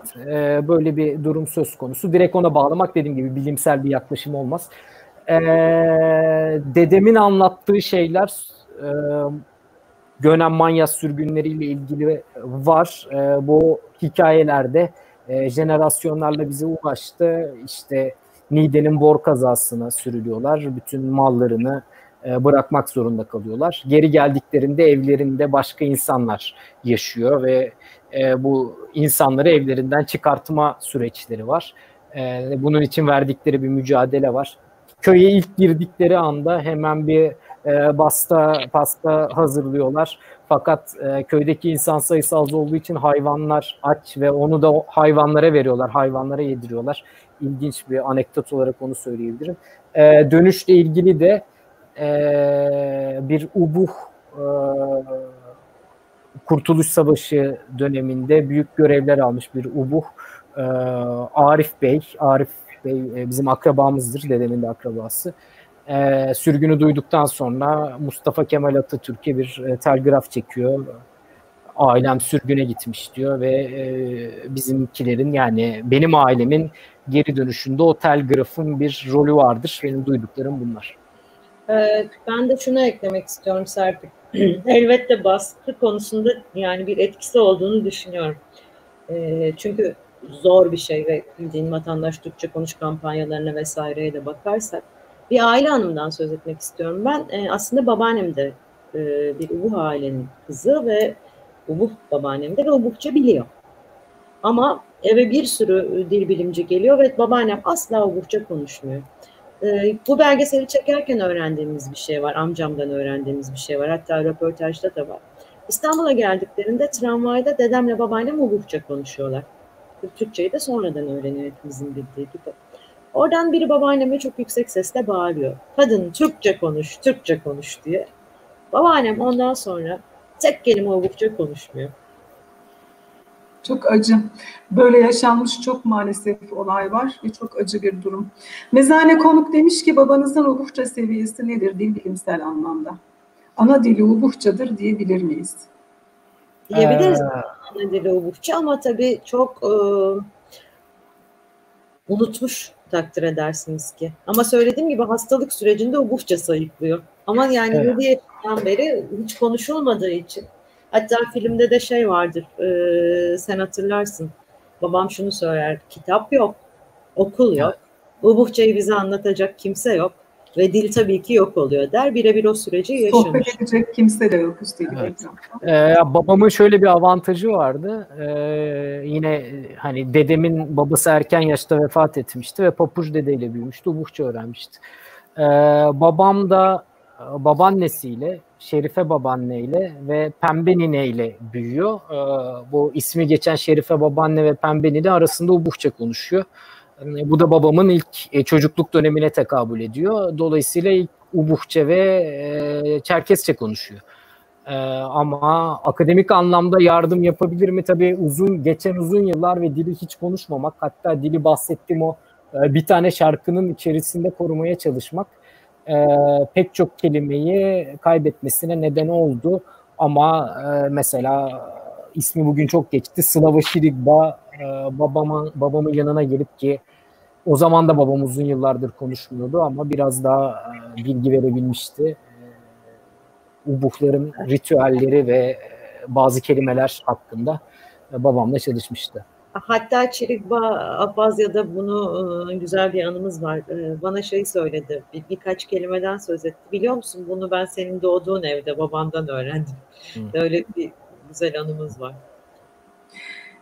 böyle bir durum söz konusu. Direkt ona bağlamak dediğim gibi bilimsel bir yaklaşım olmaz. Dedemin anlattığı şeyler Gönen Manyas sürgünleriyle ilgili var. Bu hikayelerde jenerasyonlarla bize ulaştı. İşte Niğde'nin bor kazasına sürülüyorlar. Bütün mallarını bırakmak zorunda kalıyorlar. Geri geldiklerinde evlerinde başka insanlar yaşıyor ve bu insanları evlerinden çıkartma süreçleri var. Bunun için verdikleri bir mücadele var. Köye ilk girdikleri anda hemen bir pasta hazırlıyorlar. Fakat köydeki insan sayısı az olduğu için hayvanlar aç ve onu da hayvanlara veriyorlar, hayvanlara yediriyorlar. İlginç bir anekdot olarak onu söyleyebilirim. Dönüşle ilgili de bir Ubuh Kurtuluş Savaşı döneminde büyük görevler almış bir Ubuh Arif Bey bizim akrabamızdır, dedemin de akrabası. Sürgünü duyduktan sonra Mustafa Kemal Atatürk'e bir telgraf çekiyor. Ailem sürgüne gitmiş diyor ve bizimkilerin, yani benim ailemin geri dönüşünde o telgrafın bir rolü vardır. Benim duyduklarım bunlar. Ben de şunu eklemek istiyorum Serpil. Elbette baskı konusunda yani bir etkisi olduğunu düşünüyorum. Çünkü zor bir şey ve bildiğin vatandaş Türkçe konuş kampanyalarına vesaireye de bakarsak. Bir aile hanımından söz etmek istiyorum. Ben aslında babaannem de bir Ubuh ailenin kızı ve Ubuh babaannem de ve Ubuhça biliyor. Ama eve bir sürü dil bilimci geliyor ve babaannem asla Ubuhça konuşmuyor. Bu belgeseli çekerken öğrendiğimiz bir şey var. Amcamdan öğrendiğimiz bir şey var. Hatta röportajda da var. İstanbul'a geldiklerinde tramvayda dedemle babaannem Ubuhça konuşuyorlar. Türkçeyi de sonradan öğreniyor hepimizin bildiği gibi. Oradan biri babaanneme çok yüksek sesle bağırıyor. Kadın Türkçe konuş, Türkçe konuş diye. Babaannem ondan sonra tek kelime Ubuhça konuşmuyor. Çok acı. Böyle yaşanmış çok maalesef olay var ve çok acı bir durum. Mezane konuk demiş ki babanızın Ubuhça seviyesi nedir dil bilimsel anlamda? Ana dili Ubuhçadır diyebilir miyiz? Diyebiliriz ana dili Ubuhça ama tabii çok unutmuş takdir edersiniz ki. Ama söylediğim gibi hastalık sürecinde Ubuhça sayıklıyor. Ama yani 7 yaşından beri hiç konuşulmadığı için. Hatta filmde de şey vardır, sen hatırlarsın, babam şunu söyler, kitap yok, okul yok, Ubuhça'yı bize anlatacak kimse yok ve dil tabii ki yok oluyor der, birebir o süreci yaşamış. Sohbet edecek kimse de yok üstelik. Evet. Babamın şöyle bir avantajı vardı, yine hani dedemin babası erken yaşta vefat etmişti ve Papuç dedeyle büyümüştü, Ubuhça öğrenmişti. Babam da babaannesiyle, Şerife babaanneyle ve Pembe nineyle büyüyor. Bu ismi geçen Şerife babaanne ve Pembe nine arasında Ubıhça konuşuyor. Bu da babamın ilk çocukluk dönemine tekabül ediyor. Dolayısıyla ilk Ubıhça ve Çerkesçe konuşuyor. Ama akademik anlamda yardım yapabilir mi? Tabii geçen uzun yıllar ve dili hiç konuşmamak, hatta dili bahsettiğim o bir tane şarkının içerisinde korumaya çalışmak pek çok kelimeyi kaybetmesine neden oldu. Ama mesela ismi bugün çok geçti. Slava Chirikba babamın yanına gelip ki o zaman da babam uzun yıllardır konuşmuyordu ama biraz daha bilgi verebilmişti. Ubuhların ritüelleri ve bazı kelimeler hakkında babamla çalışmıştı. Hatta Çirikba Abhazya'da bunu güzel bir anımız var. Bana söyledi. Birkaç kelimeden söz etti. Biliyor musun bunu ben senin doğduğun evde babandan öğrendim. Öyle bir güzel anımız var.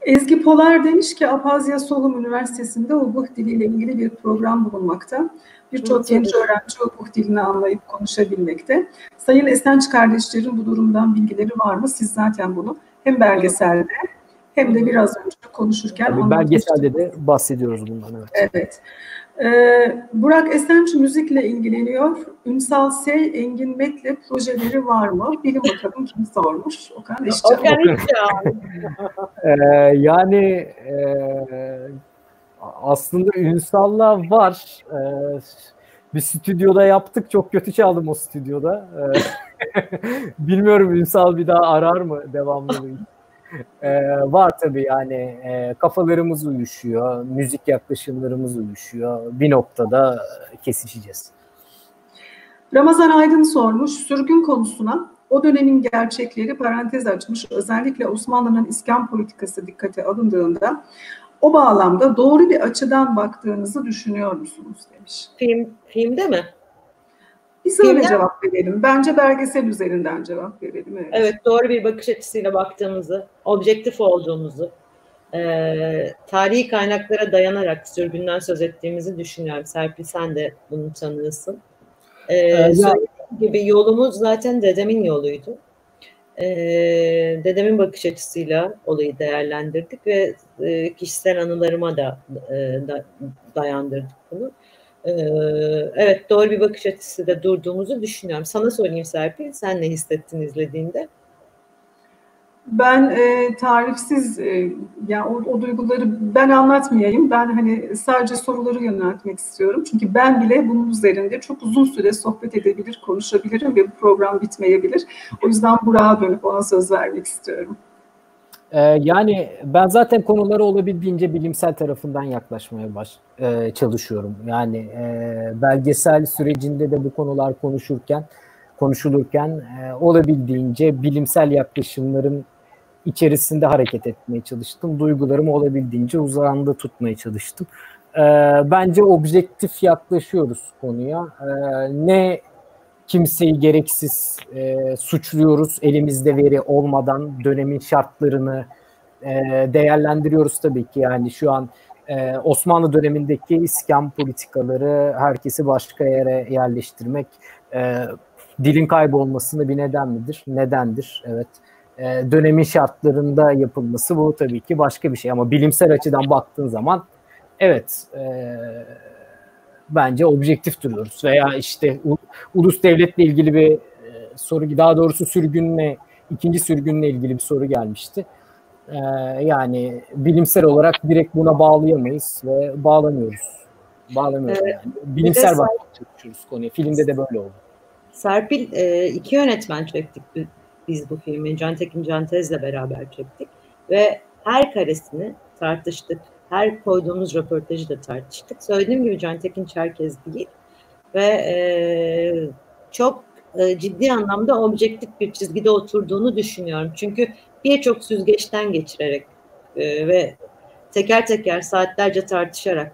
Ezgi Polar demiş ki Abhazya Sohum Üniversitesi'nde Ubıhk diliyle ilgili bir program bulunmakta. Birçok genç öğrenci Ubıhk dilini anlayıp konuşabilmekte. Sayın Esenç kardeşlerin bu durumdan bilgileri var mı? Siz zaten bunu hem belgeselde hem de biraz önce konuşurken belgeselde de bahsediyoruz bundan. Evet. Burak Esenç müzikle ilgileniyor. Ünsal Sey, Engin Met'le projeleri var mı? Bilin bakalım kim sormuş. Okan İşcan. Yani aslında Ünsal'la var. Bir stüdyoda yaptık. Çok kötü çaldım o stüdyoda. Bilmiyorum Ünsal bir daha arar mı devamlılığı? Var tabii yani kafalarımız uyuşuyor, müzik yaklaşımlarımız uyuşuyor. Bir noktada kesişeceğiz. Ramazan Aydın sormuş, sürgün konusuna o dönemin gerçekleri parantez açmış. Özellikle Osmanlı'nın iskan politikası dikkate alındığında o bağlamda doğru bir açıdan baktığınızı düşünüyor musunuz demiş. Filmde mi? Biz öyle cevap verelim. Bence belgesel üzerinden cevap verelim. Evet, evet doğru bir bakış açısıyla baktığımızı, objektif olduğumuzu, tarihi kaynaklara dayanarak sürgünden söz ettiğimizi düşünüyorum. Serpil sen de bunu tanıyorsun. Gibi yolumuz zaten dedemin yoluydu. Dedemin bakış açısıyla olayı değerlendirdik ve kişisel anılarıma da dayandırdık bunu. Evet doğru bir bakış açısı da durduğumuzu düşünüyorum. Sana sorayım Serpil, sen ne hissettin izlediğinde? Ben tarifsiz, yani o duyguları ben anlatmayayım. Ben hani sadece soruları yöneltmek istiyorum. Çünkü ben bile bunun üzerinde çok uzun süre sohbet edebilir, konuşabilirim ve bu program bitmeyebilir. O yüzden Burak'a dönüp ona söz vermek istiyorum. Yani ben zaten konulara olabildiğince bilimsel tarafından yaklaşmaya çalışıyorum. Yani belgesel sürecinde de bu konular konuşulurken olabildiğince bilimsel yaklaşımların içerisinde hareket etmeye çalıştım. Duygularımı olabildiğince uzağında tutmaya çalıştım. Bence objektif yaklaşıyoruz konuya. Ne kimseyi gereksiz suçluyoruz, elimizde veri olmadan dönemin şartlarını değerlendiriyoruz tabii ki. Yani şu an Osmanlı dönemindeki iskan politikaları, herkesi başka yere yerleştirmek dilin kaybolmasına bir neden midir? Nedendir? Evet. Dönemin şartlarında yapılması bu tabii ki başka bir şey. Ama bilimsel açıdan baktığın zaman evet... bence objektif duruyoruz veya işte ulus devletle ilgili bir soru, daha doğrusu ikinci sürgünle ilgili bir soru gelmişti. Yani bilimsel olarak direkt buna bağlayamayız ve bağlamıyoruz yani. Bilimsel bakmak çalışıyoruz konuya. Filmde de böyle oldu. Serpil, iki yönetmen çektik biz bu filmi. Can Tekin Cantez'le beraber çektik ve her karesini tartıştık. Her koyduğumuz röportajı da tartıştık. Söylediğim gibi Can Tekin Çerkez değil ve çok ciddi anlamda objektif bir çizgide oturduğunu düşünüyorum. Çünkü birçok süzgeçten geçirerek ve teker teker saatlerce tartışarak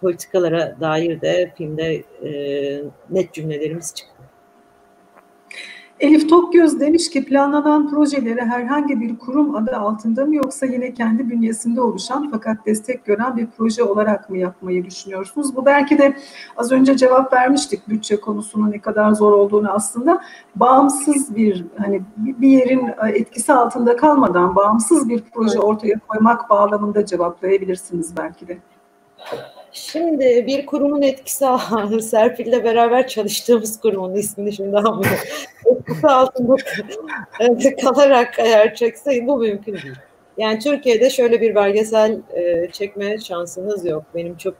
politikalara dair de filmde net cümlelerimiz çıktı. Elif Tokgöz demiş ki planlanan projelere herhangi bir kurum adı altında mı yoksa yine kendi bünyesinde oluşan fakat destek gören bir proje olarak mı yapmayı düşünüyorsunuz? Bu belki de az önce cevap vermiştik bütçe konusunun ne kadar zor olduğunu aslında. Bağımsız bir hani bir yerin etkisi altında kalmadan bağımsız bir proje ortaya koymak bağlamında cevaplayabilirsiniz belki de. Şimdi bir kurumun etkisi Serpil'le beraber çalıştığımız kurumun ismini şimdi almıyorum. Etkisi altında kalarak eğer çekseyim bu mümkün değil. Yani Türkiye'de şöyle bir belgesel çekme şansınız yok. Benim çok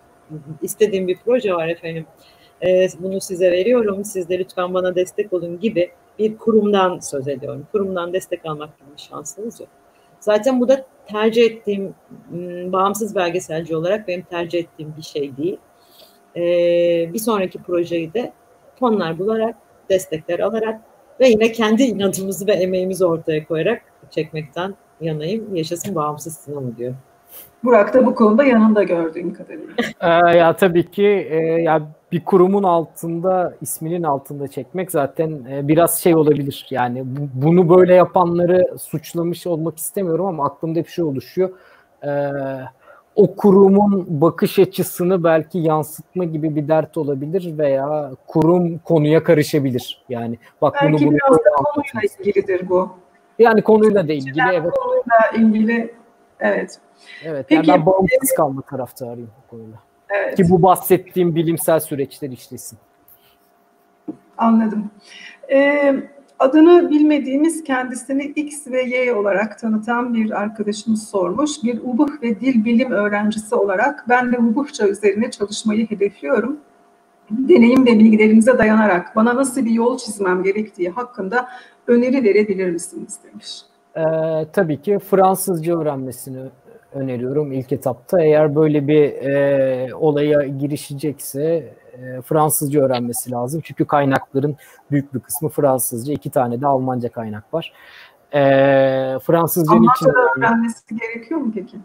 istediğim bir proje var efendim. Bunu size veriyorum. Siz de lütfen bana destek olun gibi bir kurumdan söz ediyorum. Kurumdan destek almak gibi şansınız yok. Zaten bu da tercih ettiğim, bağımsız belgeselci olarak benim tercih ettiğim bir şey değil. Bir sonraki projeyi de fonlar bularak, destekler alarak ve yine kendi inadımızı ve emeğimizi ortaya koyarak çekmekten yanayım. Yaşasın bağımsız sinema diyor. Burak da bu konuda yanında gördüğüm kadarıyla. Ya tabii ki ya bir kurumun altında, isminin altında çekmek zaten biraz şey olabilir. Yani bunu böyle yapanları suçlamış olmak istemiyorum ama aklımda hep şey oluşuyor. O kurumun bakış açısını belki yansıtma gibi bir dert olabilir veya kurum konuya karışabilir. Yani bak belki bunu biraz da konuyla ilgilidir bu. Yani konuyla da ilgili. Evet. Konuyla ilgili, evet. Evet, peki, yani ben bağımsız kalma taraftarıyım bu konuda. Evet. Ki bu bahsettiğim bilimsel süreçler işlesin. Anladım. Adını bilmediğimiz kendisini X ve Y olarak tanıtan bir arkadaşımız sormuş. Bir Ubıhç ve dil bilim öğrencisi olarak ben de Ubıhça üzerine çalışmayı hedefliyorum. Deneyim ve bilgilerimize dayanarak bana nasıl bir yol çizmem gerektiği hakkında öneri verebilir misiniz demiş. Tabii ki Fransızca öğrenmesini öneriyorum ilk etapta. Eğer böyle bir olaya girişecekse Fransızca öğrenmesi lazım. Çünkü kaynakların büyük bir kısmı Fransızca. 2 tane de Almanca kaynak var. Fransızca için öğrenmesi gerekiyor mu peki?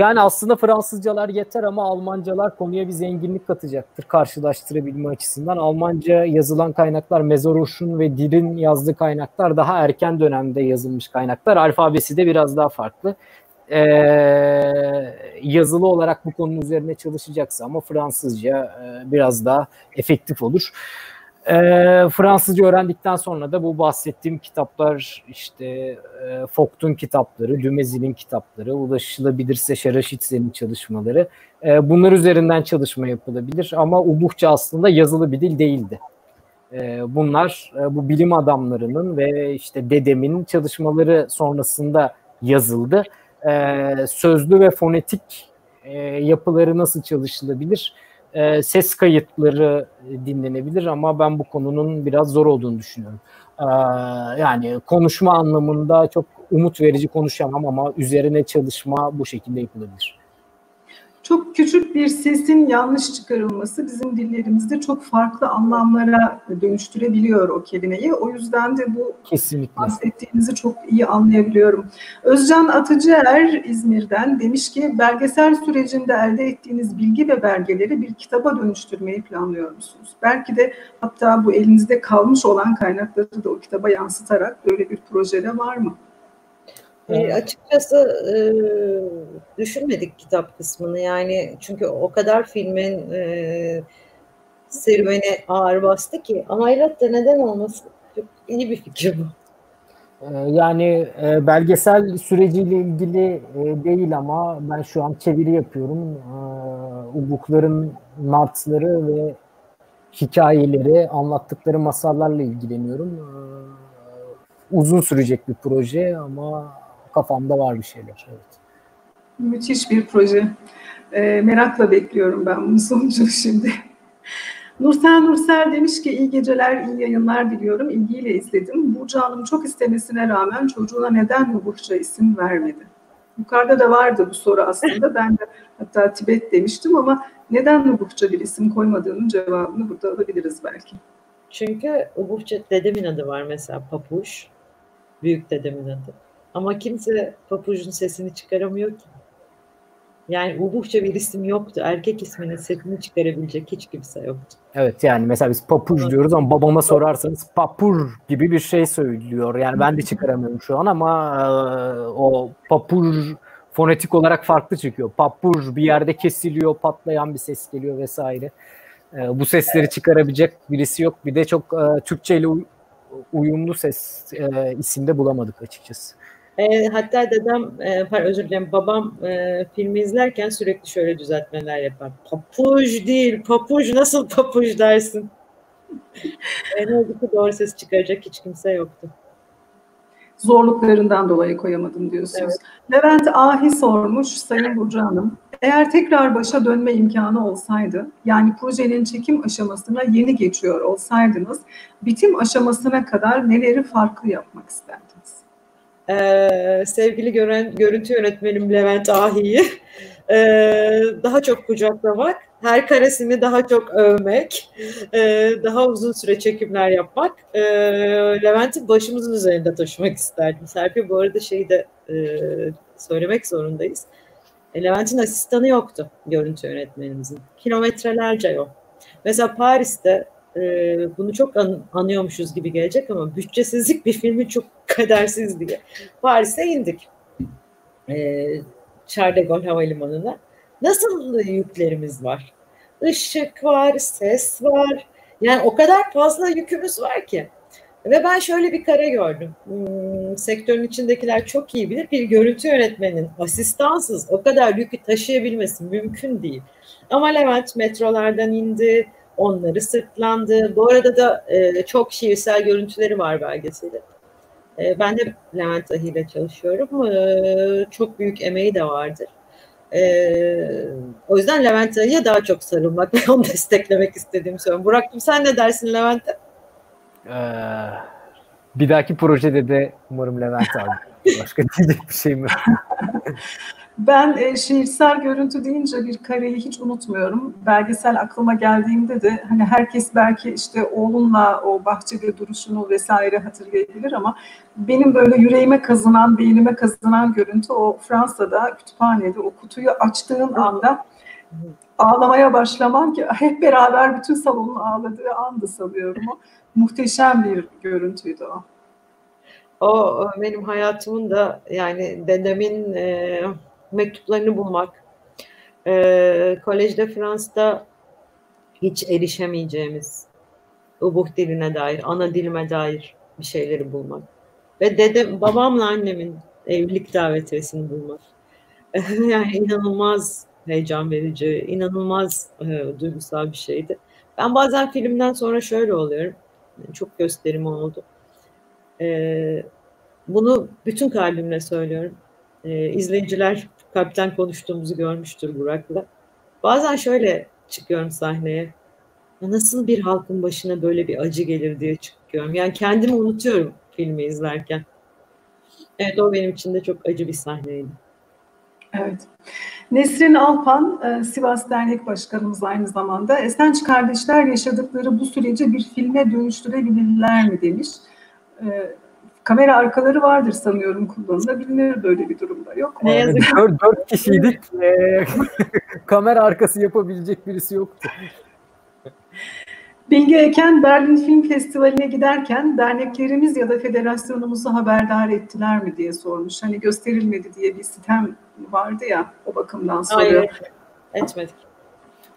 Yani aslında Fransızcalar yeter ama Almancalar konuya bir zenginlik katacaktır karşılaştırabilme açısından. Almanca yazılan kaynaklar, Mezoroş'un ve Dil'in yazdığı kaynaklar daha erken dönemde yazılmış kaynaklar. Alfabesi de biraz daha farklı. Yazılı olarak bu konunun üzerine çalışacaksa ama Fransızca biraz daha efektif olur. Fransızca öğrendikten sonra da bu bahsettiğim kitaplar işte Vogt'un kitapları, Dumézil'in kitapları, ulaşılabilirse Charachidzé'nin çalışmaları. Bunlar üzerinden çalışma yapılabilir ama Ubıhça aslında yazılı bir dil değildi. Bunlar bu bilim adamlarının ve işte dedemin çalışmaları sonrasında yazıldı. Sözlü ve fonetik yapıları nasıl çalışılabilir? Ses kayıtları dinlenebilir ama ben bu konunun biraz zor olduğunu düşünüyorum. Yani konuşma anlamında çok umut verici konuşamam ama üzerine çalışma bu şekilde yapılabilir. Çok küçük bir sesin yanlış çıkarılması bizim dillerimizde çok farklı anlamlara dönüştürebiliyor o kelimeyi. O yüzden de bu kesinlikle bahsettiğinizi çok iyi anlayabiliyorum. Özcan Atıcıer İzmir'den demiş ki belgesel sürecinde elde ettiğiniz bilgi ve belgeleri bir kitaba dönüştürmeyi planlıyor musunuz? Belki de hatta bu elinizde kalmış olan kaynakları da o kitaba yansıtarak böyle bir projede var mı? Açıkçası düşünmedik kitap kısmını yani çünkü o kadar filmin serüvene ağır bastı ki ama hayatta neden olmasın, çok iyi bir fikir bu. Yani belgesel süreciyle ilgili değil ama ben şu an çeviri yapıyorum. Ubıhçların nartları ve hikayeleri, anlattıkları masallarla ilgileniyorum. Uzun sürecek bir proje ama kafamda var bir şeyler. Evet. Müthiş bir proje. Merakla bekliyorum ben bunun sonucunu şimdi. Nursel Nursel demiş ki iyi geceler, iyi yayınlar diliyorum. İlgiyle izledim. Burcu Hanım çok istemesine rağmen çocuğuna neden Ubıhça isim vermedi? Yukarıda da vardı bu soru aslında. Ben de hatta Tibet demiştim ama neden Ubıhça bir isim koymadığının cevabını burada alabiliriz belki. Çünkü Ubıhça dedemin adı var mesela Papuç. Büyük dedemin adı. Ama kimse Papuç'un sesini çıkaramıyor ki. Yani Ubıhça bir isim yoktu. Erkek isminin setini çıkarabilecek hiç kimse yoktu. Evet, yani mesela biz papuç diyoruz ama babama sorarsanız papur gibi bir şey söylüyor. Yani ben de çıkaramıyorum şu an ama o papur fonetik olarak farklı çıkıyor. Papur bir yerde kesiliyor, patlayan bir ses geliyor vesaire. Bu sesleri çıkarabilecek birisi yok. Bir de çok Türkçe ile uyumlu ses isimde bulamadık açıkçası. Hatta babam filmi izlerken sürekli şöyle düzeltmeler yapar. Papuj değil, papuj, nasıl papuj dersin? Ne oldu ki doğru ses çıkaracak hiç kimse yoktu. Zorluklarından dolayı koyamadım diyorsunuz. Evet. Levent Ahi sormuş, Sayın Burcu Hanım. Eğer tekrar başa dönme imkanı olsaydı, yani projenin çekim aşamasına yeni geçiyor olsaydınız, bitim aşamasına kadar neleri farklı yapmak isterdiniz? Sevgili görüntü yönetmenim Levent Ahi'yi daha çok kucaklamak, her karesini daha çok övmek, daha uzun süre çekimler yapmak, Levent'i başımızın üzerinde taşımak isterdim. Serpil, bu arada şeyi de söylemek zorundayız. Levent'in asistanı yoktu görüntü yönetmenimizin. Kilometrelerce yok. Mesela Paris'te bunu çok anıyormuşuz gibi gelecek ama bütçesizlik bir filmi çok kadersiz diye. Paris'e indik. Charles de Gaulle Havalimanı'na. Nasıl yüklerimiz var? Işık var, ses var. Yani o kadar fazla yükümüz var ki. Ve ben şöyle bir kare gördüm. Sektörün içindekiler çok iyi bilir. Bir görüntü yönetmenin asistansız o kadar yükü taşıyabilmesi mümkün değil. Ama Levent metrolardan indi. Onları sırtlandı. Bu arada da çok şiirsel görüntüleri var belgeseli. Ben de Levent Ahi ile çalışıyorum. Çok büyük emeği de vardır. O yüzden Levent Ahi'ye daha çok sarılmak ve onu desteklemek istediğimi söylüyorum. Burak'cığım, sen ne dersin Levent'e? Bir dahaki projede de umarım Levent abi. Başka diyecek bir şeyim yok. Ben şiirsel görüntü deyince bir kareyi hiç unutmuyorum. Belgesel aklıma geldiğimde de hani herkes belki işte oğlunla o bahçede duruşunu vesaire hatırlayabilir ama benim böyle yüreğime kazınan, beynime kazınan görüntü o Fransa'da kütüphanede o kutuyu açtığın anda ağlamaya başlamam ki hep beraber bütün salonun ağladığı anda sanıyorum o. Muhteşem bir görüntüydü o. O benim hayatımın da yani dedemin mektuplarını bulmak, Collège de France'da hiç erişemeyeceğimiz Ubıhk diline dair, ana dilime dair bir şeyleri bulmak ve babamla annemin evlilik davetiyesini bulmak. Yani inanılmaz heyecan verici, inanılmaz duygusal bir şeydi. Ben bazen filmden sonra şöyle oluyorum, çok gösterim oldu. Bunu bütün kalbimle söylüyorum. İzleyiciler kalpten konuştuğumuzu görmüştür Burak'la. Bazen şöyle çıkıyorum sahneye. Nasıl bir halkın başına böyle bir acı gelir diye çıkıyorum. Yani kendimi unutuyorum filmi izlerken. Evet, o benim için de çok acı bir sahneydi. Evet. Nesrin Alpan, Sivas Dernek Başkanımız aynı zamanda. Esenç kardeşler yaşadıkları bu süreci bir filme dönüştürebilirler mi demiş. Kamera arkaları vardır sanıyorum, kullanılabilir, böyle bir durumda yok. Ne yazık ki 4 kişiydik. Kamera arkası yapabilecek birisi yoktu. Bilge Eken, Berlin Film Festivali'ne giderken derneklerimiz ya da federasyonumuzu haberdar ettiler mi diye sormuş. Hani gösterilmedi diye bir sitem vardı ya, o bakımdan soruyor. Etmedik.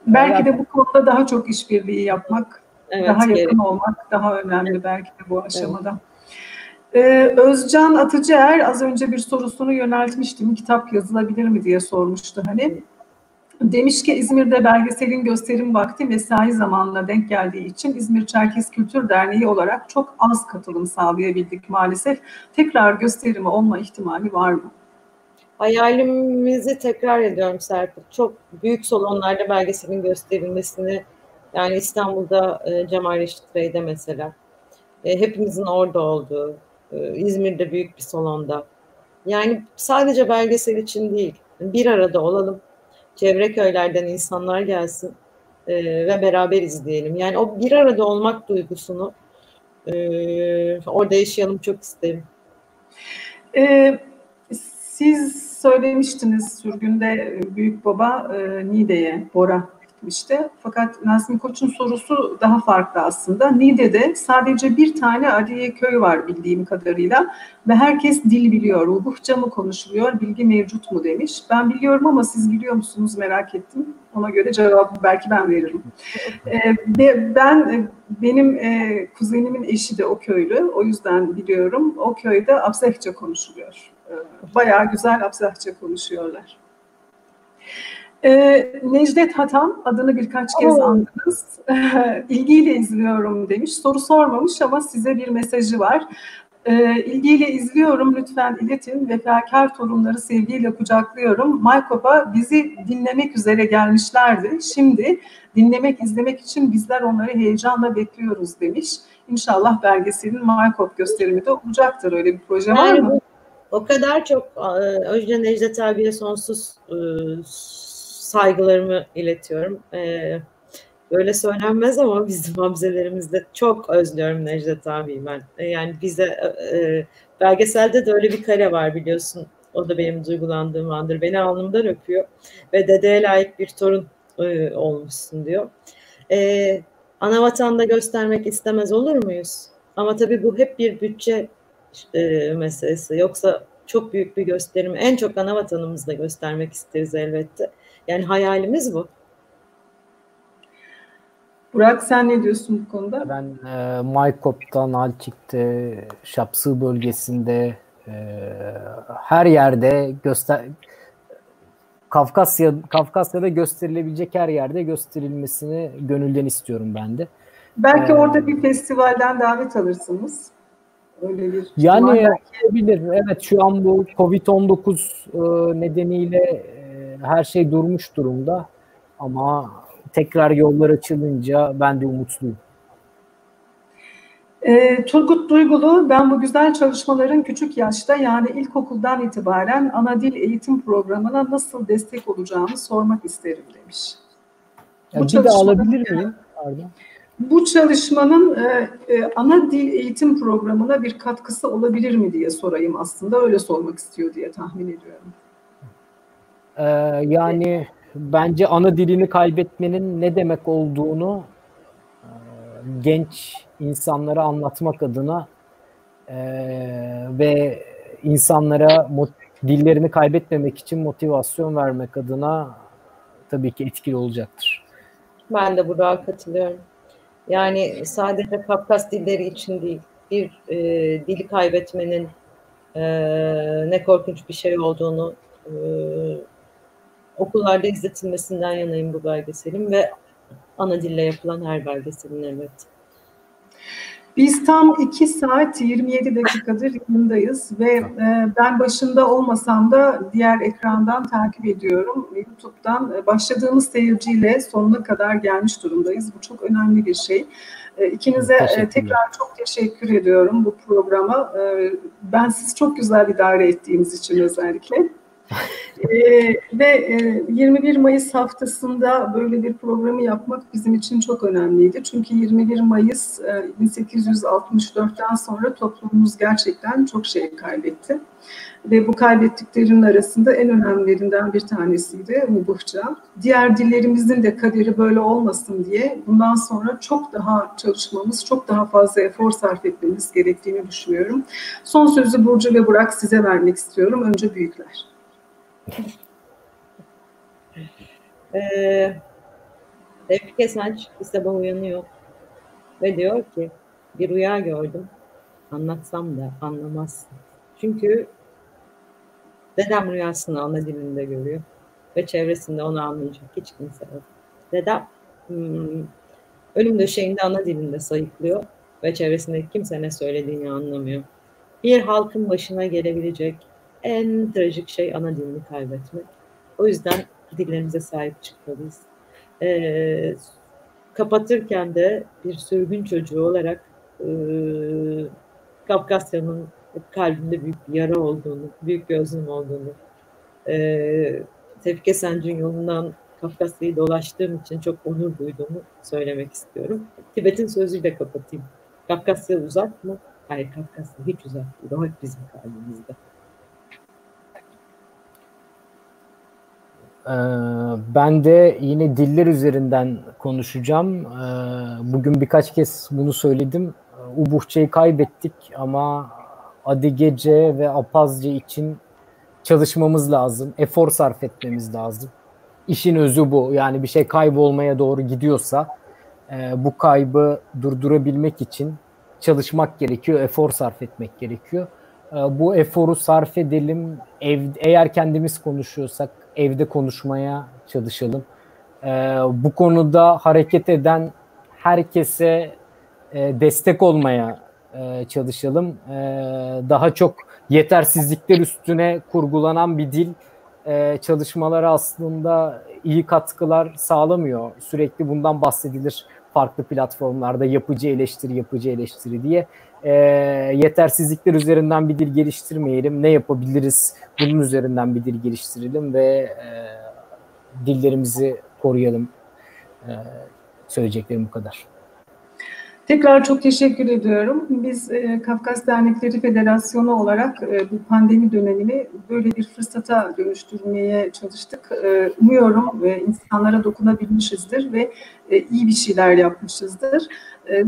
Belki de bu konuda daha çok işbirliği yapmak, evet, daha yakın olmak daha önemli belki de bu aşamada. Evet. Özcan Atıcıer az önce bir sorusunu yöneltmiştim. Kitap yazılabilir mi diye sormuştu hani. Demiş ki İzmir'de belgeselin gösterim vakti mesai zamanına denk geldiği için İzmir Çerkes Kültür Derneği olarak çok az katılım sağlayabildik maalesef. Tekrar gösterimi olma ihtimali var mı? Hayalimizi tekrar ediyorum Serpil. Çok büyük salonlarda belgeselin gösterilmesini, yani İstanbul'da Cemal Reşit Bey'de mesela. Hepimizin orada olduğu, İzmir'de büyük bir salonda. Yani sadece belgesel için değil, bir arada olalım. Çevre köylerden insanlar gelsin ve beraber izleyelim. Yani o bir arada olmak duygusunu orada yaşayalım çok isterim. Siz söylemiştiniz, sürgünde büyük baba Niğde'ye, Bora gitmişti. Fakat Nazmi Koç'un sorusu daha farklı aslında. Niğde'de sadece bir tane Adiye köy var bildiğim kadarıyla ve herkes dil biliyor. Ubıhça mı konuşuluyor, bilgi mevcut mu demiş. Ben biliyorum ama siz biliyor musunuz merak ettim. Ona göre cevabı belki ben veririm. Benim kuzenimin eşi de o köylü. O yüzden biliyorum. O köyde Abazca konuşuluyor. Bayağı güzel Abazca konuşuyorlar. Necdet Hatam, adını birkaç kez andınız. İlgiyle izliyorum demiş. Soru sormamış ama size bir mesajı var. İlgiyle izliyorum, lütfen iletin. Vefakar torunları sevgiyle kucaklıyorum. Maykop'a bizi dinlemek üzere gelmişlerdi. Şimdi dinlemek, izlemek için bizler onları heyecanla bekliyoruz demiş. İnşallah belgeselin Maykop gösterimi de olacaktır. Öyle bir proje var mı? O kadar çok. O yüzden Necdet abiye sonsuz saygılarımı iletiyorum. Böyle söylenmez ama bizim hamzelerimizde çok özlüyorum Necdet abiyi ben. Yani bize belgeselde de öyle bir kare var biliyorsun. O da benim duygulandığım andır. Beni alnımdan öpüyor ve dedeye layık bir torun olmuşsun diyor. Anavatan'da göstermek istemez olur muyuz? Ama tabii bu hep bir bütçe meselesi. Yoksa çok büyük bir gösterim. En çok anavatanımızda göstermek isteriz elbette. Yani hayalimiz bu. Burak sen ne diyorsun bu konuda? Ben Maykop'ta, Nalçık'ta, Şapsı bölgesinde her yerde Kafkasya'da gösterilebilecek her yerde gösterilmesini gönülden istiyorum ben de. Belki orada bir festivalden davet alırsınız. Öyle bir yani olabilir. Evet, şu an bu Covid-19 nedeniyle her şey durmuş durumda ama tekrar yollar açılınca ben de umutluyum. Turgut Duygulu, ben bu güzel çalışmaların küçük yaşta yani ilkokuldan itibaren ana dil eğitim programına nasıl destek olacağını sormak isterim demiş. Ya, bu bir de alabilir miyim? Pardon. Bu çalışmanın ana dil eğitim programına bir katkısı olabilir mi diye sorayım aslında. Öyle sormak istiyor diye tahmin ediyorum. Yani bence ana dilini kaybetmenin ne demek olduğunu genç insanlara anlatmak adına ve insanlara dillerini kaybetmemek için motivasyon vermek adına tabii ki etkili olacaktır. Ben de burada katılıyorum. Yani sadece Kafkas dilleri için değil, bir dili kaybetmenin ne korkunç bir şey olduğunu okullarda izletilmesinden yanayım bu belgeselin ve ana dille yapılan her belgeselin evet. Biz tam 2 saat 27 dakikadır yanındayız ve ben başında olmasam da diğer ekrandan takip ediyorum. YouTube'dan başladığımız seyirciyle sonuna kadar gelmiş durumdayız. Bu çok önemli bir şey. İkinize tekrar çok teşekkür ediyorum bu programa. Ben sizi çok güzel idare ettiğiniz için özellikle. Ve 21 Mayıs haftasında böyle bir programı yapmak bizim için çok önemliydi. Çünkü 21 Mayıs 1864'ten sonra toplumumuz gerçekten çok şey kaybetti. Ve bu kaybettiklerinin arasında en önemlilerinden bir tanesiydi Ubıhça. Diğer dillerimizin de kaderi böyle olmasın diye bundan sonra çok daha çalışmamız, çok daha fazla efor sarf etmemiz gerektiğini düşünüyorum. Son sözü Burcu ve Burak size vermek istiyorum. Önce büyükler. Tevfik Esenç bir sabah uyanıyor ve diyor ki bir rüya gördüm, anlatsam da anlamazsın. Çünkü dedem rüyasını ana dilinde görüyor ve çevresinde onu anlayacak hiç kimse yok. Dedem ölüm döşeğinde ana dilinde sayıklıyor ve çevresindeki kimse ne söylediğini anlamıyor. Bir halkın başına gelebilecek en trajik şey ana dilini kaybetmek. O yüzden dillerimize sahip çıkmalıyız. Kapatırken de bir sürgün çocuğu olarak Kafkasya'nın kalbinde büyük bir yara olduğunu, büyük bir özlem olduğunu, Tevfik Esenç'in yolundan Kafkasya'yı dolaştığım için çok onur duyduğumu söylemek istiyorum. Tibet'in sözüyle kapatayım. Kafkasya uzak mı? Hayır, Kafkasya hiç uzak değil. O hep bizim kalbimizde. Ben de yine diller üzerinden konuşacağım. Bugün birkaç kez bunu söyledim. Ubıhça'yı kaybettik ama Adigece ve Abhazca için çalışmamız lazım. Efor sarf etmemiz lazım. İşin özü bu. Yani bir şey kaybolmaya doğru gidiyorsa bu kaybı durdurabilmek için çalışmak gerekiyor, efor sarf etmek gerekiyor. Bu eforu sarf edelim. Eğer kendimiz konuşuyorsak evde konuşmaya çalışalım. Bu konuda hareket eden herkese destek olmaya çalışalım. Daha çok yetersizlikler üstüne kurgulanan bir dil çalışmaları aslında iyi katkılar sağlamıyor. Sürekli bundan bahsedilir farklı platformlarda, yapıcı eleştiri diye. Yetersizlikler üzerinden bir dil geliştirmeyelim. Ne yapabiliriz? Bunun üzerinden bir dil geliştirelim ve dillerimizi koruyalım. Söyleyeceklerim bu kadar. Tekrar çok teşekkür ediyorum. Biz Kafkas Dernekleri Federasyonu olarak bu pandemi dönemini böyle bir fırsata dönüştürmeye çalıştık. Umuyorum insanlara dokunabilmişizdir ve iyi bir şeyler yapmışızdır.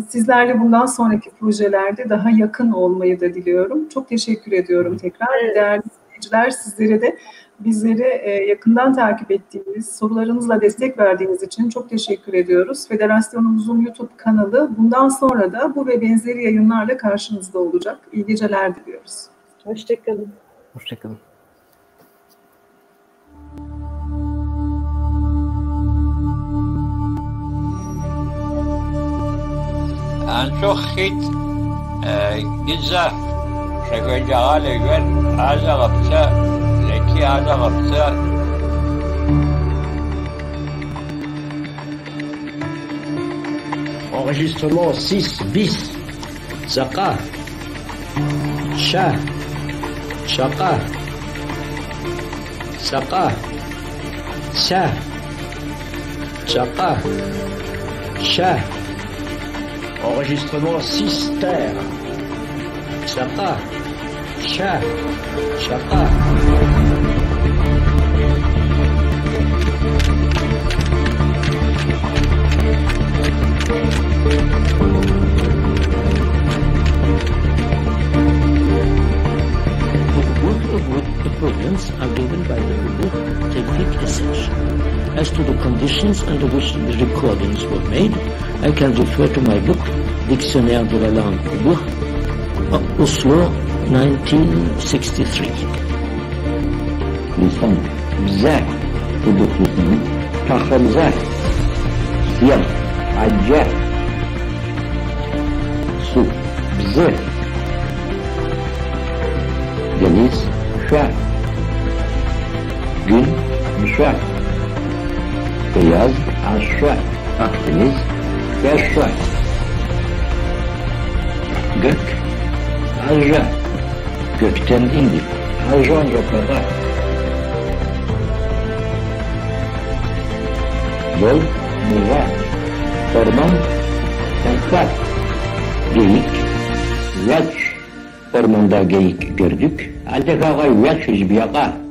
Sizlerle bundan sonraki projelerde daha yakın olmayı da diliyorum. Çok teşekkür ediyorum tekrar. Evet. Değerli izleyiciler, sizlere de bizleri yakından takip ettiğiniz, sorularınızla destek verdiğiniz için çok teşekkür ediyoruz. Federasyonumuzun YouTube kanalı bundan sonra da bu ve benzeri yayınlarla karşınızda olacak. İyi geceler diliyoruz. Hoşçakalın. Hoşçakalın. Ben çok güzel. Şekilde ki Arapça enregistrement 6 bis zaka şa şaka saka şa şaka şa enregistrement 6 ter şaka şa şaka The problems are given by the book Tevfik Esenç. As to the conditions under which the recordings were made, I can refer to my book Dictionnaire de la langue oubykh, Oslo 1963. Lütfen bize bu dokuzunu kahramıza siyah, acı, su, bize deniz, şah, gün, şah, beyaz, aşşah, Akdeniz, yaşşah, gök, aşşah, gökten indik, aşşan yoklara, yol, mıra, orman, tekrar, geyik, yaç, ormanda geyik gördük. Ancak ağay yaç yüz bir yaka.